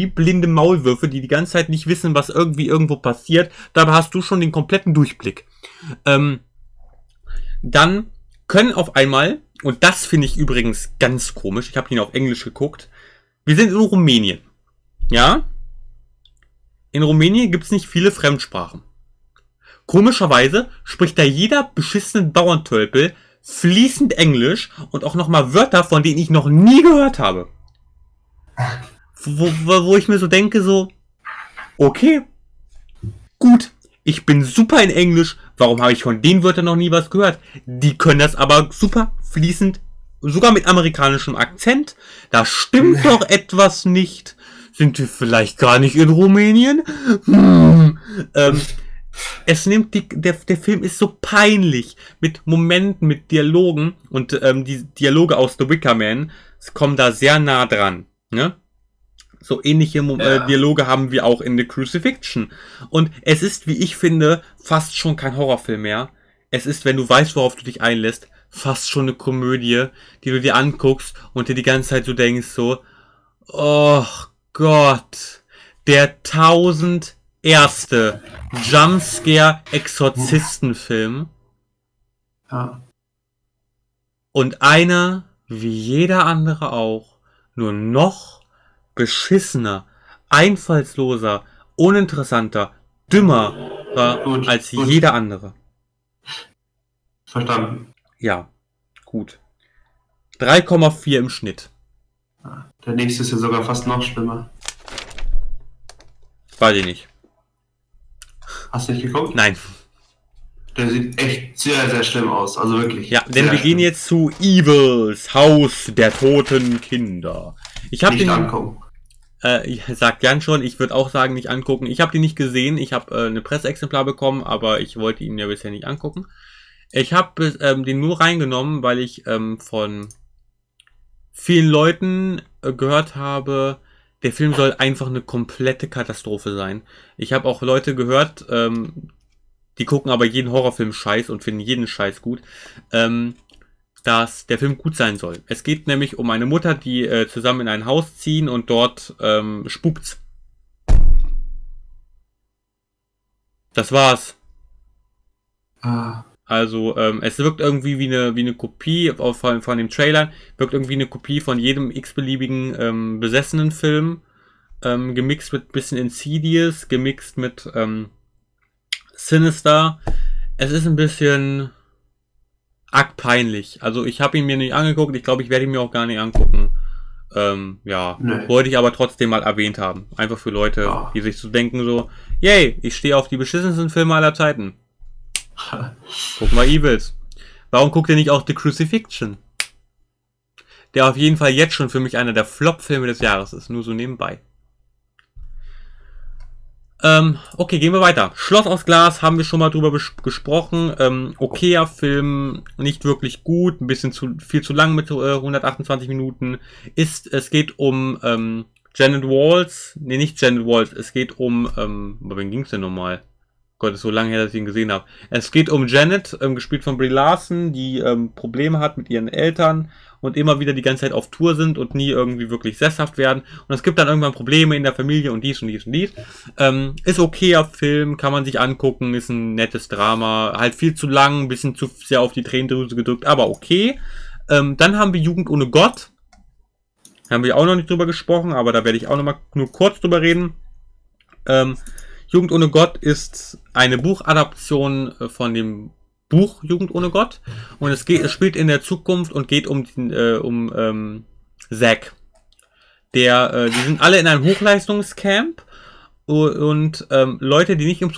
blinde Maulwürfe, die die ganze Zeit nicht wissen, was irgendwo passiert. Dabei hast du schon den kompletten Durchblick. Dann können auf einmal, und das finde ich übrigens ganz komisch, ich habe ihn auf Englisch geguckt, wir sind in Rumänien. Ja? In Rumänien gibt es nicht viele Fremdsprachen. Komischerweise spricht da jeder beschissenen Bauerntölpel fließend Englisch und auch nochmal Wörter, von denen ich noch nie gehört habe. Wo ich mir so denke, so, okay, gut, ich bin super in Englisch, warum habe ich von den Wörtern noch nie was gehört? Die können das aber super fließend, sogar mit amerikanischem Akzent, da stimmt doch etwas nicht. Sind wir vielleicht gar nicht in Rumänien? Der Film ist so peinlich. Mit Momenten, mit Dialogen. Und die Dialoge aus The Wicker Man kommen da sehr nah dran. Ne? So ähnliche Dialoge haben wir auch in The Crucifixion. Und es ist, wie ich finde, fast schon kein Horrorfilm mehr. Es ist, wenn du weißt, worauf du dich einlässt, fast schon eine Komödie, die du dir anguckst und dir die ganze Zeit so denkst, so, oh Gott, der 1001. Jumpscare-Exorzisten-Film. Ja. Und einer, wie jeder andere auch, nur noch beschissener, einfallsloser, uninteressanter, dümmer war als jeder andere. Verstanden. Ja, gut. 3,4 im Schnitt. Der nächste ist ja sogar fast noch schlimmer. Weiß ich nicht. Hast du nicht geguckt? Nein. Der sieht echt sehr, sehr schlimm aus. Also wirklich. Ja, denn wir gehen jetzt zu Evils, Haus der toten Kinder. Ich habe den... Nicht angucken. Sagt Jan schon, ich würde auch sagen, nicht angucken. Ich habe den nicht gesehen. Ich habe eine Presseexemplar bekommen, aber ich wollte ihn ja bisher nicht angucken. Ich habe den nur reingenommen, weil ich von vielen Leuten gehört habe, der Film soll einfach eine komplette Katastrophe sein. Ich habe auch Leute gehört, die gucken aber jeden Horrorfilm scheiß und finden jeden Scheiß gut, dass der Film gut sein soll. Es geht nämlich um eine Mutter, die zusammen in ein Haus ziehen und dort spukt's. Das war's. Ah. Also es wirkt irgendwie wie eine Kopie von dem Trailer, wirkt irgendwie eine Kopie von jedem x-beliebigen besessenen Film, gemixt mit bisschen Insidious, gemixt mit Sinister. Es ist ein bisschen arg peinlich. Also ich habe ihn mir nicht angeguckt, ich glaube, ich werde ihn mir auch gar nicht angucken. Wollte ich aber trotzdem mal erwähnt haben. Einfach für Leute, die sich so denken so, yay, ich stehe auf die beschissensten Filme aller Zeiten. Guck mal Evils. Warum guckt ihr nicht auch The Crucifixion? Der auf jeden Fall jetzt schon für mich einer der Flop-Filme des Jahres ist. Nur so nebenbei. Okay, gehen wir weiter. Schloss aus Glas haben wir schon mal drüber gesprochen. Okayer Film, nicht wirklich gut, ein bisschen viel zu lang mit 128 Minuten. Es geht um Janet Walls. Nee, nicht Janet Walls. Es geht um, aber wen ging es denn nochmal? Gott, ist so lange her, dass ich ihn gesehen habe. Es geht um Janet, gespielt von Brie Larson, die Probleme hat mit ihren Eltern und immer wieder die ganze Zeit auf Tour sind und nie irgendwie wirklich sesshaft werden. Und es gibt dann irgendwann Probleme in der Familie und dies und dies und dies. Ist okayer Film, kann man sich angucken, ist ein nettes Drama. Halt viel zu lang, ein bisschen zu sehr auf die Tränendrüse gedrückt, aber okay. Dann haben wir Jugend ohne Gott. Haben wir auch noch nicht drüber gesprochen, aber da werde ich auch noch mal nur kurz drüber reden. Jugend ohne Gott ist eine Buchadaption von dem Buch Jugend ohne Gott. Und es spielt in der Zukunft und geht um Zack. Die sind alle in einem Hochleistungscamp. Und Leute, die nicht im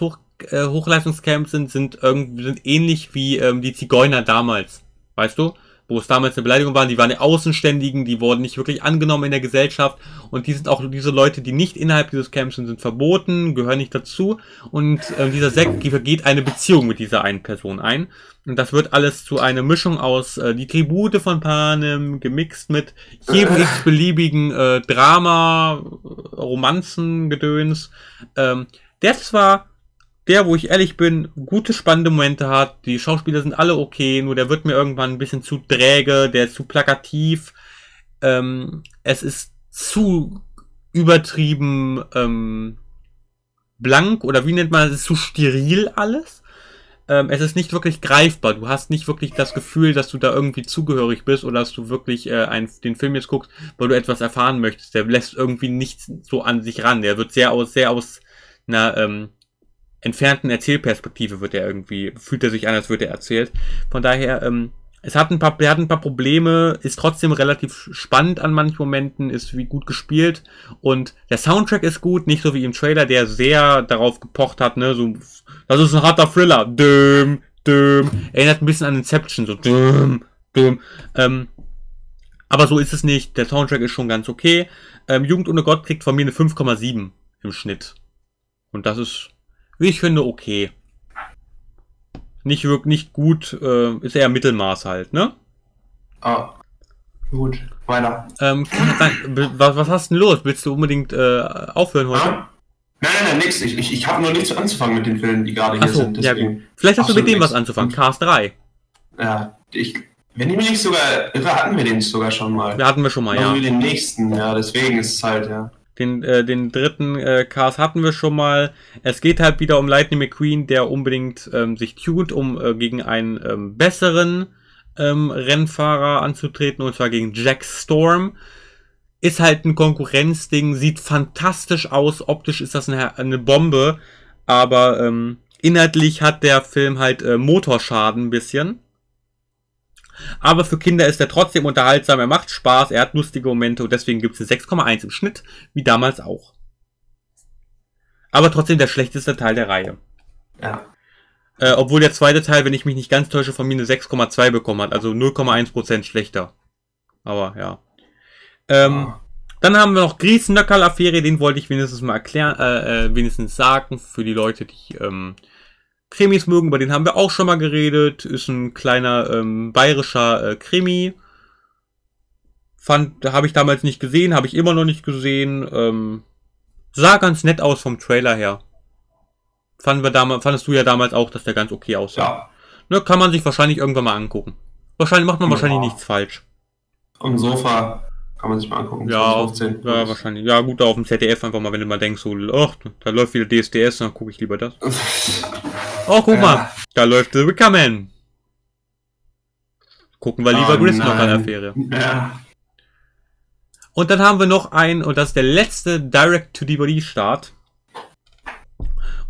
Hochleistungscamp sind ähnlich wie die Zigeuner damals. Weißt du? Wo es damals eine Beleidigung war, die waren die Außenständigen, die wurden nicht wirklich angenommen in der Gesellschaft und die sind auch diese Leute, die nicht innerhalb dieses Camps sind verboten, gehören nicht dazu und dieser Sekt geht eine Beziehung mit dieser einen Person ein und das wird alles zu einer Mischung aus die Tribute von Panem gemixt mit jedem x-beliebigen Drama, Romanzen-Gedöns. Das war der, wo ich ehrlich bin, gute, spannende Momente hat. Die Schauspieler sind alle okay, nur der wird mir irgendwann ein bisschen zu träge, der ist zu plakativ. Es ist zu übertrieben blank oder wie nennt man das? Es ist zu steril alles. Es ist nicht wirklich greifbar. Du hast nicht wirklich das Gefühl, dass du da irgendwie zugehörig bist oder dass du wirklich den Film jetzt guckst, weil du etwas erfahren möchtest. Der lässt irgendwie nichts so an sich ran. Der wird sehr aus einer entfernten Erzählperspektive fühlt er sich an, als würde er erzählt. Von daher, er hat ein paar Probleme, ist trotzdem relativ spannend an manchen Momenten, ist wie gut gespielt und der Soundtrack ist gut, nicht so wie im Trailer, der sehr darauf gepocht hat, ne, so, das ist ein harter Thriller, düm, düm, erinnert ein bisschen an Inception, so, düm, düm, aber so ist es nicht, der Soundtrack ist schon ganz okay. Jugend ohne Gott kriegt von mir eine 5,7 im Schnitt. Und das ist, wie ich finde, okay. Nicht wirklich, nicht gut, ist eher Mittelmaß halt, ne? Ah, gut, weiter. Was hast denn los? Willst du unbedingt aufhören heute? Ah? Nein, nix. Ich habe noch nichts anzufangen mit den Filmen, die gerade hier sind. Deswegen. Ja, gut. Vielleicht hast du mit dem was anzufangen, Cars 3. Ja, wenn ich mich nicht sogar irre, hatten wir den sogar schon mal. Da hatten wir schon mal, ja. Hatten wir den nächsten, ja, deswegen ist es halt, ja. Den dritten Cast hatten wir schon mal. Es geht halt wieder um Lightning McQueen, der unbedingt sich tut, um gegen einen besseren Rennfahrer anzutreten, und zwar gegen Jack Storm. Ist halt ein Konkurrenzding, sieht fantastisch aus, optisch ist das eine Bombe, aber inhaltlich hat der Film halt Motorschaden ein bisschen. Aber für Kinder ist er trotzdem unterhaltsam, er macht Spaß, er hat lustige Momente und deswegen gibt es eine 6,1 im Schnitt, wie damals auch. Aber trotzdem der schlechteste Teil der Reihe. Ja. Obwohl der zweite Teil, wenn ich mich nicht ganz täusche, von mir eine 6,2 bekommen hat, also 0,1% schlechter. Aber ja. Dann haben wir noch Griesnöckerl-Affäre, den wollte ich wenigstens mal erklären, wenigstens sagen für die Leute, die Krimis mögen, über den haben wir auch schon mal geredet. Ist ein kleiner bayerischer Krimi. Habe ich damals nicht gesehen, habe ich immer noch nicht gesehen. Sah ganz nett aus vom Trailer her. Fandest du ja damals auch, dass der ganz okay aussah. Ja. Ne, kann man sich wahrscheinlich irgendwann mal angucken. Macht man wahrscheinlich nichts falsch. Am Sofa kann man sich mal angucken. Ja, wahrscheinlich. Ja, gut, da auf dem ZDF einfach mal, wenn du mal denkst, so, ach, da läuft wieder DSDS, dann gucke ich lieber das. Oh, guck mal, da läuft The Wicker Man. Gucken wir lieber Gris noch an der Affäre. Ja. Und dann haben wir noch einen, und das ist der letzte Direct-to-DVD-Start.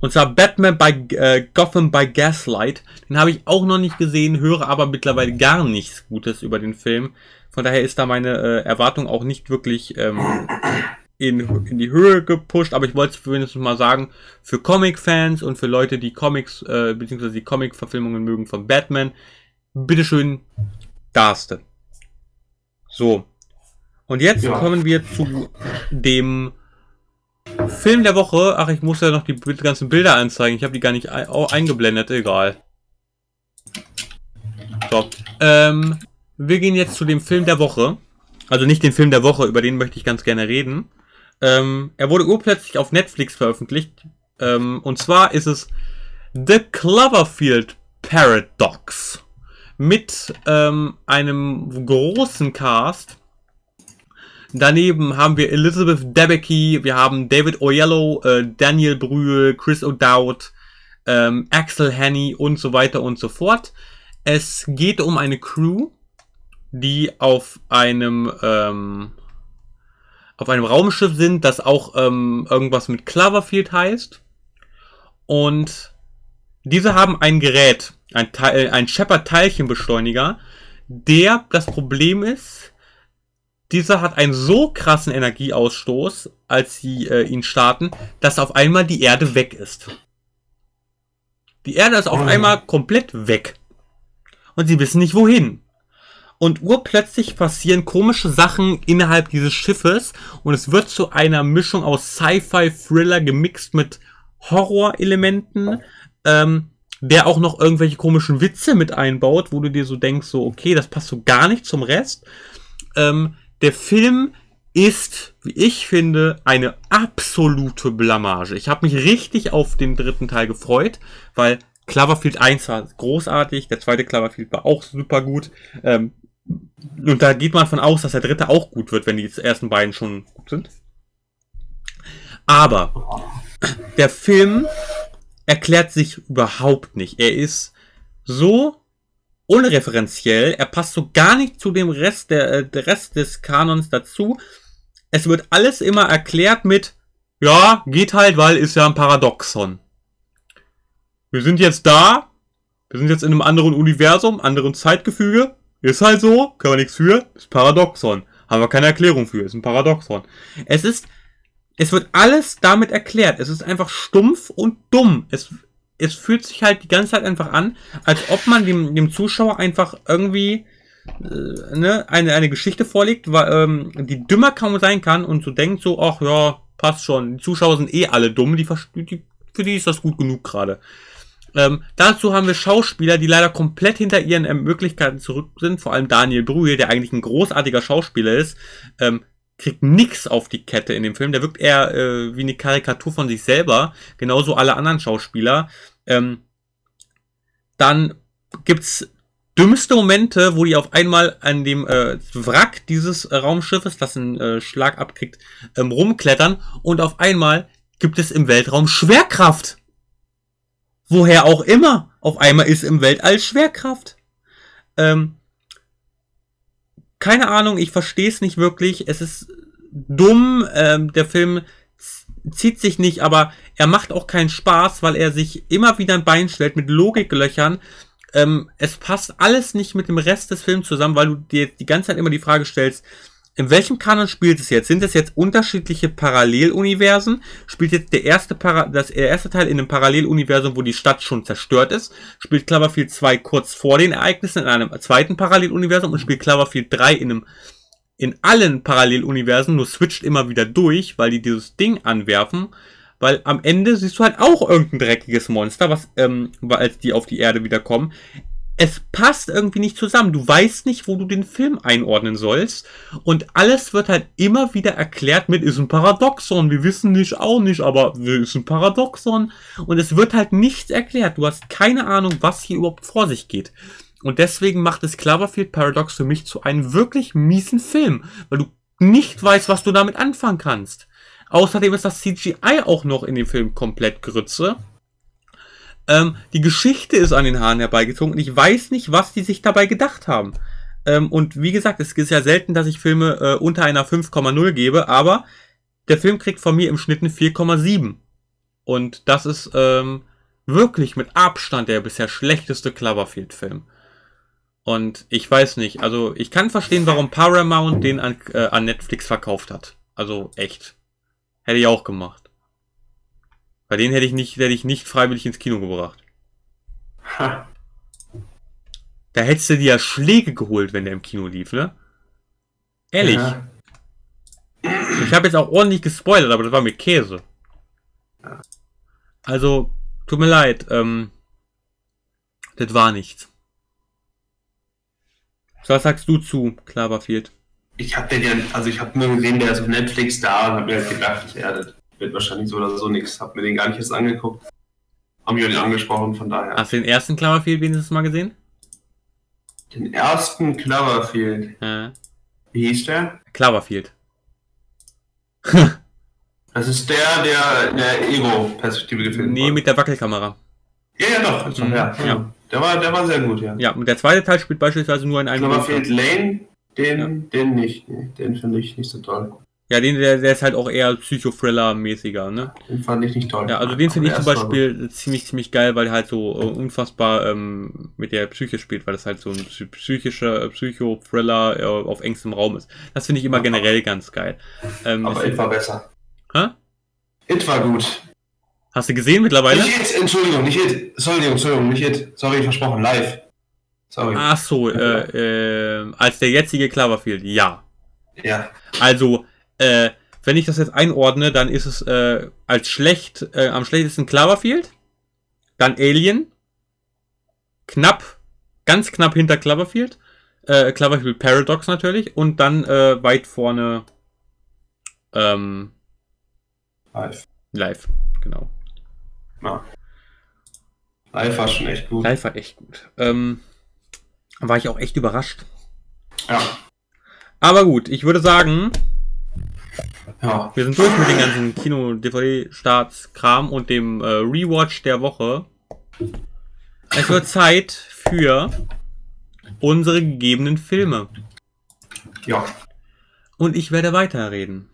Und zwar Batman bei Gotham by Gaslight. Den habe ich auch noch nicht gesehen, höre aber mittlerweile gar nichts Gutes über den Film. Von daher ist da meine Erwartung auch nicht wirklich in die Höhe gepusht. Aber ich wollte es wenigstens mal sagen, für Comic-Fans und für Leute, die Comics bzw. die Comic-Verfilmungen mögen von Batman, bitteschön, da hast du. So. Und jetzt kommen wir zu dem Film der Woche. Ach, ich muss ja noch die ganzen Bilder anzeigen. Ich habe die gar nicht eingeblendet. Egal. So. Wir gehen jetzt zu dem Film der Woche. Also nicht den Film der Woche, über den möchte ich ganz gerne reden. Er wurde urplötzlich auf Netflix veröffentlicht. Und zwar ist es The Cloverfield Paradox. Mit einem großen Cast. Daneben haben wir Elizabeth Debicki, wir haben David Oyelowo, Daniel Brühl, Chris O'Dowd, Axel Henny und so weiter und so fort. Es geht um eine Crew, die auf einem Raumschiff sind, das auch irgendwas mit Cloverfield heißt. Und diese haben ein Gerät, ein Shepard-Teilchenbeschleuniger, der das Problem ist, dieser hat einen so krassen Energieausstoß, als sie ihn starten, dass auf einmal die Erde weg ist. Die Erde ist auf einmal komplett weg. Und sie wissen nicht wohin. Und urplötzlich passieren komische Sachen innerhalb dieses Schiffes. Und es wird zu einer Mischung aus Sci-Fi-Thriller gemixt mit Horrorelementen, der auch noch irgendwelche komischen Witze mit einbaut, wo du dir so denkst, so okay, das passt so gar nicht zum Rest. Der Film ist, wie ich finde, eine absolute Blamage. Ich habe mich richtig auf den dritten Teil gefreut, weil Cloverfield 1 war großartig, der zweite Cloverfield war auch super gut. Und da geht man von aus, dass der dritte auch gut wird, wenn die ersten beiden schon gut sind. Aber der Film erklärt sich überhaupt nicht. Er ist so unreferenziell, er passt so gar nicht zu dem Rest der Rest des Kanons dazu. Es wird alles immer erklärt mit, ja, geht halt, weil ist ja ein Paradoxon. Wir sind jetzt da, wir sind jetzt in einem anderen Universum, anderen Zeitgefüge, ist halt so, können wir nichts für, ist Paradoxon. Haben wir keine Erklärung für, ist ein Paradoxon. Es wird alles damit erklärt, es ist einfach stumpf und dumm. Es fühlt sich halt die ganze Zeit einfach an, als ob man dem Zuschauer einfach irgendwie eine Geschichte vorlegt, die dümmer kaum sein kann und so denkt so, ach ja, passt schon, die Zuschauer sind eh alle dumm, für die ist das gut genug gerade. Dazu haben wir Schauspieler, die leider komplett hinter ihren Möglichkeiten zurück sind, vor allem Daniel Brühl, der eigentlich ein großartiger Schauspieler ist, kriegt nichts auf die Kette in dem Film. Der wirkt eher wie eine Karikatur von sich selber. Genauso alle anderen Schauspieler. Dann gibt's dümmste Momente, wo die auf einmal an dem Wrack dieses Raumschiffes, das einen Schlag abkriegt, rumklettern. Und auf einmal gibt es im Weltraum Schwerkraft. Woher auch immer. Auf einmal ist im Weltall Schwerkraft. Keine Ahnung, ich verstehe es nicht wirklich. Es ist dumm, der Film zieht sich nicht, aber er macht auch keinen Spaß, weil er sich immer wieder ein Bein stellt mit Logiklöchern. Es passt alles nicht mit dem Rest des Films zusammen, weil du dir die ganze Zeit immer die Frage stellst, in welchem Kanon spielt es jetzt? Sind es jetzt unterschiedliche Paralleluniversen? Spielt jetzt der erste Teil in einem Paralleluniversum, wo die Stadt schon zerstört ist? Spielt Cloverfield 2 kurz vor den Ereignissen in einem zweiten Paralleluniversum? Und spielt Cloverfield 3 in allen Paralleluniversen, nur switcht immer wieder durch, weil die dieses Ding anwerfen? Weil am Ende siehst du halt auch irgendein dreckiges Monster, als die auf die Erde wiederkommen. Es passt irgendwie nicht zusammen. Du weißt nicht, wo du den Film einordnen sollst. Und alles wird halt immer wieder erklärt mit, ist ein Paradoxon. Wir wissen nicht, auch nicht, aber ist ein Paradoxon. Und es wird halt nichts erklärt. Du hast keine Ahnung, was hier überhaupt vor sich geht. Und deswegen macht es Cloverfield Paradox für mich zu einem wirklich miesen Film. Weil du nicht weißt, was du damit anfangen kannst. Außerdem ist das CGI auch noch in dem Film komplett Grütze. Die Geschichte ist an den Haaren herbeigezogen und ich weiß nicht, was die sich dabei gedacht haben. Und wie gesagt, es ist ja selten, dass ich Filme unter einer 5,0 gebe, aber der Film kriegt von mir im Schnitt eine 4,7. Und das ist wirklich mit Abstand der bisher schlechteste Cloverfield-Film. Und ich weiß nicht, also ich kann verstehen, warum Paramount den an Netflix verkauft hat. Also echt. Hätte ich auch gemacht. Bei denen hätte ich nicht freiwillig ins Kino gebracht. Ha. Da hättest du dir ja Schläge geholt, wenn der im Kino lief, ne? Ehrlich. Ja. Ich habe jetzt auch ordentlich gespoilert, aber das war mir Käse. Also, tut mir leid, das war nichts. Was sagst du zu Cloverfield? Ich habe den ja, also ich habe nur gesehen, der ist auf Netflix da und habe mir gedacht, ja, das wird wahrscheinlich so oder so nichts. Habe mir den gar nicht erst angeguckt. Haben mich auch nicht angesprochen, von daher. Hast du den ersten Cloverfield wenigstens mal gesehen? Den ersten Cloverfield? Ja. Wie hieß der? Cloverfield. Das ist der in der Ego-Perspektive gefilmt wurde. Nee, mit der Wackelkamera. Ja, ja, doch. Mhm. Ja. Der war sehr gut, ja. Ja, und der zweite Teil spielt beispielsweise nur in einem... Cloverfield Lane, den nicht. Nee, den finde ich nicht so toll. Ja, der ist halt auch eher Psychothriller-mäßiger, ne? Den fand ich nicht toll. Ja, also den finde ich zum Beispiel ziemlich geil, weil halt so unfassbar mit der Psyche spielt, weil das halt so ein psychischer Psychothriller auf engstem Raum ist. Das finde ich immer generell ganz geil. Aber It war besser. Hä? It war gut. Hast du gesehen mittlerweile? Nicht It, Entschuldigung, nicht It. Entschuldigung, nicht It. Sorry, versprochen, live. Sorry. Ach so, als der jetzige Cloverfield, ja. Ja. Also... wenn ich das jetzt einordne, dann ist es als schlecht, am schlechtesten Cloverfield, dann Alien, ganz knapp hinter Cloverfield, Cloverfield Paradox natürlich, und dann weit vorne Live, genau. Ja. Live war schon echt gut. Live war echt gut. War ich auch echt überrascht. Ja. Aber gut, ich würde sagen... Ja. Wir sind durch mit den ganzen Kino-DVD-Starts-Kram und dem Rewatch der Woche. Es wird Zeit für unsere gegebenen Filme. Ja. Und ich werde weiterreden.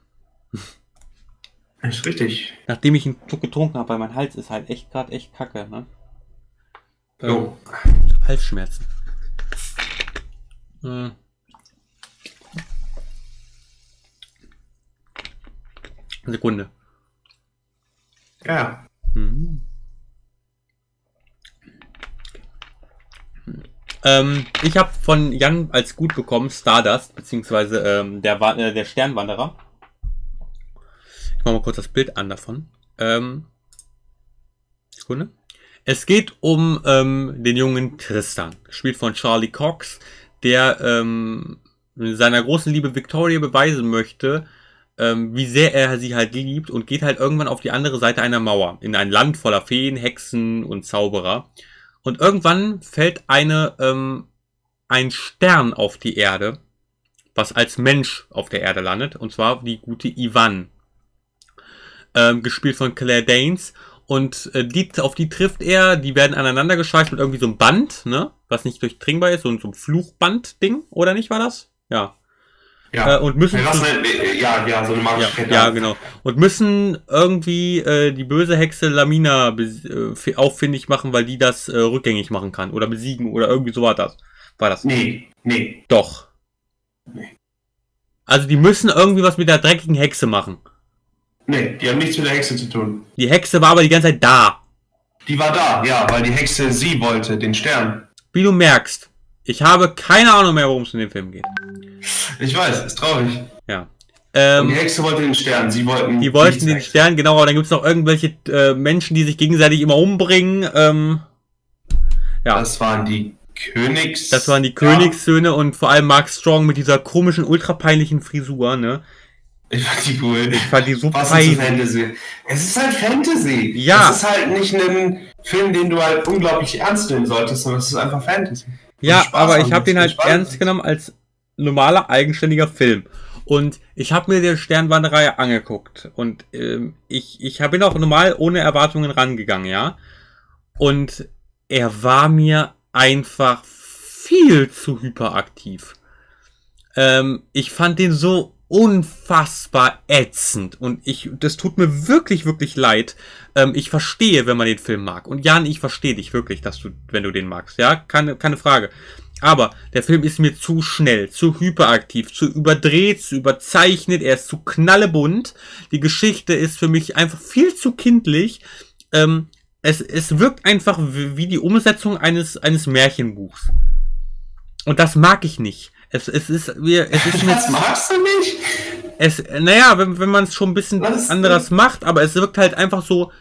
Ist richtig. Nachdem ich einen Schluck getrunken habe, weil mein Hals ist halt echt gerade echt kacke, ne? Jo. Halsschmerzen. Sekunde. Ja. Mhm. Ich habe von Jan als gut bekommen Stardust, beziehungsweise der Sternwanderer. Ich mache mal kurz das Bild an davon. Sekunde. Es geht um den jungen Tristan, gespielt von Charlie Cox, der seiner großen Liebe Victoria beweisen möchte, wie sehr er sie halt liebt, und geht halt irgendwann auf die andere Seite einer Mauer, in ein Land voller Feen, Hexen und Zauberer. Und irgendwann fällt ein Stern auf die Erde, was als Mensch auf der Erde landet, und zwar die gute Yvonne, gespielt von Claire Danes. Und auf die trifft er, die werden aneinander geschweißt mit irgendwie so einem Band, ne, was nicht durchdringbar ist, so ein Fluchband-Ding, oder nicht, war das? Ja. Ja. Und müssen genau, und müssen irgendwie die böse Hexe Lamina auffindig machen, weil die das rückgängig machen kann oder besiegen oder irgendwie so war das. Nee. Doch. Nee. Also die müssen irgendwie was mit der dreckigen Hexe machen. Nee, die haben nichts mit der Hexe zu tun. Die Hexe war aber die ganze Zeit da. Die war da, ja, weil die Hexe sie wollte, den Stern. Wie du merkst, ich habe keine Ahnung mehr, worum es in dem Film geht. Ich weiß, ist traurig. Ja. Und die Hexe wollte den Stern, die wollten den Stern, genau, aber dann gibt es noch irgendwelche Menschen, die sich gegenseitig immer umbringen. Ja. Das waren die Königssöhne und vor allem Mark Strong mit dieser komischen, ultrapeinlichen Frisur, ne? Ich fand die cool. Ich fand die super. Was ist Fantasy? Es ist halt Fantasy. Ja. Es ist halt nicht ein Film, den du halt unglaublich ernst nehmen solltest, sondern es ist einfach Fantasy. Ja, aber ich habe den halt ernst genommen als normaler, eigenständiger Film. Und ich habe mir die Sternwanderei angeguckt. Und ich bin auch normal ohne Erwartungen rangegangen, ja. Und er war mir einfach viel zu hyperaktiv. Ich fand den so unfassbar ätzend. Und das tut mir wirklich, wirklich leid. Ich verstehe, wenn man den Film mag. Und Jan, ich verstehe dich wirklich, wenn du den magst. Ja, keine Frage. Aber der Film ist mir zu schnell, zu hyperaktiv, zu überdreht, zu überzeichnet. Er ist zu knallebunt. Die Geschichte ist für mich einfach viel zu kindlich. Es wirkt einfach wie die Umsetzung eines Märchenbuchs. Und das mag ich nicht. Das magst du nicht? Naja, wenn man es schon ein bisschen anders macht, aber es wirkt halt einfach so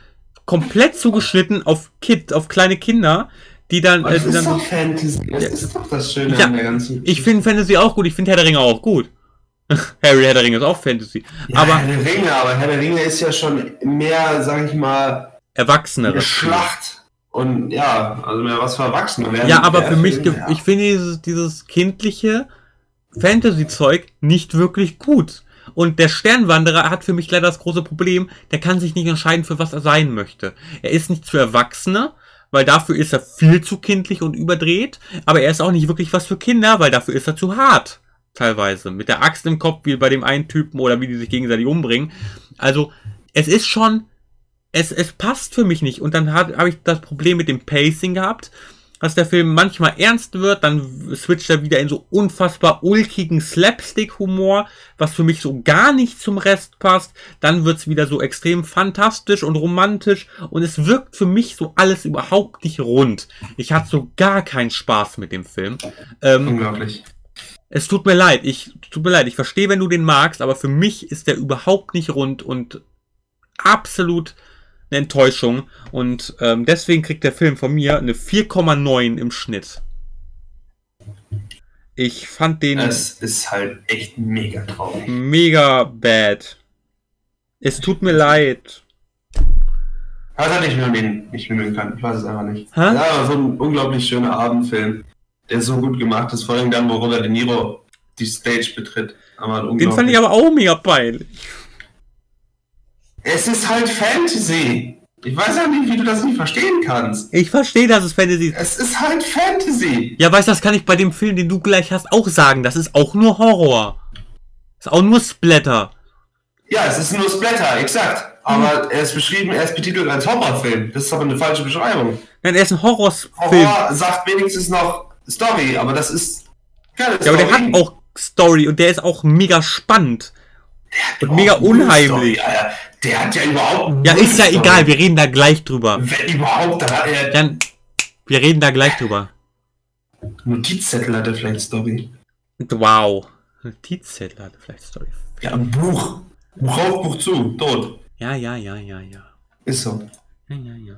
komplett zugeschnitten auf kleine Kinder, die dann... Das ist doch Fantasy, das ist doch das Schöne an der ganzen... Ich finde Fantasy auch gut, ich finde Herr der Ringe auch gut. Herr der Ringe ist auch Fantasy. Ja, aber Herr der Ringe ist ja schon mehr, sag ich mal... Erwachsene Schlacht. Und ja, also mehr was für Erwachsene werden. Ja, aber für mich, ich finde dieses kindliche Fantasy-Zeug nicht wirklich gut. Und der Sternwanderer hat für mich leider das große Problem, der kann sich nicht entscheiden, für was er sein möchte. Er ist nicht für Erwachsene, weil dafür ist er viel zu kindlich und überdreht. Aber er ist auch nicht wirklich was für Kinder, weil dafür ist er zu hart. Teilweise. Mit der Axt im Kopf, wie bei dem einen Typen, oder wie die sich gegenseitig umbringen. Also, es ist schon... Es passt für mich nicht. Und dann habe ich das Problem mit dem Pacing gehabt, dass der Film manchmal ernst wird, dann switcht er wieder in so unfassbar ulkigen Slapstick-Humor, was für mich so gar nicht zum Rest passt. Dann wird es wieder so extrem fantastisch und romantisch und es wirkt für mich so alles überhaupt nicht rund. Ich hatte so gar keinen Spaß mit dem Film. Unglaublich. Es tut mir leid. Ich verstehe, wenn du den magst, aber für mich ist der überhaupt nicht rund und absolut... eine Enttäuschung und deswegen kriegt der Film von mir eine 4,9 im Schnitt. Ich fand den... Es ist halt echt mega traurig. Mega bad. Es tut mir leid. Hat er nicht mögen können. Ich weiß es einfach nicht. Ja, war so ein unglaublich schöner Abendfilm, der so gut gemacht ist, vor allem dann, wo Robert De Niro die Stage betritt. Aber den fand ich aber auch mega peinlich. Es ist halt Fantasy. Ich weiß ja nicht, wie du das nicht verstehen kannst. Ich verstehe, dass es Fantasy ist. Es ist halt Fantasy. Ja, weißt du, das kann ich bei dem Film, den du gleich hast, auch sagen. Das ist auch nur Horror. Das ist auch nur Splatter. Ja, es ist nur Splatter, exakt. Aber er ist betitelt als Horrorfilm. Das ist aber eine falsche Beschreibung. Nein, er ist ein Horrorfilm. Horror sagt wenigstens noch Story, aber das ist keine Story. Ja, aber der hat auch Story und der ist auch mega spannend. Und mega unheimlich. Der hat ja überhaupt... Ja, ist ja egal, wir reden da gleich drüber. Wenn überhaupt, dann hat er... Dann, wir reden da gleich drüber. Notizzettel hat er vielleicht Story. Wow. Notizzettel hat er vielleicht Story. Ja, ein Buch. Buch auf, Buch zu. Tot. Ja. Ist so. Ja.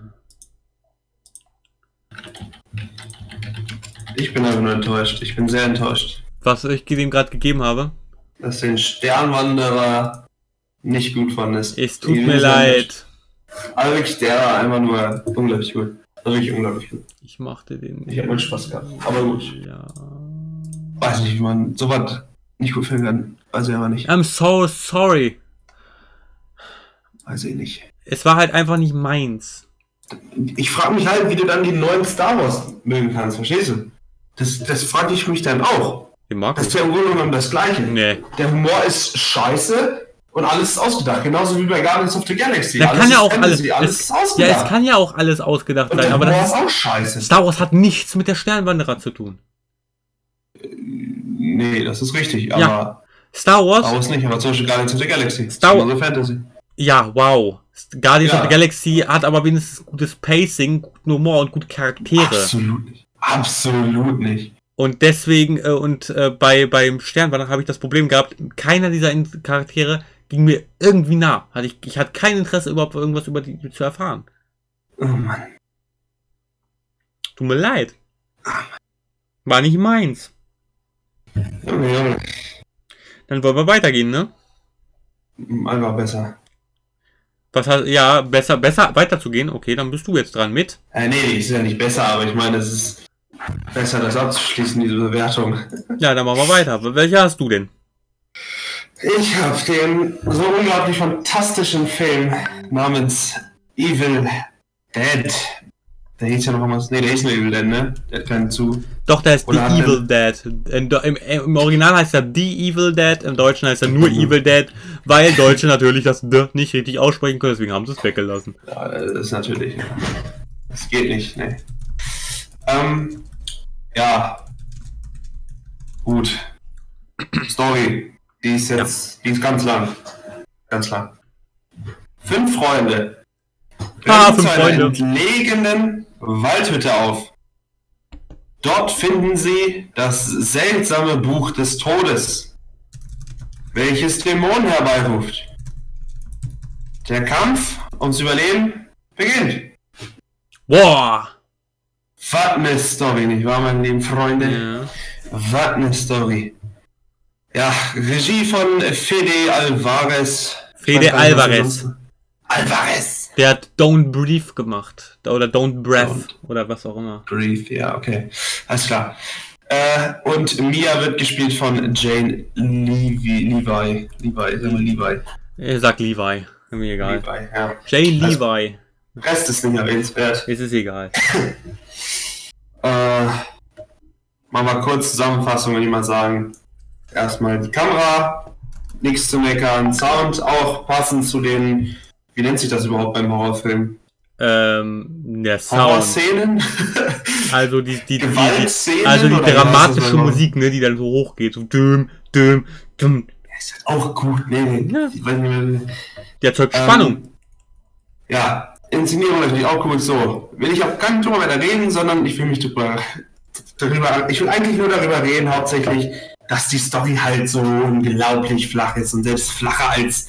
Ich bin aber nur enttäuscht. Ich bin sehr enttäuscht. Was ich ihm gerade gegeben habe? Dass den Sternwanderer nicht gut fandest. Es tut mir leid. Aber wirklich, der war einfach nur unglaublich gut. Wirklich unglaublich gut. Ich mochte den. Ich hab meinen Spaß gehabt. Aber gut. Ja. Weiß nicht, wie man sowas nicht gut filmen kann. Weiß ich aber nicht. I'm so sorry. Weiß ich nicht. Es war halt einfach nicht meins. Ich frage mich halt, wie du dann die neuen Star Wars mögen kannst, verstehst du? Das frage ich mich dann auch. Das ist ja im Grunde genommen das Gleiche. Nee. Der Humor ist scheiße und alles ist ausgedacht. Genauso wie bei Guardians of the Galaxy. Da kann ja auch alles ist ausgedacht. Ja, es kann ja auch alles ausgedacht sein. Aber das ist auch scheiße. Star Wars hat nichts mit der Sternwanderer zu tun. Nee, das ist richtig. Aber ja. Star Wars nicht, aber zum Beispiel Guardians of the Galaxy. Star Wars Fantasy. Ja, wow. Guardians of the Galaxy hat aber wenigstens gutes Pacing, guten Humor und gute Charaktere. Absolut nicht. Absolut nicht. Und deswegen, beim Sternwanderer habe ich das Problem gehabt, keiner dieser Charaktere ging mir irgendwie nah. Ich hatte kein Interesse überhaupt, irgendwas über die zu erfahren. Oh Mann. Tut mir leid. War nicht meins. Dann wollen wir weitergehen, ne? Einfach besser. Ja, besser weiterzugehen. Okay, dann bist du jetzt dran mit. Nee, ist ja nicht besser, aber ich meine, es ist... Besser das abzuschließen, diese Bewertung. Ja, dann machen wir weiter. Welcher hast du denn? Ich habe den so unglaublich fantastischen Film namens Evil Dead Der hieß ja noch irgendwas. Ne, der hieß nur Evil Dead, ne? Der hat keinen zu. Doch, der heißt The Evil Dead. Im Original heißt er The Evil Dead, im Deutschen heißt er nur Evil Dead, weil Deutsche natürlich das D nicht richtig aussprechen können, deswegen haben sie es weggelassen. Ja, das ist natürlich. Ja. Das geht nicht, ne. Ja. Gut. Story. Die ist jetzt, die ist ganz lang. Ganz lang. 5 Freunde. Ah, 5 Freunde. In einer entlegenen Waldhütte auf. Dort finden sie das seltsame Buch des Todes, welches Dämonen herbeiruft. Der Kampf ums Überleben beginnt. Boah! Was eine Story, nicht wahr, meine lieben Freunde? Ja. Was eine Story. Ja, Regie von Fede Alvarez. Fede Alvarez. Alvarez! Der hat Don't Breathe gemacht. Oder Don't Breath. Oder was auch immer. Breathe, ja, okay. Alles klar. Und Mia wird gespielt von Jane Levi. Levi, sag mal Levi. Er sagt Levi. Mir egal. Levi, ja. Jane also, Levi. Rest ist nicht erwähnenswert. Es ist egal. Machen wir kurz Zusammenfassung, würde ich mal sagen. Erstmal die Kamera. Nichts zu meckern. Sound auch passend zu den... Wie nennt sich das überhaupt beim Horrorfilm? Der Sound. Horrorszenen? Also die Gewaltszenen, also die dramatische Musik, ne, die dann so hochgeht. So düm, düm, düm. Ja, ist halt auch gut, ne? Ja. Die erzeugt Spannung. Ja, Inszenierung natürlich auch gut. So, will ich auch gar nicht drüber weiter reden, sondern ich will mich darüber... Ich will eigentlich nur darüber reden, hauptsächlich, dass die Story halt so unglaublich flach ist und selbst flacher als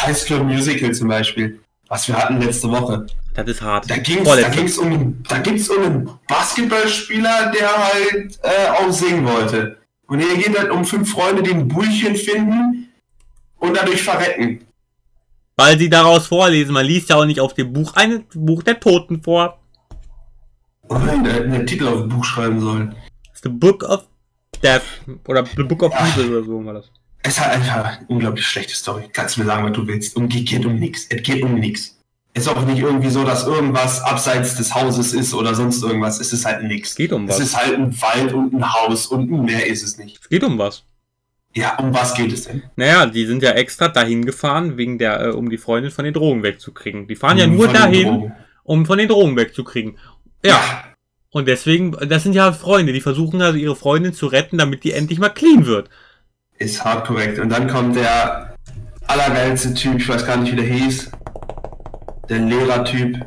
Highschool Musical zum Beispiel, was wir hatten letzte Woche. Das ist hart. Da ging's um einen Basketballspieler, der halt auch singen wollte. Und hier geht halt um 5 Freunde, die ein Buchchen finden und dadurch verrecken. Weil sie daraus vorlesen. Man liest ja auch nicht auf dem Buch ein Buch der Toten vor. Oh nein, da hätten wir den Titel auf dem Buch schreiben sollen. Das ist The Book of Death oder The Book of Evil oder so war das. Es hat einfach eine unglaublich schlechte Story. Kannst du mir sagen, was du willst. Geht um nichts. Es geht um nichts. Es ist auch nicht irgendwie so, dass irgendwas abseits des Hauses ist oder sonst irgendwas. Es ist halt nichts. Es geht um was. Es ist halt ein Wald und ein Haus und mehr ist es nicht. Es geht um was. Ja, um was geht es denn? Naja, die sind ja extra dahin gefahren, um die Freundin von den Drogen wegzukriegen. Die fahren ja nur dahin, um von den Drogen wegzukriegen. Ja. Und deswegen, das sind ja Freunde. Die versuchen also ihre Freundin zu retten, damit die endlich mal clean wird. Ist hart korrekt. Und dann kommt der allergeilste Typ, ich weiß gar nicht, wie der hieß. Der Lehrertyp.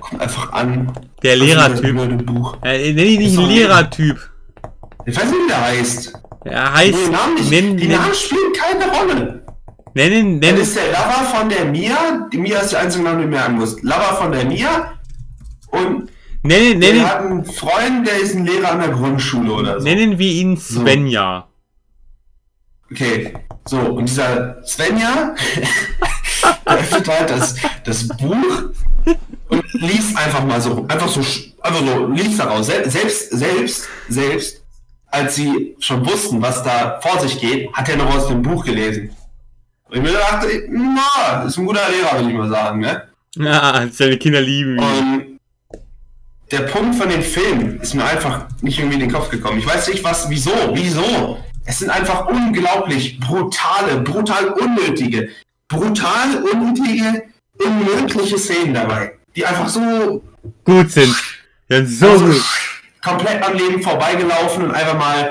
Kommt einfach an. Der Lehrertyp. Nenn ihn nicht Lehrertyp. Ich weiß nicht, wie der heißt. Er heißt... Die Namen spielen keine Rolle. Dann ist der Lover von der Mia. Die Mia ist der einzige Name, den du merken musst. Lover von der Mia. Und... Wir hatten einen Freund, der ist ein Lehrer an der Grundschule oder so. Nennen wir ihn Svenja. Okay, so, und dieser Svenja öffnet halt das Buch und liest einfach so, liest daraus. Selbst, als sie schon wussten, was da vor sich geht, hat er noch aus dem Buch gelesen. Und ich mir dachte, na, ist ein guter Lehrer, würde ich mal sagen, ne? Ja, seine Kinder lieben ihn. Der Punkt von den Filmen ist mir einfach nicht irgendwie in den Kopf gekommen. Ich weiß nicht, wieso. Es sind einfach unglaublich brutal unnötige, unmögliche Szenen dabei, die einfach so gut sind. Ja, so also gut. Komplett am Leben vorbeigelaufen und einfach mal,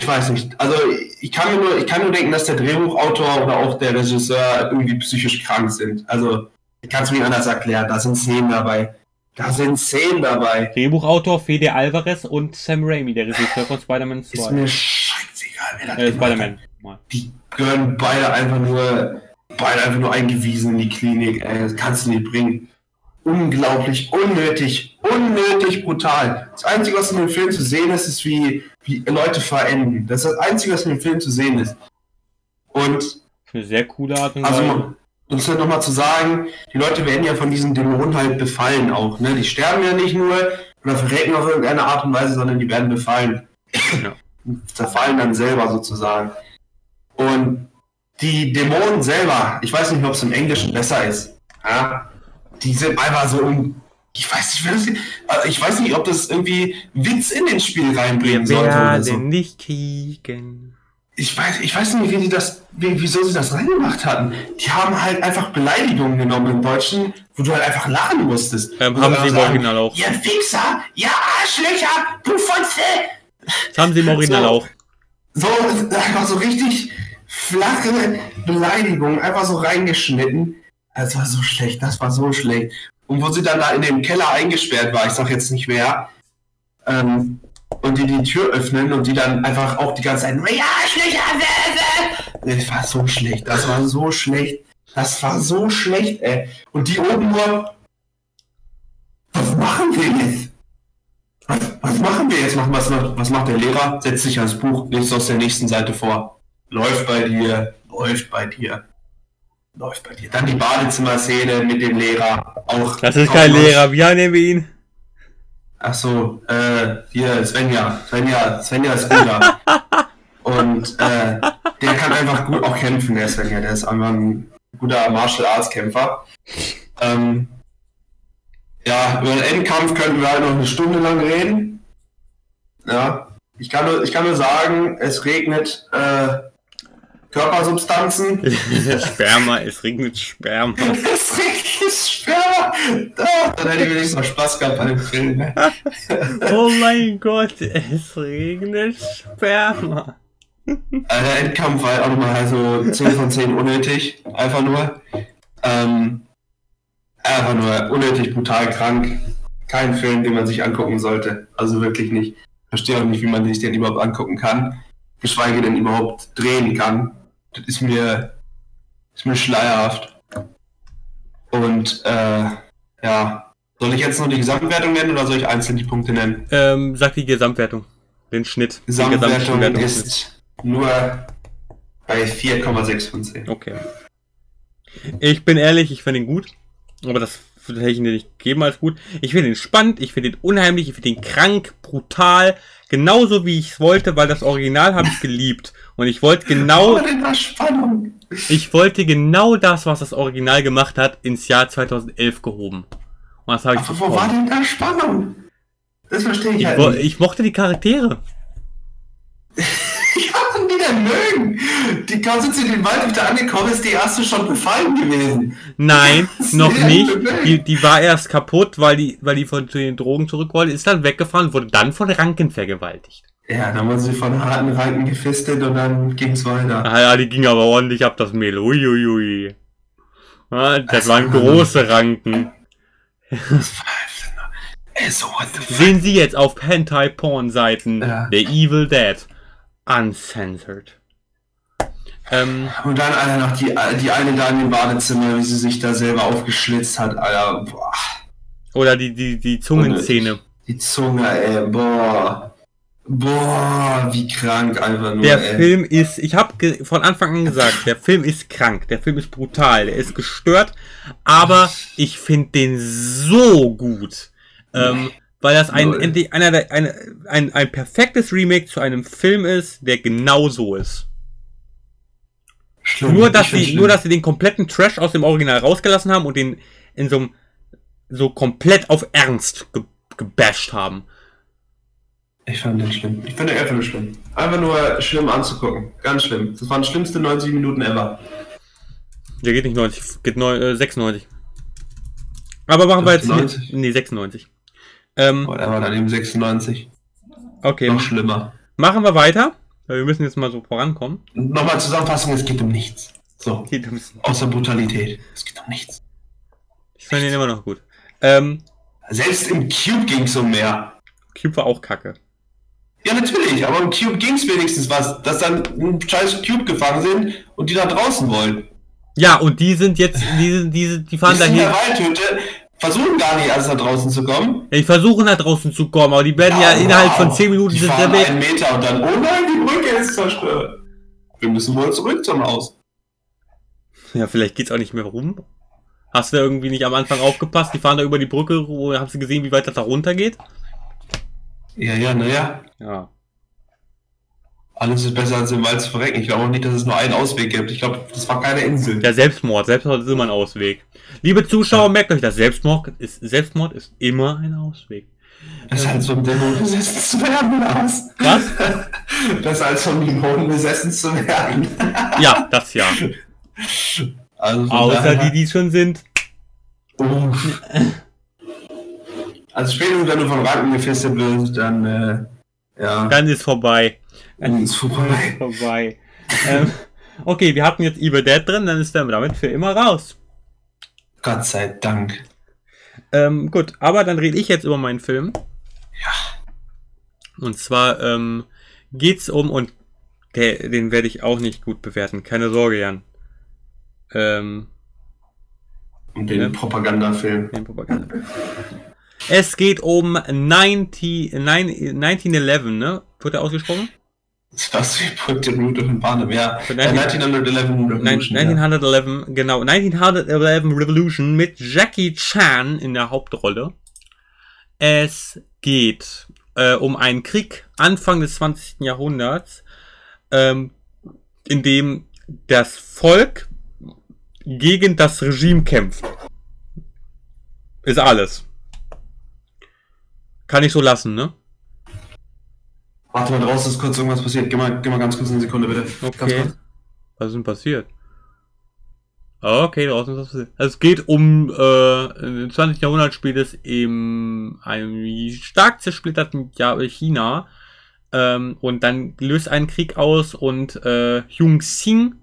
ich weiß nicht, also ich kann nur denken, dass der Drehbuchautor oder auch der Regisseur irgendwie psychisch krank sind. Also, ich kann es mir anders erklären, da sind Szenen dabei. Drehbuchautor Fede Alvarez und Sam Raimi, der Regisseur von Spider-Man 2. Ist mir scheißegal, wer das Spider-Man. Die gehören beide einfach nur eingewiesen in die Klinik. Das kannst du nicht bringen. Unglaublich, unnötig brutal. Das Einzige, was in dem Film zu sehen ist, ist, wie Leute verenden. Das ist das Einzige, was in dem Film zu sehen ist. Und... Eine sehr coole Art und Weise. Also, um es halt nochmal zu sagen, die Leute werden ja von diesen Dämonen halt befallen auch, ne? Die sterben ja nicht nur oder verrecken auf irgendeine Art und Weise, sondern die werden befallen. Ja. Zerfallen dann selber sozusagen. Und die Dämonen selber, ich weiß nicht, ob es im Englischen besser ist, ja? Die sind einfach so Ich weiß nicht, ob das irgendwie Witz in den Spiel reinbringen sollte oder so. Nicht kriegen. Ich weiß nicht, wieso sie das reingemacht hatten. Die haben halt einfach Beleidigungen genommen im Deutschen, wo du halt einfach lachen musstest. Haben sie im Original auch. Ihr Wichser, ihr Arschlöcher, du Fotze! Das haben sie im Original auch. So, einfach so richtig flache Beleidigungen, einfach so reingeschnitten. Das war so schlecht, das war so schlecht. Und wo sie dann da in dem Keller eingesperrt war, ich sag jetzt nicht wer, und die Tür öffnen und die dann einfach auch die ganze Zeit das war so schlecht, das war so schlecht, das war so schlecht, ey. Und die oben nur, was machen wir jetzt? Was machen wir jetzt? Was macht der Lehrer? Setzt sich ans Buch, liest aus der nächsten Seite vor. Läuft bei dir, läuft bei dir. Läuft bei dir. Dann die Badezimmer-Szene mit dem Lehrer. Auch. Das ist kein Lehrer, wir nehmen ihn. Ach so, hier, Svenja ist guter. Und der kann einfach gut auch kämpfen, der Svenja. Der ist einfach ein guter Martial-Arts-Kämpfer. Ja, über den Endkampf könnten wir halt noch eine Stunde lang reden. Ja, ich kann nur sagen, es regnet Körpersubstanzen. Sperma, es regnet Sperma. Es regnet Sperma. Dann hätte ich wenigstens noch Spaß gehabt bei dem Film. Ne? Oh mein Gott, es regnet Sperma. Also der Endkampf war halt auch nochmal also 10 von 10 unnötig. Einfach nur. Einfach nur unnötig brutal krank. Kein Film, den man sich angucken sollte. Also wirklich nicht. Verstehe auch nicht, wie man sich den überhaupt angucken kann. Geschweige denn überhaupt drehen kann. Das ist mir schleierhaft. Und ja. Soll ich jetzt nur die Gesamtwertung nennen oder soll ich einzeln die Punkte nennen? Sag die Gesamtwertung. Den Schnitt. Gesamtwertung ist nur bei 4,6 von 10. Okay. Ich bin ehrlich, ich fand ihn gut. Aber das hätte ich ihn nicht gegeben als gut. Ich finde ihn spannend, ich finde ihn unheimlich, ich finde ihn krank, brutal. Genauso wie ich es wollte, weil das Original habe ich geliebt. Und ich wollte genau... Ich wollte genau das, was das Original gemacht hat, ins Jahr 2011 gehoben. Und das habe ich bekommen. Wo war denn da Spannung? Das verstehe ich halt nicht. Ich mochte die Charaktere. Ich kann die denn mögen. Die kaum sind sie in den Wald wieder angekommen, ist die erste schon befallen gewesen. Nein, noch nicht. Die war erst kaputt, weil die von den Drogen zurück wollte, ist dann weggefahren und wurde dann von Ranken vergewaltigt. Ja, dann wurden sie von harten Ranken gefistet und dann ging's weiter. Ah ja, die ging aber ordentlich ab, das Mehl. Uiuiui. Ah, das waren große Ranken. Das war so, what the fuck? Sehen Sie jetzt auf Hentai-Porn-Seiten The Evil Dead. Uncensored. Und dann, Alter, noch die eine da in dem Badezimmer, wie sie sich da selber aufgeschlitzt hat, Alter, boah. Oder die Zungenszene. Die Zunge, ey, boah. Boah, wie krank einfach nur, Der Film ist, ich habe von Anfang an gesagt, der Film ist krank, der Film ist brutal, der ist gestört, aber ich finde den so gut. Weil das ein perfektes Remake zu einem Film ist, der genau so ist. Schlimm, nur dass sie den kompletten Trash aus dem Original rausgelassen haben und den in so komplett auf Ernst gebasht haben. Ich fand den schlimm. Ich fand den Film schlimm. Einfach nur schlimm anzugucken. Ganz schlimm. Das waren die schlimmsten 90 Minuten ever. Der geht nicht 90, geht 96. Aber machen wir jetzt... 90? Nee, 96. Oder war dann eben 96. Okay. Noch schlimmer. Machen wir weiter. Wir müssen jetzt mal so vorankommen. Nochmal Zusammenfassung, es geht um nichts. So. Geht um nichts. Außer Brutalität. Es geht um nichts. Ich fand den immer noch gut. Selbst im Cube ging es um mehr. Cube war auch kacke. Ja, natürlich, aber im Cube ging es wenigstens was, dass dann ein scheiß Cube gefangen sind und die da draußen wollen. Ja, und die sind jetzt, die fahren da hier. Versuchen gar nicht, da draußen zu kommen. Ja, die versuchen da draußen zu kommen, aber die werden ja innerhalb von 10 Minuten... Die fahren einen Meter und dann, oh nein, die Brücke ist zerstört. Wir müssen wohl zurück zum Haus. Ja, vielleicht geht's auch nicht mehr rum. Hast du da irgendwie nicht am Anfang aufgepasst? Die fahren da über die Brücke, haben sie gesehen, wie weit das da runter geht? Ja, naja. Ja. Alles ist besser als im Wald zu verrecken. Ich glaube auch nicht, dass es nur einen Ausweg gibt. Ich glaube, das war keine Insel. Der Selbstmord. Selbstmord ist immer ein Ausweg. Liebe Zuschauer, merkt euch das. Selbstmord ist immer ein Ausweg. Das als vom Dämon besessen zu werden, aus. Was? Das als vom Dämon besessen zu werden. Ja, das ja. Also außer die schon sind. Uff. Also spätestens, wenn du von Ranken gefesselt wirst, dann, ja. Dann ist vorbei. Okay, wir hatten jetzt Evil Dead drin, dann ist er damit für immer raus. Gott sei Dank. Gut, aber dann rede ich jetzt über meinen Film. Ja. Und zwar geht's um, und den werde ich auch nicht gut bewerten, keine Sorge, Jan. Den Propagandafilm. Den Propagandafilm. Es geht um 1911, ne? Wird er ausgesprochen? Das war's wie Put the Root of the Barnum, ja. 1911 Revolution mit Jackie Chan in der Hauptrolle. Es geht um einen Krieg Anfang des 20. Jahrhunderts, in dem das Volk gegen das Regime kämpft. Ist alles. Kann ich so lassen, ne? Warte mal draußen, ist kurz irgendwas passiert. Geh mal ganz kurz eine Sekunde, bitte. Okay. Was ist denn passiert? Okay, draußen ist was passiert. Also es geht um, im 20. Jahrhundert spielt es in einem stark zersplitterten China. Und dann löst einen Krieg aus und Jung-Sing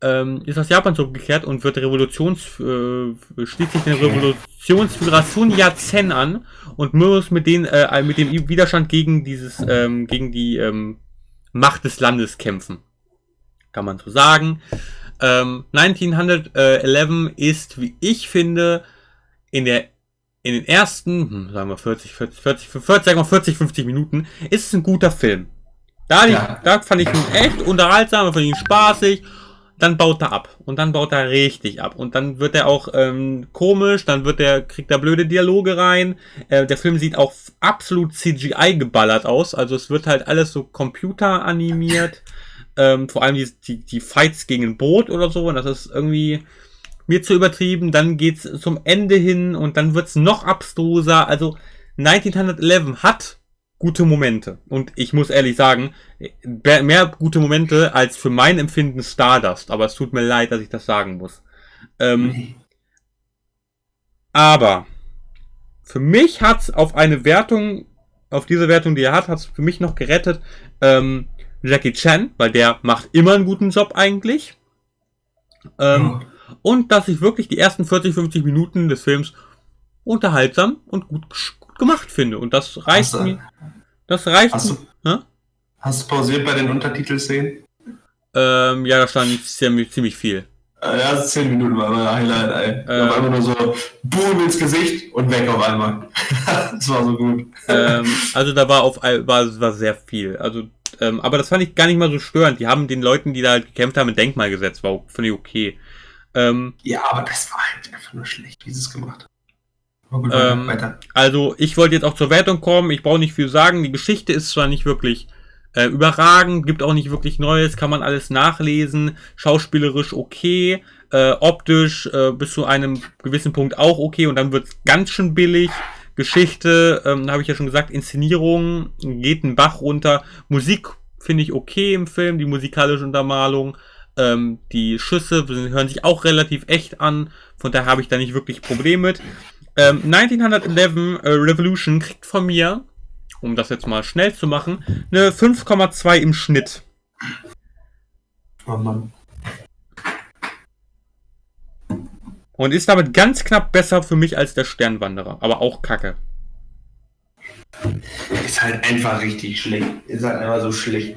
ist aus Japan zurückgekehrt und wird schließt sich den Revolutionsführer Sun Yat-sen an und muss mit dem Widerstand gegen die Macht des Landes kämpfen. Kann man so sagen. 1911 ist, wie ich finde, in den ersten, sagen wir 40, 50 Minuten, ist es ein guter Film. Da fand ich ihn echt unterhaltsam, fand ich ihn spaßig. Dann baut er ab. Und dann baut er richtig ab. Und dann wird er auch komisch, dann kriegt er blöde Dialoge rein. Der Film sieht auch absolut CGI geballert aus. Also es wird halt alles so computeranimiert. Vor allem die Fights gegen ein Boot oder so. Und das ist irgendwie mir zu übertrieben. Dann geht's zum Ende hin und dann wird's noch abstruser. Also 1911 hat gute Momente. Und ich muss ehrlich sagen, mehr gute Momente als für mein Empfinden Stardust. Aber es tut mir leid, dass ich das sagen muss. Aber für mich hat es auf diese Wertung, die er hat, hat es für mich noch gerettet Jackie Chan, weil der macht immer einen guten Job eigentlich. Und dass ich wirklich die ersten 40, 50 Minuten des Films unterhaltsam und gut gemacht finde, und das reicht mir. Das reicht. Hast du pausiert bei den Untertitelszenen? Ja, da stand ziemlich viel. Ja, 10 Minuten war mein Highlight, ey. Auf einmal nur so, boom ins Gesicht und weg auf einmal. Das war so gut. Also da war sehr viel. Also, aber das fand ich gar nicht mal so störend. Die haben den Leuten, die da halt gekämpft haben, ein Denkmal gesetzt. War, finde ich, okay. Ja, aber das war halt einfach nur schlecht, wie sie es gemacht haben. Gut, also ich wollte jetzt auch zur Wertung kommen, ich brauche nicht viel sagen, die Geschichte ist zwar nicht wirklich überragend, gibt auch nicht wirklich Neues, kann man alles nachlesen, schauspielerisch okay, optisch bis zu einem gewissen Punkt auch okay und dann wird es ganz schön billig, Geschichte, habe ich ja schon gesagt, Inszenierung, geht ein Bach runter, Musik finde ich okay im Film, die musikalische Untermalung, die Schüsse hören sich auch relativ echt an, von daher habe ich da nicht wirklich Probleme mit. 1911 Revolution kriegt von mir, um das jetzt mal schnell zu machen, eine 5,2 im Schnitt. Oh Mann. Und ist damit ganz knapp besser für mich als der Sternwanderer, aber auch kacke. Ist halt einfach richtig schlecht. Ist halt einfach so schlecht.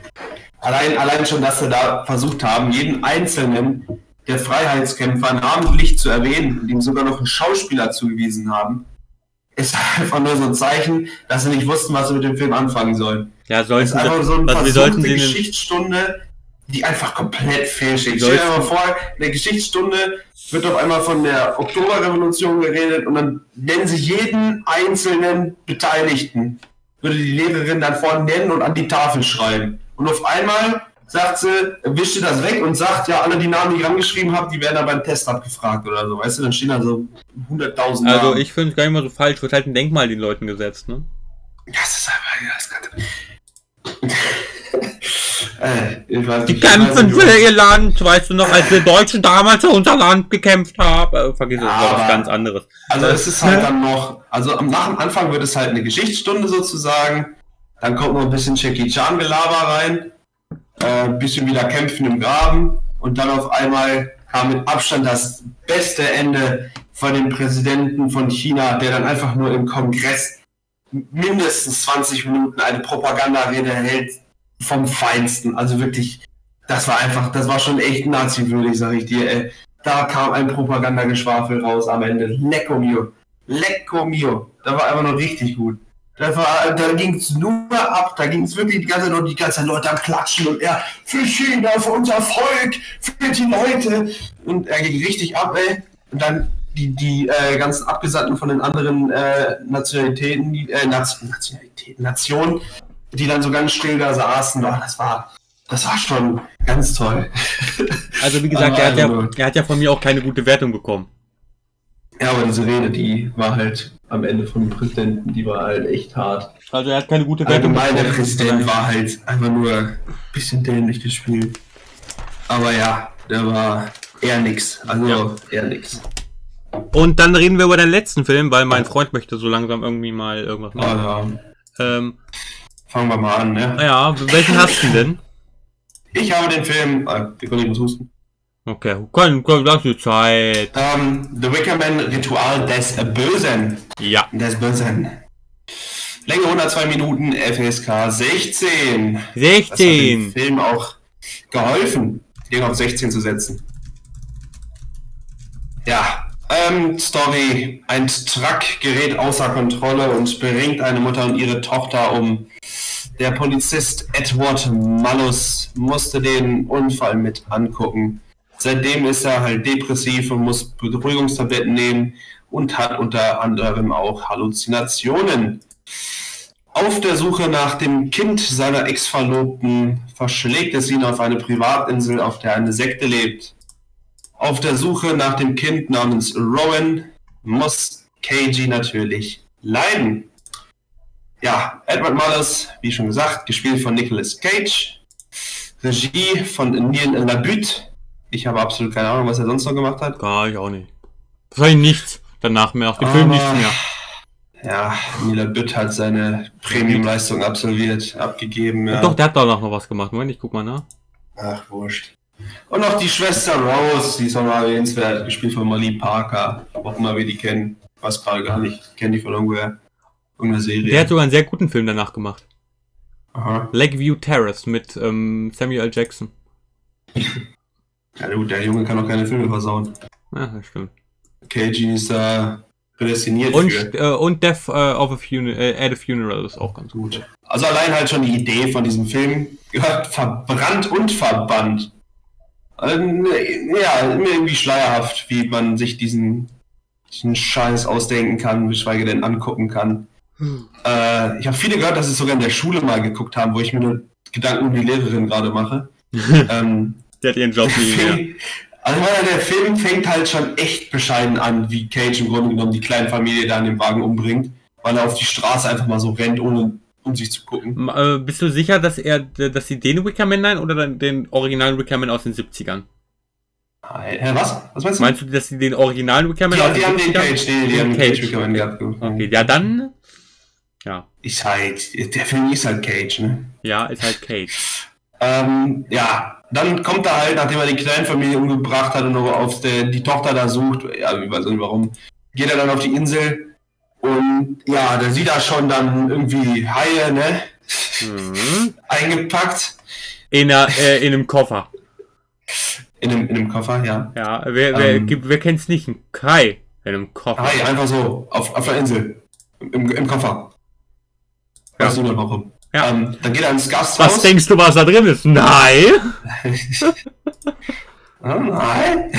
Allein schon, dass sie da versucht haben, jeden einzelnen der Freiheitskämpfer namentlich zu erwähnen und ihm sogar noch einen Schauspieler zugewiesen haben, ist einfach nur so ein Zeichen, dass sie nicht wussten, was sie mit dem Film anfangen sollen. Ja, sollten das ist einfach so ein Versuch, eine Geschichtsstunde, die einfach komplett fehlschickt. Stell dir mal vor, in der Geschichtsstunde wird auf einmal von der Oktoberrevolution geredet und dann nennen sie jeden einzelnen Beteiligten, würde die Lehrerin dann vorne nennen und an die Tafel schreiben. Und auf einmal sagt sie, wischte das weg und sagt, ja, alle die Namen, die ich rangeschrieben habe, die werden dann beim Test abgefragt oder so, weißt du, dann stehen da so 100.000 Namen. Also ich finde es gar nicht mal so falsch, wird halt ein Denkmal den Leuten gesetzt, ne? Das ist aber, ja, das kann... ich weiß nicht, die kämpfen für ihr Land, weißt du noch, als die Deutschen damals für unser Land gekämpft haben, vergiss es, war was ganz anderes. Also es ist halt dann noch, also nach dem Anfang wird es halt eine Geschichtsstunde sozusagen, dann kommt noch ein bisschen Jackie Chan-Gelaber rein, ein bisschen wieder kämpfen im Graben und dann auf einmal kam mit Abstand das beste Ende von dem Präsidenten von China, der dann einfach nur im Kongress mindestens 20 Minuten eine Propagandarede hält vom Feinsten. Also wirklich, das war einfach, das war schon echt nazi-würdig, sag ich dir, ey. Da kam ein Propagandageschwafel raus am Ende. Lecco mio. Lecco mio. Da war einfach nur richtig gut. Da ging es nur ab, da ging es wirklich die ganze Zeit, und die ganzen Leute am Klatschen und er, für China, für unser Volk, für die Leute. Und er ging richtig ab, ey. Und dann die ganzen Abgesandten von den anderen Nationalitäten, Nationen, die dann so ganz still da saßen, oh, das war schon ganz toll. Also wie gesagt, er hat ja von mir auch keine gute Wertung bekommen. Ja, aber diese Rede, die war halt am Ende vom Präsidenten, die war halt echt hart. Also er hat keine gute Wertung bekommen. Der Präsident war halt einfach nur ein bisschen dämlich gespielt. Aber ja, der war eher nix. Also ja, eher nix. Und dann reden wir über deinen letzten Film, weil mein Freund möchte so langsam irgendwie mal irgendwas machen. Oh ja. Fangen wir mal an, ne? Ja, welchen hast du denn? Ich habe den Film... wir können nicht husten. Okay, lass dir Zeit. The Wicker Man, Ritual des Bösen. Ja. Des Bösen. Länge 102 Minuten, FSK 16. 16! Das hat dem Film auch geholfen, den auf 16 zu setzen. Ja. Story. Ein Truck gerät außer Kontrolle und bringt eine Mutter und ihre Tochter um. Der Polizist Edward Malus musste den Unfall mit angucken. Seitdem ist er halt depressiv und muss Beruhigungstabletten nehmen und hat unter anderem auch Halluzinationen. Auf der Suche nach dem Kind seiner Ex-Verlobten verschlägt es ihn auf eine Privatinsel, auf der eine Sekte lebt. Auf der Suche nach dem Kind namens Rowan muss KG natürlich leiden. Ja, Edward Malus, wie schon gesagt, gespielt von Nicolas Cage. Regie von Neil Labute. Ich habe absolut keine Ahnung, was er sonst noch gemacht hat. Ah, ich auch nicht. Wahrscheinlich nichts. Danach mehr, auch den Film nichts mehr. Ja, Neil Labute hat seine Premium-Leistung absolviert, abgegeben. Ja. Doch, der hat danach noch was gemacht. Moment, ich guck mal nach. Ach, wurscht. Und auch die Schwester Rose, die ist auch mal erwähnenswert, gespielt von Molly Parker, auch immer wir die kennen, was gerade gar nicht, kennen die von irgendeiner Serie. Der hat sogar einen sehr guten Film danach gemacht. Aha. Lakeview Terrace mit Samuel L. Jackson. Ja gut, der Junge kann auch keine Filme versauen. Ja, das stimmt. KG ist da prädestiniert für. Und Death at a Funeral ist auch ganz gut. Also allein halt schon die Idee von diesem Film gehört verbrannt und verbannt. Ja, immer irgendwie schleierhaft, wie man sich diesen Scheiß ausdenken kann, geschweige denn angucken kann. Ich habe viele gehört, dass es sogar in der Schule mal geguckt haben, wo ich mir nur Gedanken um die Lehrerin gerade mache. Der hat ihren Job nie mehr. Also der Film fängt halt schon echt bescheiden an, wie Cage im Grunde genommen die kleine Familie da in dem Wagen umbringt, weil er auf die Straße einfach mal so rennt, ohne um sich zu gucken. Bist du sicher, dass sie den Wicker Man nein oder den originalen Wicker Man aus den 70ern? Hä, was? Was meinst du? Meinst du, dass sie den originalen Wicker Man aus den 70ern? Ja, die haben den Cage Wicker Man gehabt. Okay, ja dann... Ja. Ist halt... Der Film ist halt Cage, ne? Ja, ist halt Cage. Ja, dann kommt er halt, nachdem er die Kleinfamilie umgebracht hat und noch auf die Tochter da sucht, ja, ich weiß nicht warum, geht er dann auf die Insel. Und ja, da sieht er schon dann irgendwie Haie, ne? Mhm. Eingepackt. In einem Koffer. In einem Koffer, ja. Ja, wer kennt's nicht? Ein Kai in einem Koffer. Hai, einfach so, auf der Insel. Im Koffer. Ja. Weißt du nicht warum? Ja. Dann geht er ins Gasthaus. Was denkst du, was da drin ist? Nein! Nein!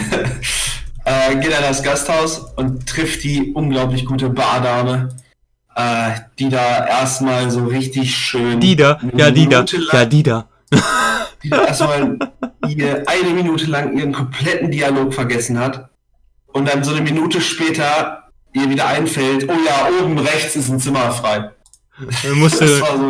Geht er in das Gasthaus und trifft die unglaublich gute Bardame, die da erstmal so richtig schön... Die da, ja die da, ja die da, die erstmal eine Minute lang ihren kompletten Dialog vergessen hat und dann so eine Minute später ihr wieder einfällt, oh ja, oben rechts ist ein Zimmer frei.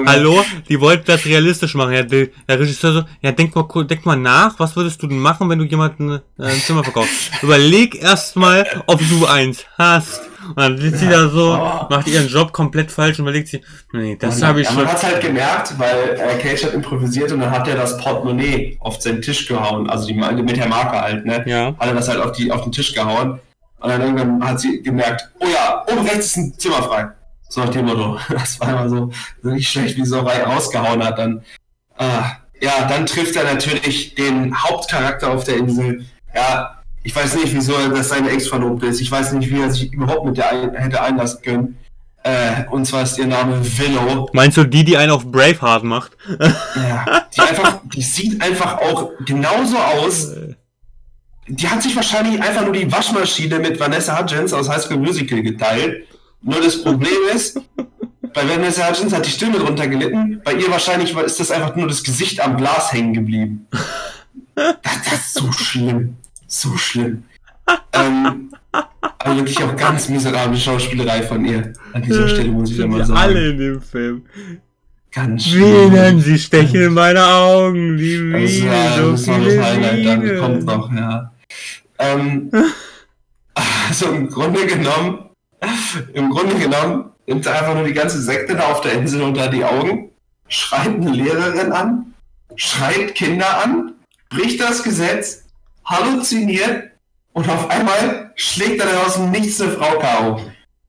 Hallo, die wollten das realistisch machen. Der Regisseur so, ja, denk mal nach, was würdest du denn machen, wenn du jemanden ein Zimmer verkaufst? Überleg erstmal, ob du eins hast. Und dann sitzt sie da so, macht ihren Job komplett falsch und überlegt sie, nee, das habe ich schon. Man hat es halt gemerkt, weil Cage hat improvisiert und dann hat er das Portemonnaie auf seinen Tisch gehauen, also die mit der Marke halt, ne? Ja. Hat er das halt auf den Tisch gehauen und dann irgendwann hat sie gemerkt, oh ja, oben rechts ist ein Zimmer frei. So nach dem Motto. Das war immer so nicht schlecht, wie die Sauerei rausgehauen hat. Dann, dann trifft er natürlich den Hauptcharakter auf der Insel. Ja, ich weiß nicht, wieso das seine Ex-Verlobte ist. Ich weiß nicht, wie er sich überhaupt mit der hätte einlassen können. Und zwar ist ihr Name Willow. Meinst du die einen auf Braveheart macht? Ja, die sieht einfach auch genauso aus. Die hat sich wahrscheinlich einfach nur die Waschmaschine mit Vanessa Hudgens aus High School Musical geteilt. Nur das Problem ist, bei Vanessa Hudgens hat die Stimme drunter gelitten, bei ihr wahrscheinlich ist das einfach nur das Gesicht am Glas hängen geblieben. Das ist so schlimm. So schlimm. Aber wirklich auch ganz miserable Schauspielerei von ihr. An dieser Stelle muss ich mal sagen. Alle in dem Film. Ganz schlimm. Bienen, sie stechen in meine Augen. Die Bienen, so viele Highlight, dann kommt noch, ja. Also im Grunde genommen nimmt er einfach nur die ganze Sekte da auf der Insel unter die Augen, schreit eine Lehrerin an, schreit Kinder an, bricht das Gesetz, halluziniert und auf einmal schlägt er dann aus dem Nichts eine Frau K.O.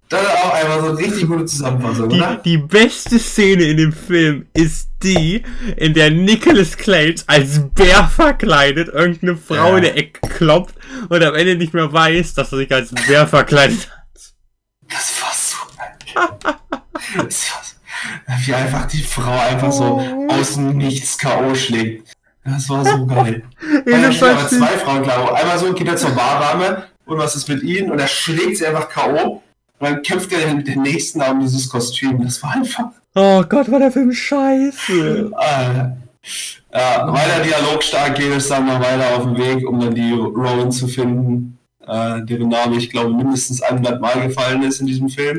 Das ist auch einmal so eine richtig gute Zusammenfassung, oder? Die beste Szene in dem Film ist die, in der Nicolas Cage als Bär verkleidet irgendeine Frau in der Ecke klopft und am Ende nicht mehr weiß, dass er sich als Bär verkleidet hat. Das war so geil. Wie einfach die Frau einfach so aus dem Nichts K.O. schlägt. Das war so geil. Da stehen aber zwei Frauen K.O. Einmal so geht er zur Barrame und was ist mit ihnen? Und er schlägt sie einfach K.O. und dann kämpft er mit den nächsten um dieses Kostüm. Das war einfach... Oh Gott, war der Film scheiße. Weiter Dialog stark, geht es dann noch weiter auf dem Weg, um dann die Rowan zu finden. Deren Name, ich glaube, mindestens 100 Mal gefallen ist in diesem Film.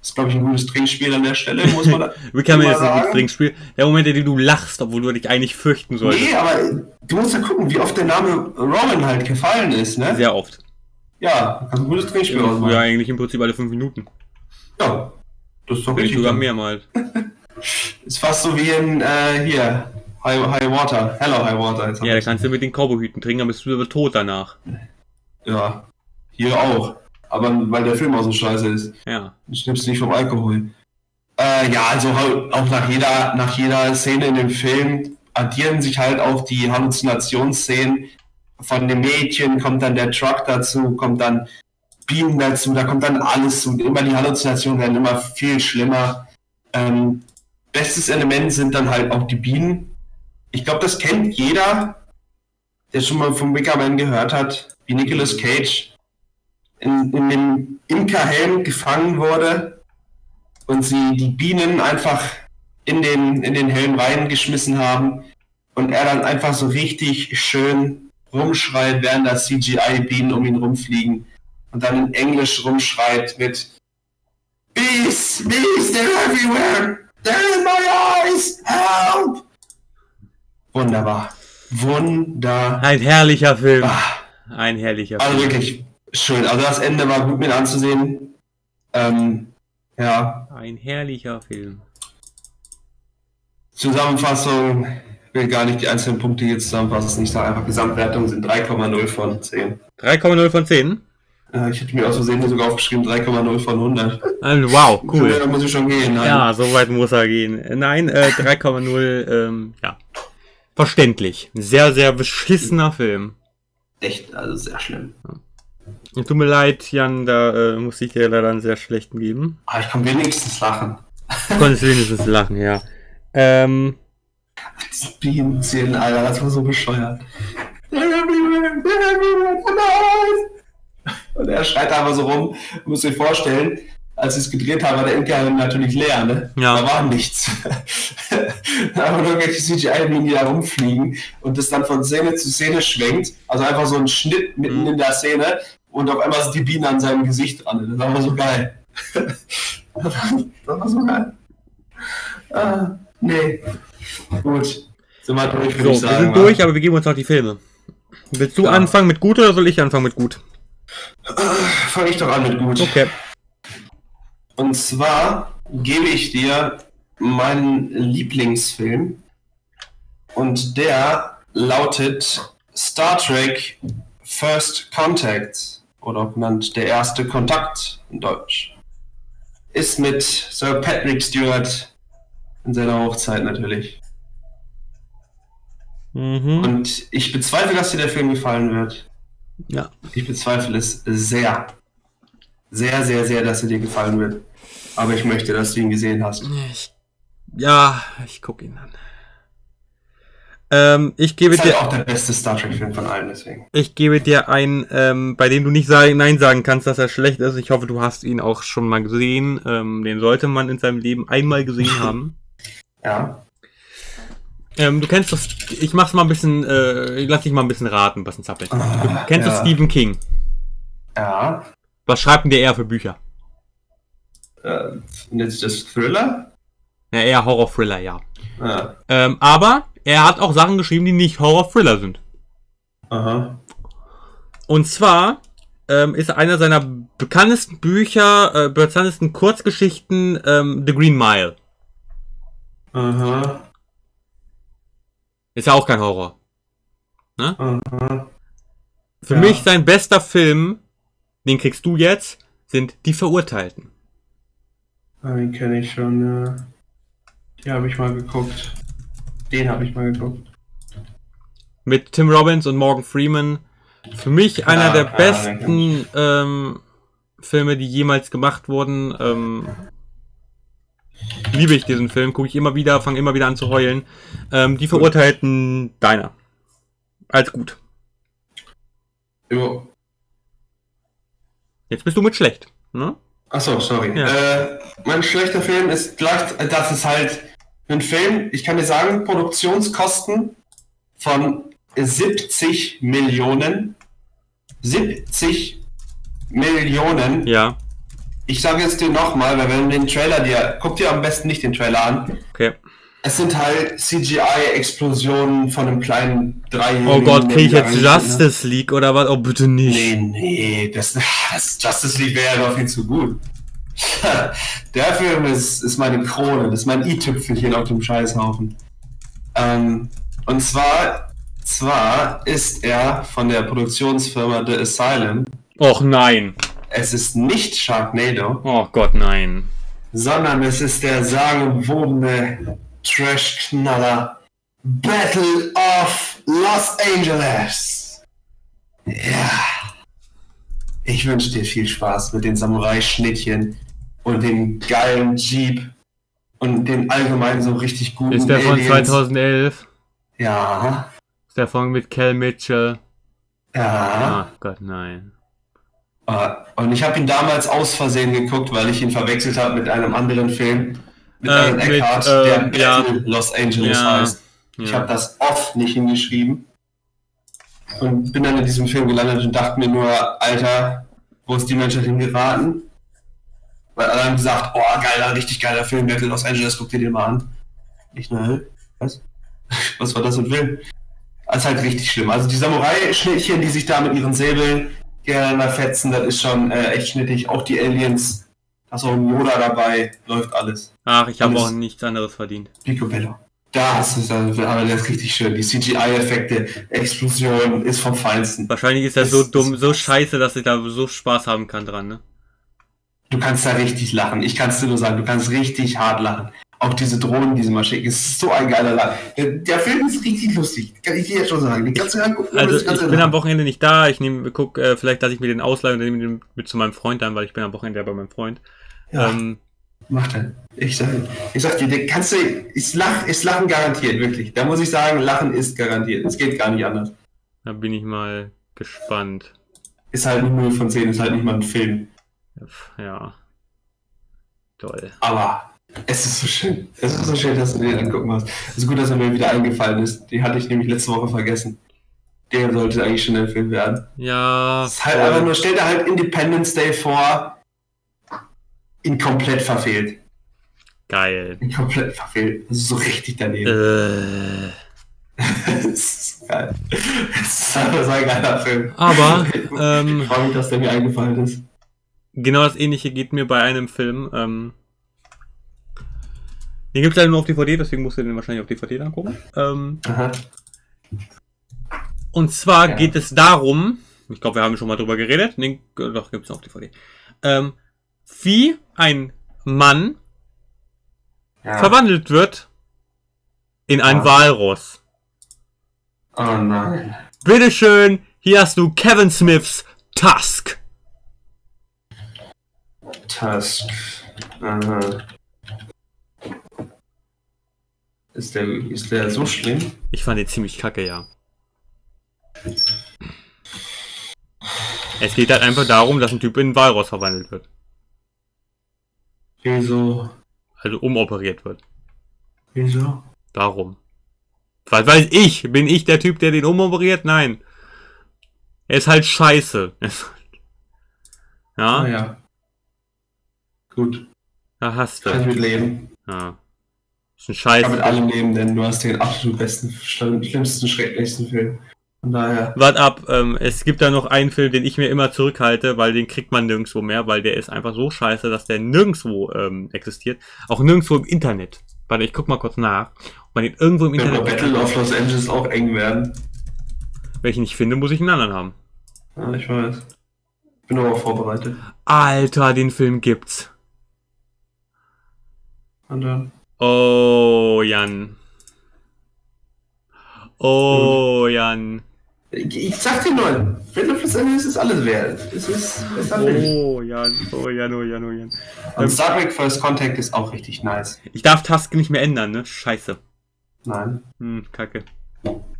Das ist, glaube ich, ein gutes Trinkspiel an der Stelle, muss man wir können jetzt ein gutes Trinkspiel. Der Moment, in dem du lachst, obwohl du dich eigentlich fürchten solltest. Nee, aber du musst ja gucken, wie oft der Name Rowan halt gefallen ist, ne? Sehr oft. Ja, also ein gutes Trinkspiel ausmachen. Ja, eigentlich im Prinzip alle 5 Minuten. Ja, das ist doch richtig. Sogar mehrmals. Ist fast so wie in, hier, High Water. Hello, High Water. Jetzt ja, da kannst du mit den Cowboyhüten trinken, aber bist du aber tot danach. Ja, hier auch. Aber weil der Film auch so scheiße ist. Ja. Du schnippst nicht vom Alkohol. Ja, also auch nach jeder Szene in dem Film addieren sich halt auch die Halluzinationsszenen. Von dem Mädchen kommt dann der Truck dazu, kommt dann Bienen dazu, da kommt dann alles zu. Immer die Halluzinationen werden immer viel schlimmer. Bestes Element sind dann halt auch die Bienen. Ich glaube, das kennt jeder, der schon mal vom Wicker Man gehört hat, wie Nicolas Cage in dem Imkerhelm gefangen wurde und sie die Bienen einfach in den Helm reingeschmissen haben und er dann einfach so richtig schön rumschreit, während da CGI-Bienen um ihn rumfliegen und dann in Englisch rumschreit mit Bees, Bees, they're everywhere, they're in my eyes, help! Wunderbar. Ein herrlicher Film. Ein herrlicher Film. Also wirklich schön. Also das Ende war gut mit anzusehen. Ja. Ein herrlicher Film. Zusammenfassung. Ich will gar nicht die einzelnen Punkte hier zusammenfassen. Ich sage einfach, Gesamtwertung sind 3,0 von 10. 3,0 von 10? Ich hätte mir aus Versehen sogar aufgeschrieben 3,0 von 100. Wow, cool. Da muss ich schon gehen. Nein. Ja, so weit muss er gehen. Nein, 3,0, ja. Verständlich. Sehr, sehr beschissener Film. Echt, also sehr schlimm. Ja. Tut mir leid, Jan, da muss ich dir leider einen sehr schlechten geben. Aber ich kann wenigstens lachen. Du konntest wenigstens lachen, ja. Diese Bienenzähne, Alter, das war so bescheuert. Und er schreit da aber so rum, muss dir vorstellen, als ich es gedreht habe, war der Imker natürlich leer, ne? Ja. Da war nichts. Da haben irgendwelche CGI-Linien, die da rumfliegen und das dann von Szene zu Szene schwenkt. Also einfach so ein Schnitt mitten in der Szene und auf einmal sind die Bienen an seinem Gesicht dran. Das war so geil. Ah, nee. Gut. Sind wir durch, würde ich sagen. Wir sind durch, aber wir geben uns noch die Filme. Willst du anfangen mit gut oder soll ich anfangen mit gut? Fange ich doch an mit gut. Okay. Und zwar gebe ich dir meinen Lieblingsfilm und der lautet Star Trek First Contact oder auch genannt Der erste Kontakt in Deutsch. Ist mit Sir Patrick Stewart in seiner Hochzeit natürlich. Mhm. Und ich bezweifle, dass dir der Film gefallen wird. Ja. Ich bezweifle es sehr. Sehr, sehr, sehr, dass er dir gefallen wird. Aber ich möchte, dass du ihn gesehen hast. Ich gucke ihn an. Ich gebe dir... Ist halt auch der beste Star Trek-Film von allen, deswegen. Ich gebe dir einen, bei dem du nicht Nein sagen kannst, dass er schlecht ist. Ich hoffe, du hast ihn auch schon mal gesehen. Den sollte man in seinem Leben einmal gesehen haben. Ja. Du kennst doch... Ich mach's mal ein bisschen... lass dich mal ein bisschen raten, was ein Zappel. Du kennst doch Stephen King. Ja. Was schreibt denn der eher für Bücher? Ist das Thriller? Ja, eher Horror-Thriller, ja. Ah. Aber er hat auch Sachen geschrieben, die nicht Horror-Thriller sind. Aha. Und zwar ist einer seiner bekanntesten Bücher, bekanntesten Kurzgeschichten The Green Mile. Aha. Ist ja auch kein Horror. Ne? Aha. Für mich sein bester Film... Den kriegst du jetzt, sind Die Verurteilten. Ah, den kenne ich schon, ja. Den habe ich mal geguckt. Mit Tim Robbins und Morgan Freeman. Für mich einer der besten Filme, die jemals gemacht wurden. Liebe ich diesen Film, gucke ich immer wieder, fange immer wieder an zu heulen. Die Verurteilten, deiner. Als gut. Jo. Jetzt bist du mit schlecht, ne? Achso, sorry. Ja. Mein schlechter Film ist gleich, das ist halt ein Film, ich kann dir sagen, Produktionskosten von 70 Millionen. 70 Millionen. Ja. Ich sage jetzt dir nochmal, weil wenn du den Trailer dir, guck dir am besten nicht den Trailer an. Okay. Es sind halt CGI-Explosionen von einem kleinen 3-Jährigen. Oh Gott, krieg ich jetzt Justice League oder was? Oh, bitte nicht. Nee, das Justice League wäre ja doch viel zu gut. Der Film ist meine Krone, das ist mein i-Tüpfelchen auf dem Scheißhaufen. Und zwar ist er von der Produktionsfirma The Asylum. Och nein. Es ist nicht Sharknado. Oh Gott, nein. Sondern es ist der sagenumwobene Trash-Knaller Battle of Los Angeles. Ja. Ich wünsche dir viel Spaß mit den Samurai-Schnittchen und dem geilen Jeep und den allgemein so richtig guten Aliens. Ist der von 2011? Ja. Ist der von mit Cal Mitchell? Ja. Ach Gott, nein. Und ich habe ihn damals aus Versehen geguckt, weil ich ihn verwechselt habe mit einem anderen Film. Mit einem Eckhart, der Battle Los Angeles heißt. Ich habe das oft nicht hingeschrieben. Und bin dann in diesem Film gelandet und dachte mir nur, Alter, wo ist die Menschheit hingeraten? Weil alle haben gesagt, oh, geiler, richtig geiler Film, Battle Los Angeles, guck dir den mal an. Ich nur, was? Was war das für ein Film? Das ist halt richtig schlimm. Also die Samurai-Schnittchen, die sich da mit ihren Säbeln gerne fetzen, das ist schon echt schnittig. Auch die Aliens, da ist auch ein Yoda dabei, läuft alles. Ach, ich habe auch nichts anderes verdient. Picobello. Das ist aber das ist richtig schön. Die CGI-Effekte, Explosion ist vom Feinsten. Wahrscheinlich ist das so dumm, so scheiße, dass ich da so Spaß haben kann dran, ne? Du kannst da richtig lachen. Ich kann es dir nur sagen, du kannst richtig hart lachen. Auch diese Drohnen, die sie mal schicken, ist so ein geiler Laden. Der Film ist richtig lustig, kann ich dir jetzt schon sagen. Den kannst du angucken, also ich bin am Wochenende nicht da, ich gucke, vielleicht lasse ich mir den ausleihen und nehme den mit zu meinem Freund dann, weil ich bin am Wochenende bei meinem Freund. Ja, mach dann. Ich sag dir, kannst du, ist Lachen garantiert, wirklich. Da muss ich sagen, Lachen ist garantiert, es geht gar nicht anders. Da bin ich mal gespannt. Ist halt eine 0 von 10, ist halt nicht mal ein Film. Ja. Toll. Aber es ist so schön. Es ist so schön, dass du den angucken musst. Es ist gut, dass er mir wieder eingefallen ist. Die hatte ich nämlich letzte Woche vergessen. Der sollte eigentlich schon empfehlt werden. Ja. Es ist halt einfach nur, stell dir halt Independence Day vor, ihn komplett verfehlt. Geil. Ihn komplett verfehlt. Das ist so richtig daneben. Das ist geil. Das ist einfach so ein geiler Film. Aber ich freue mich, dass der mir eingefallen ist. Genau das Ähnliche geht mir bei einem Film. Den gibt es halt nur auf DVD, deswegen musst du den wahrscheinlich auf DVD angucken. Aha. Und zwar geht es darum, ich glaube, wir haben schon mal drüber geredet, nee, doch, gibt es noch auf DVD, wie ein Mann verwandelt wird in ein Walross. Oh nein. Bitteschön, hier hast du Kevin Smiths Tusk. Tusk. Aha. Ist der so schlimm? Ich fand den ziemlich kacke, ja. Es geht halt einfach darum, dass ein Typ in einen Walross verwandelt wird. Wieso? Also umoperiert wird. Wieso? Darum. Was weiß ich? Bin ich der Typ, der den umoperiert? Nein. Er ist halt scheiße. Ja? Ah, ja. Gut. Da hast du. Kann ich mit leben. Ja. Ist ein Scheiß. Ich kann mit allem leben, denn du hast den absolut besten, schlimmsten, schrecklichsten Film. Naja. Wart ab, es gibt da noch einen Film, den ich mir immer zurückhalte, weil den kriegt man nirgendwo mehr, weil der ist einfach so scheiße, dass der nirgendwo existiert. Auch nirgendwo im Internet. Warte, ich guck mal kurz nach, ob man den irgendwo im Internet... Wenn wir Battle of Los Angeles auch eng werden. Wenn ich ihn nicht finde, muss ich einen anderen haben. Ja, ich weiß. Bin aber vorbereitet. Alter, den Film gibt's. Und dann? Oh, Jan. Oh, Jan. Ich sag dir nur, wenn du das Ende ist, ist alles wert. Es ist alles. Oh, Jan, oh, Jan, oh, Jan, oh, Jan. Und Star Trek First Contact ist auch richtig nice. Ich darf Task nicht mehr ändern, ne? Scheiße. Nein. Hm, kacke.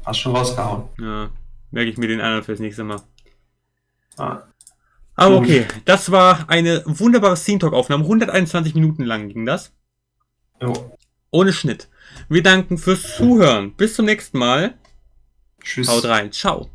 Hast schon rausgehauen. Ja, merke ich mir den anderen fürs nächste Mal. Ah. Aber okay, das war eine wunderbare Scene-Talk-Aufnahme. 121 Minuten lang ging das. Jo. Ohne Schnitt. Wir danken fürs Zuhören. Bis zum nächsten Mal. Tschüss. Haut rein. Ciao.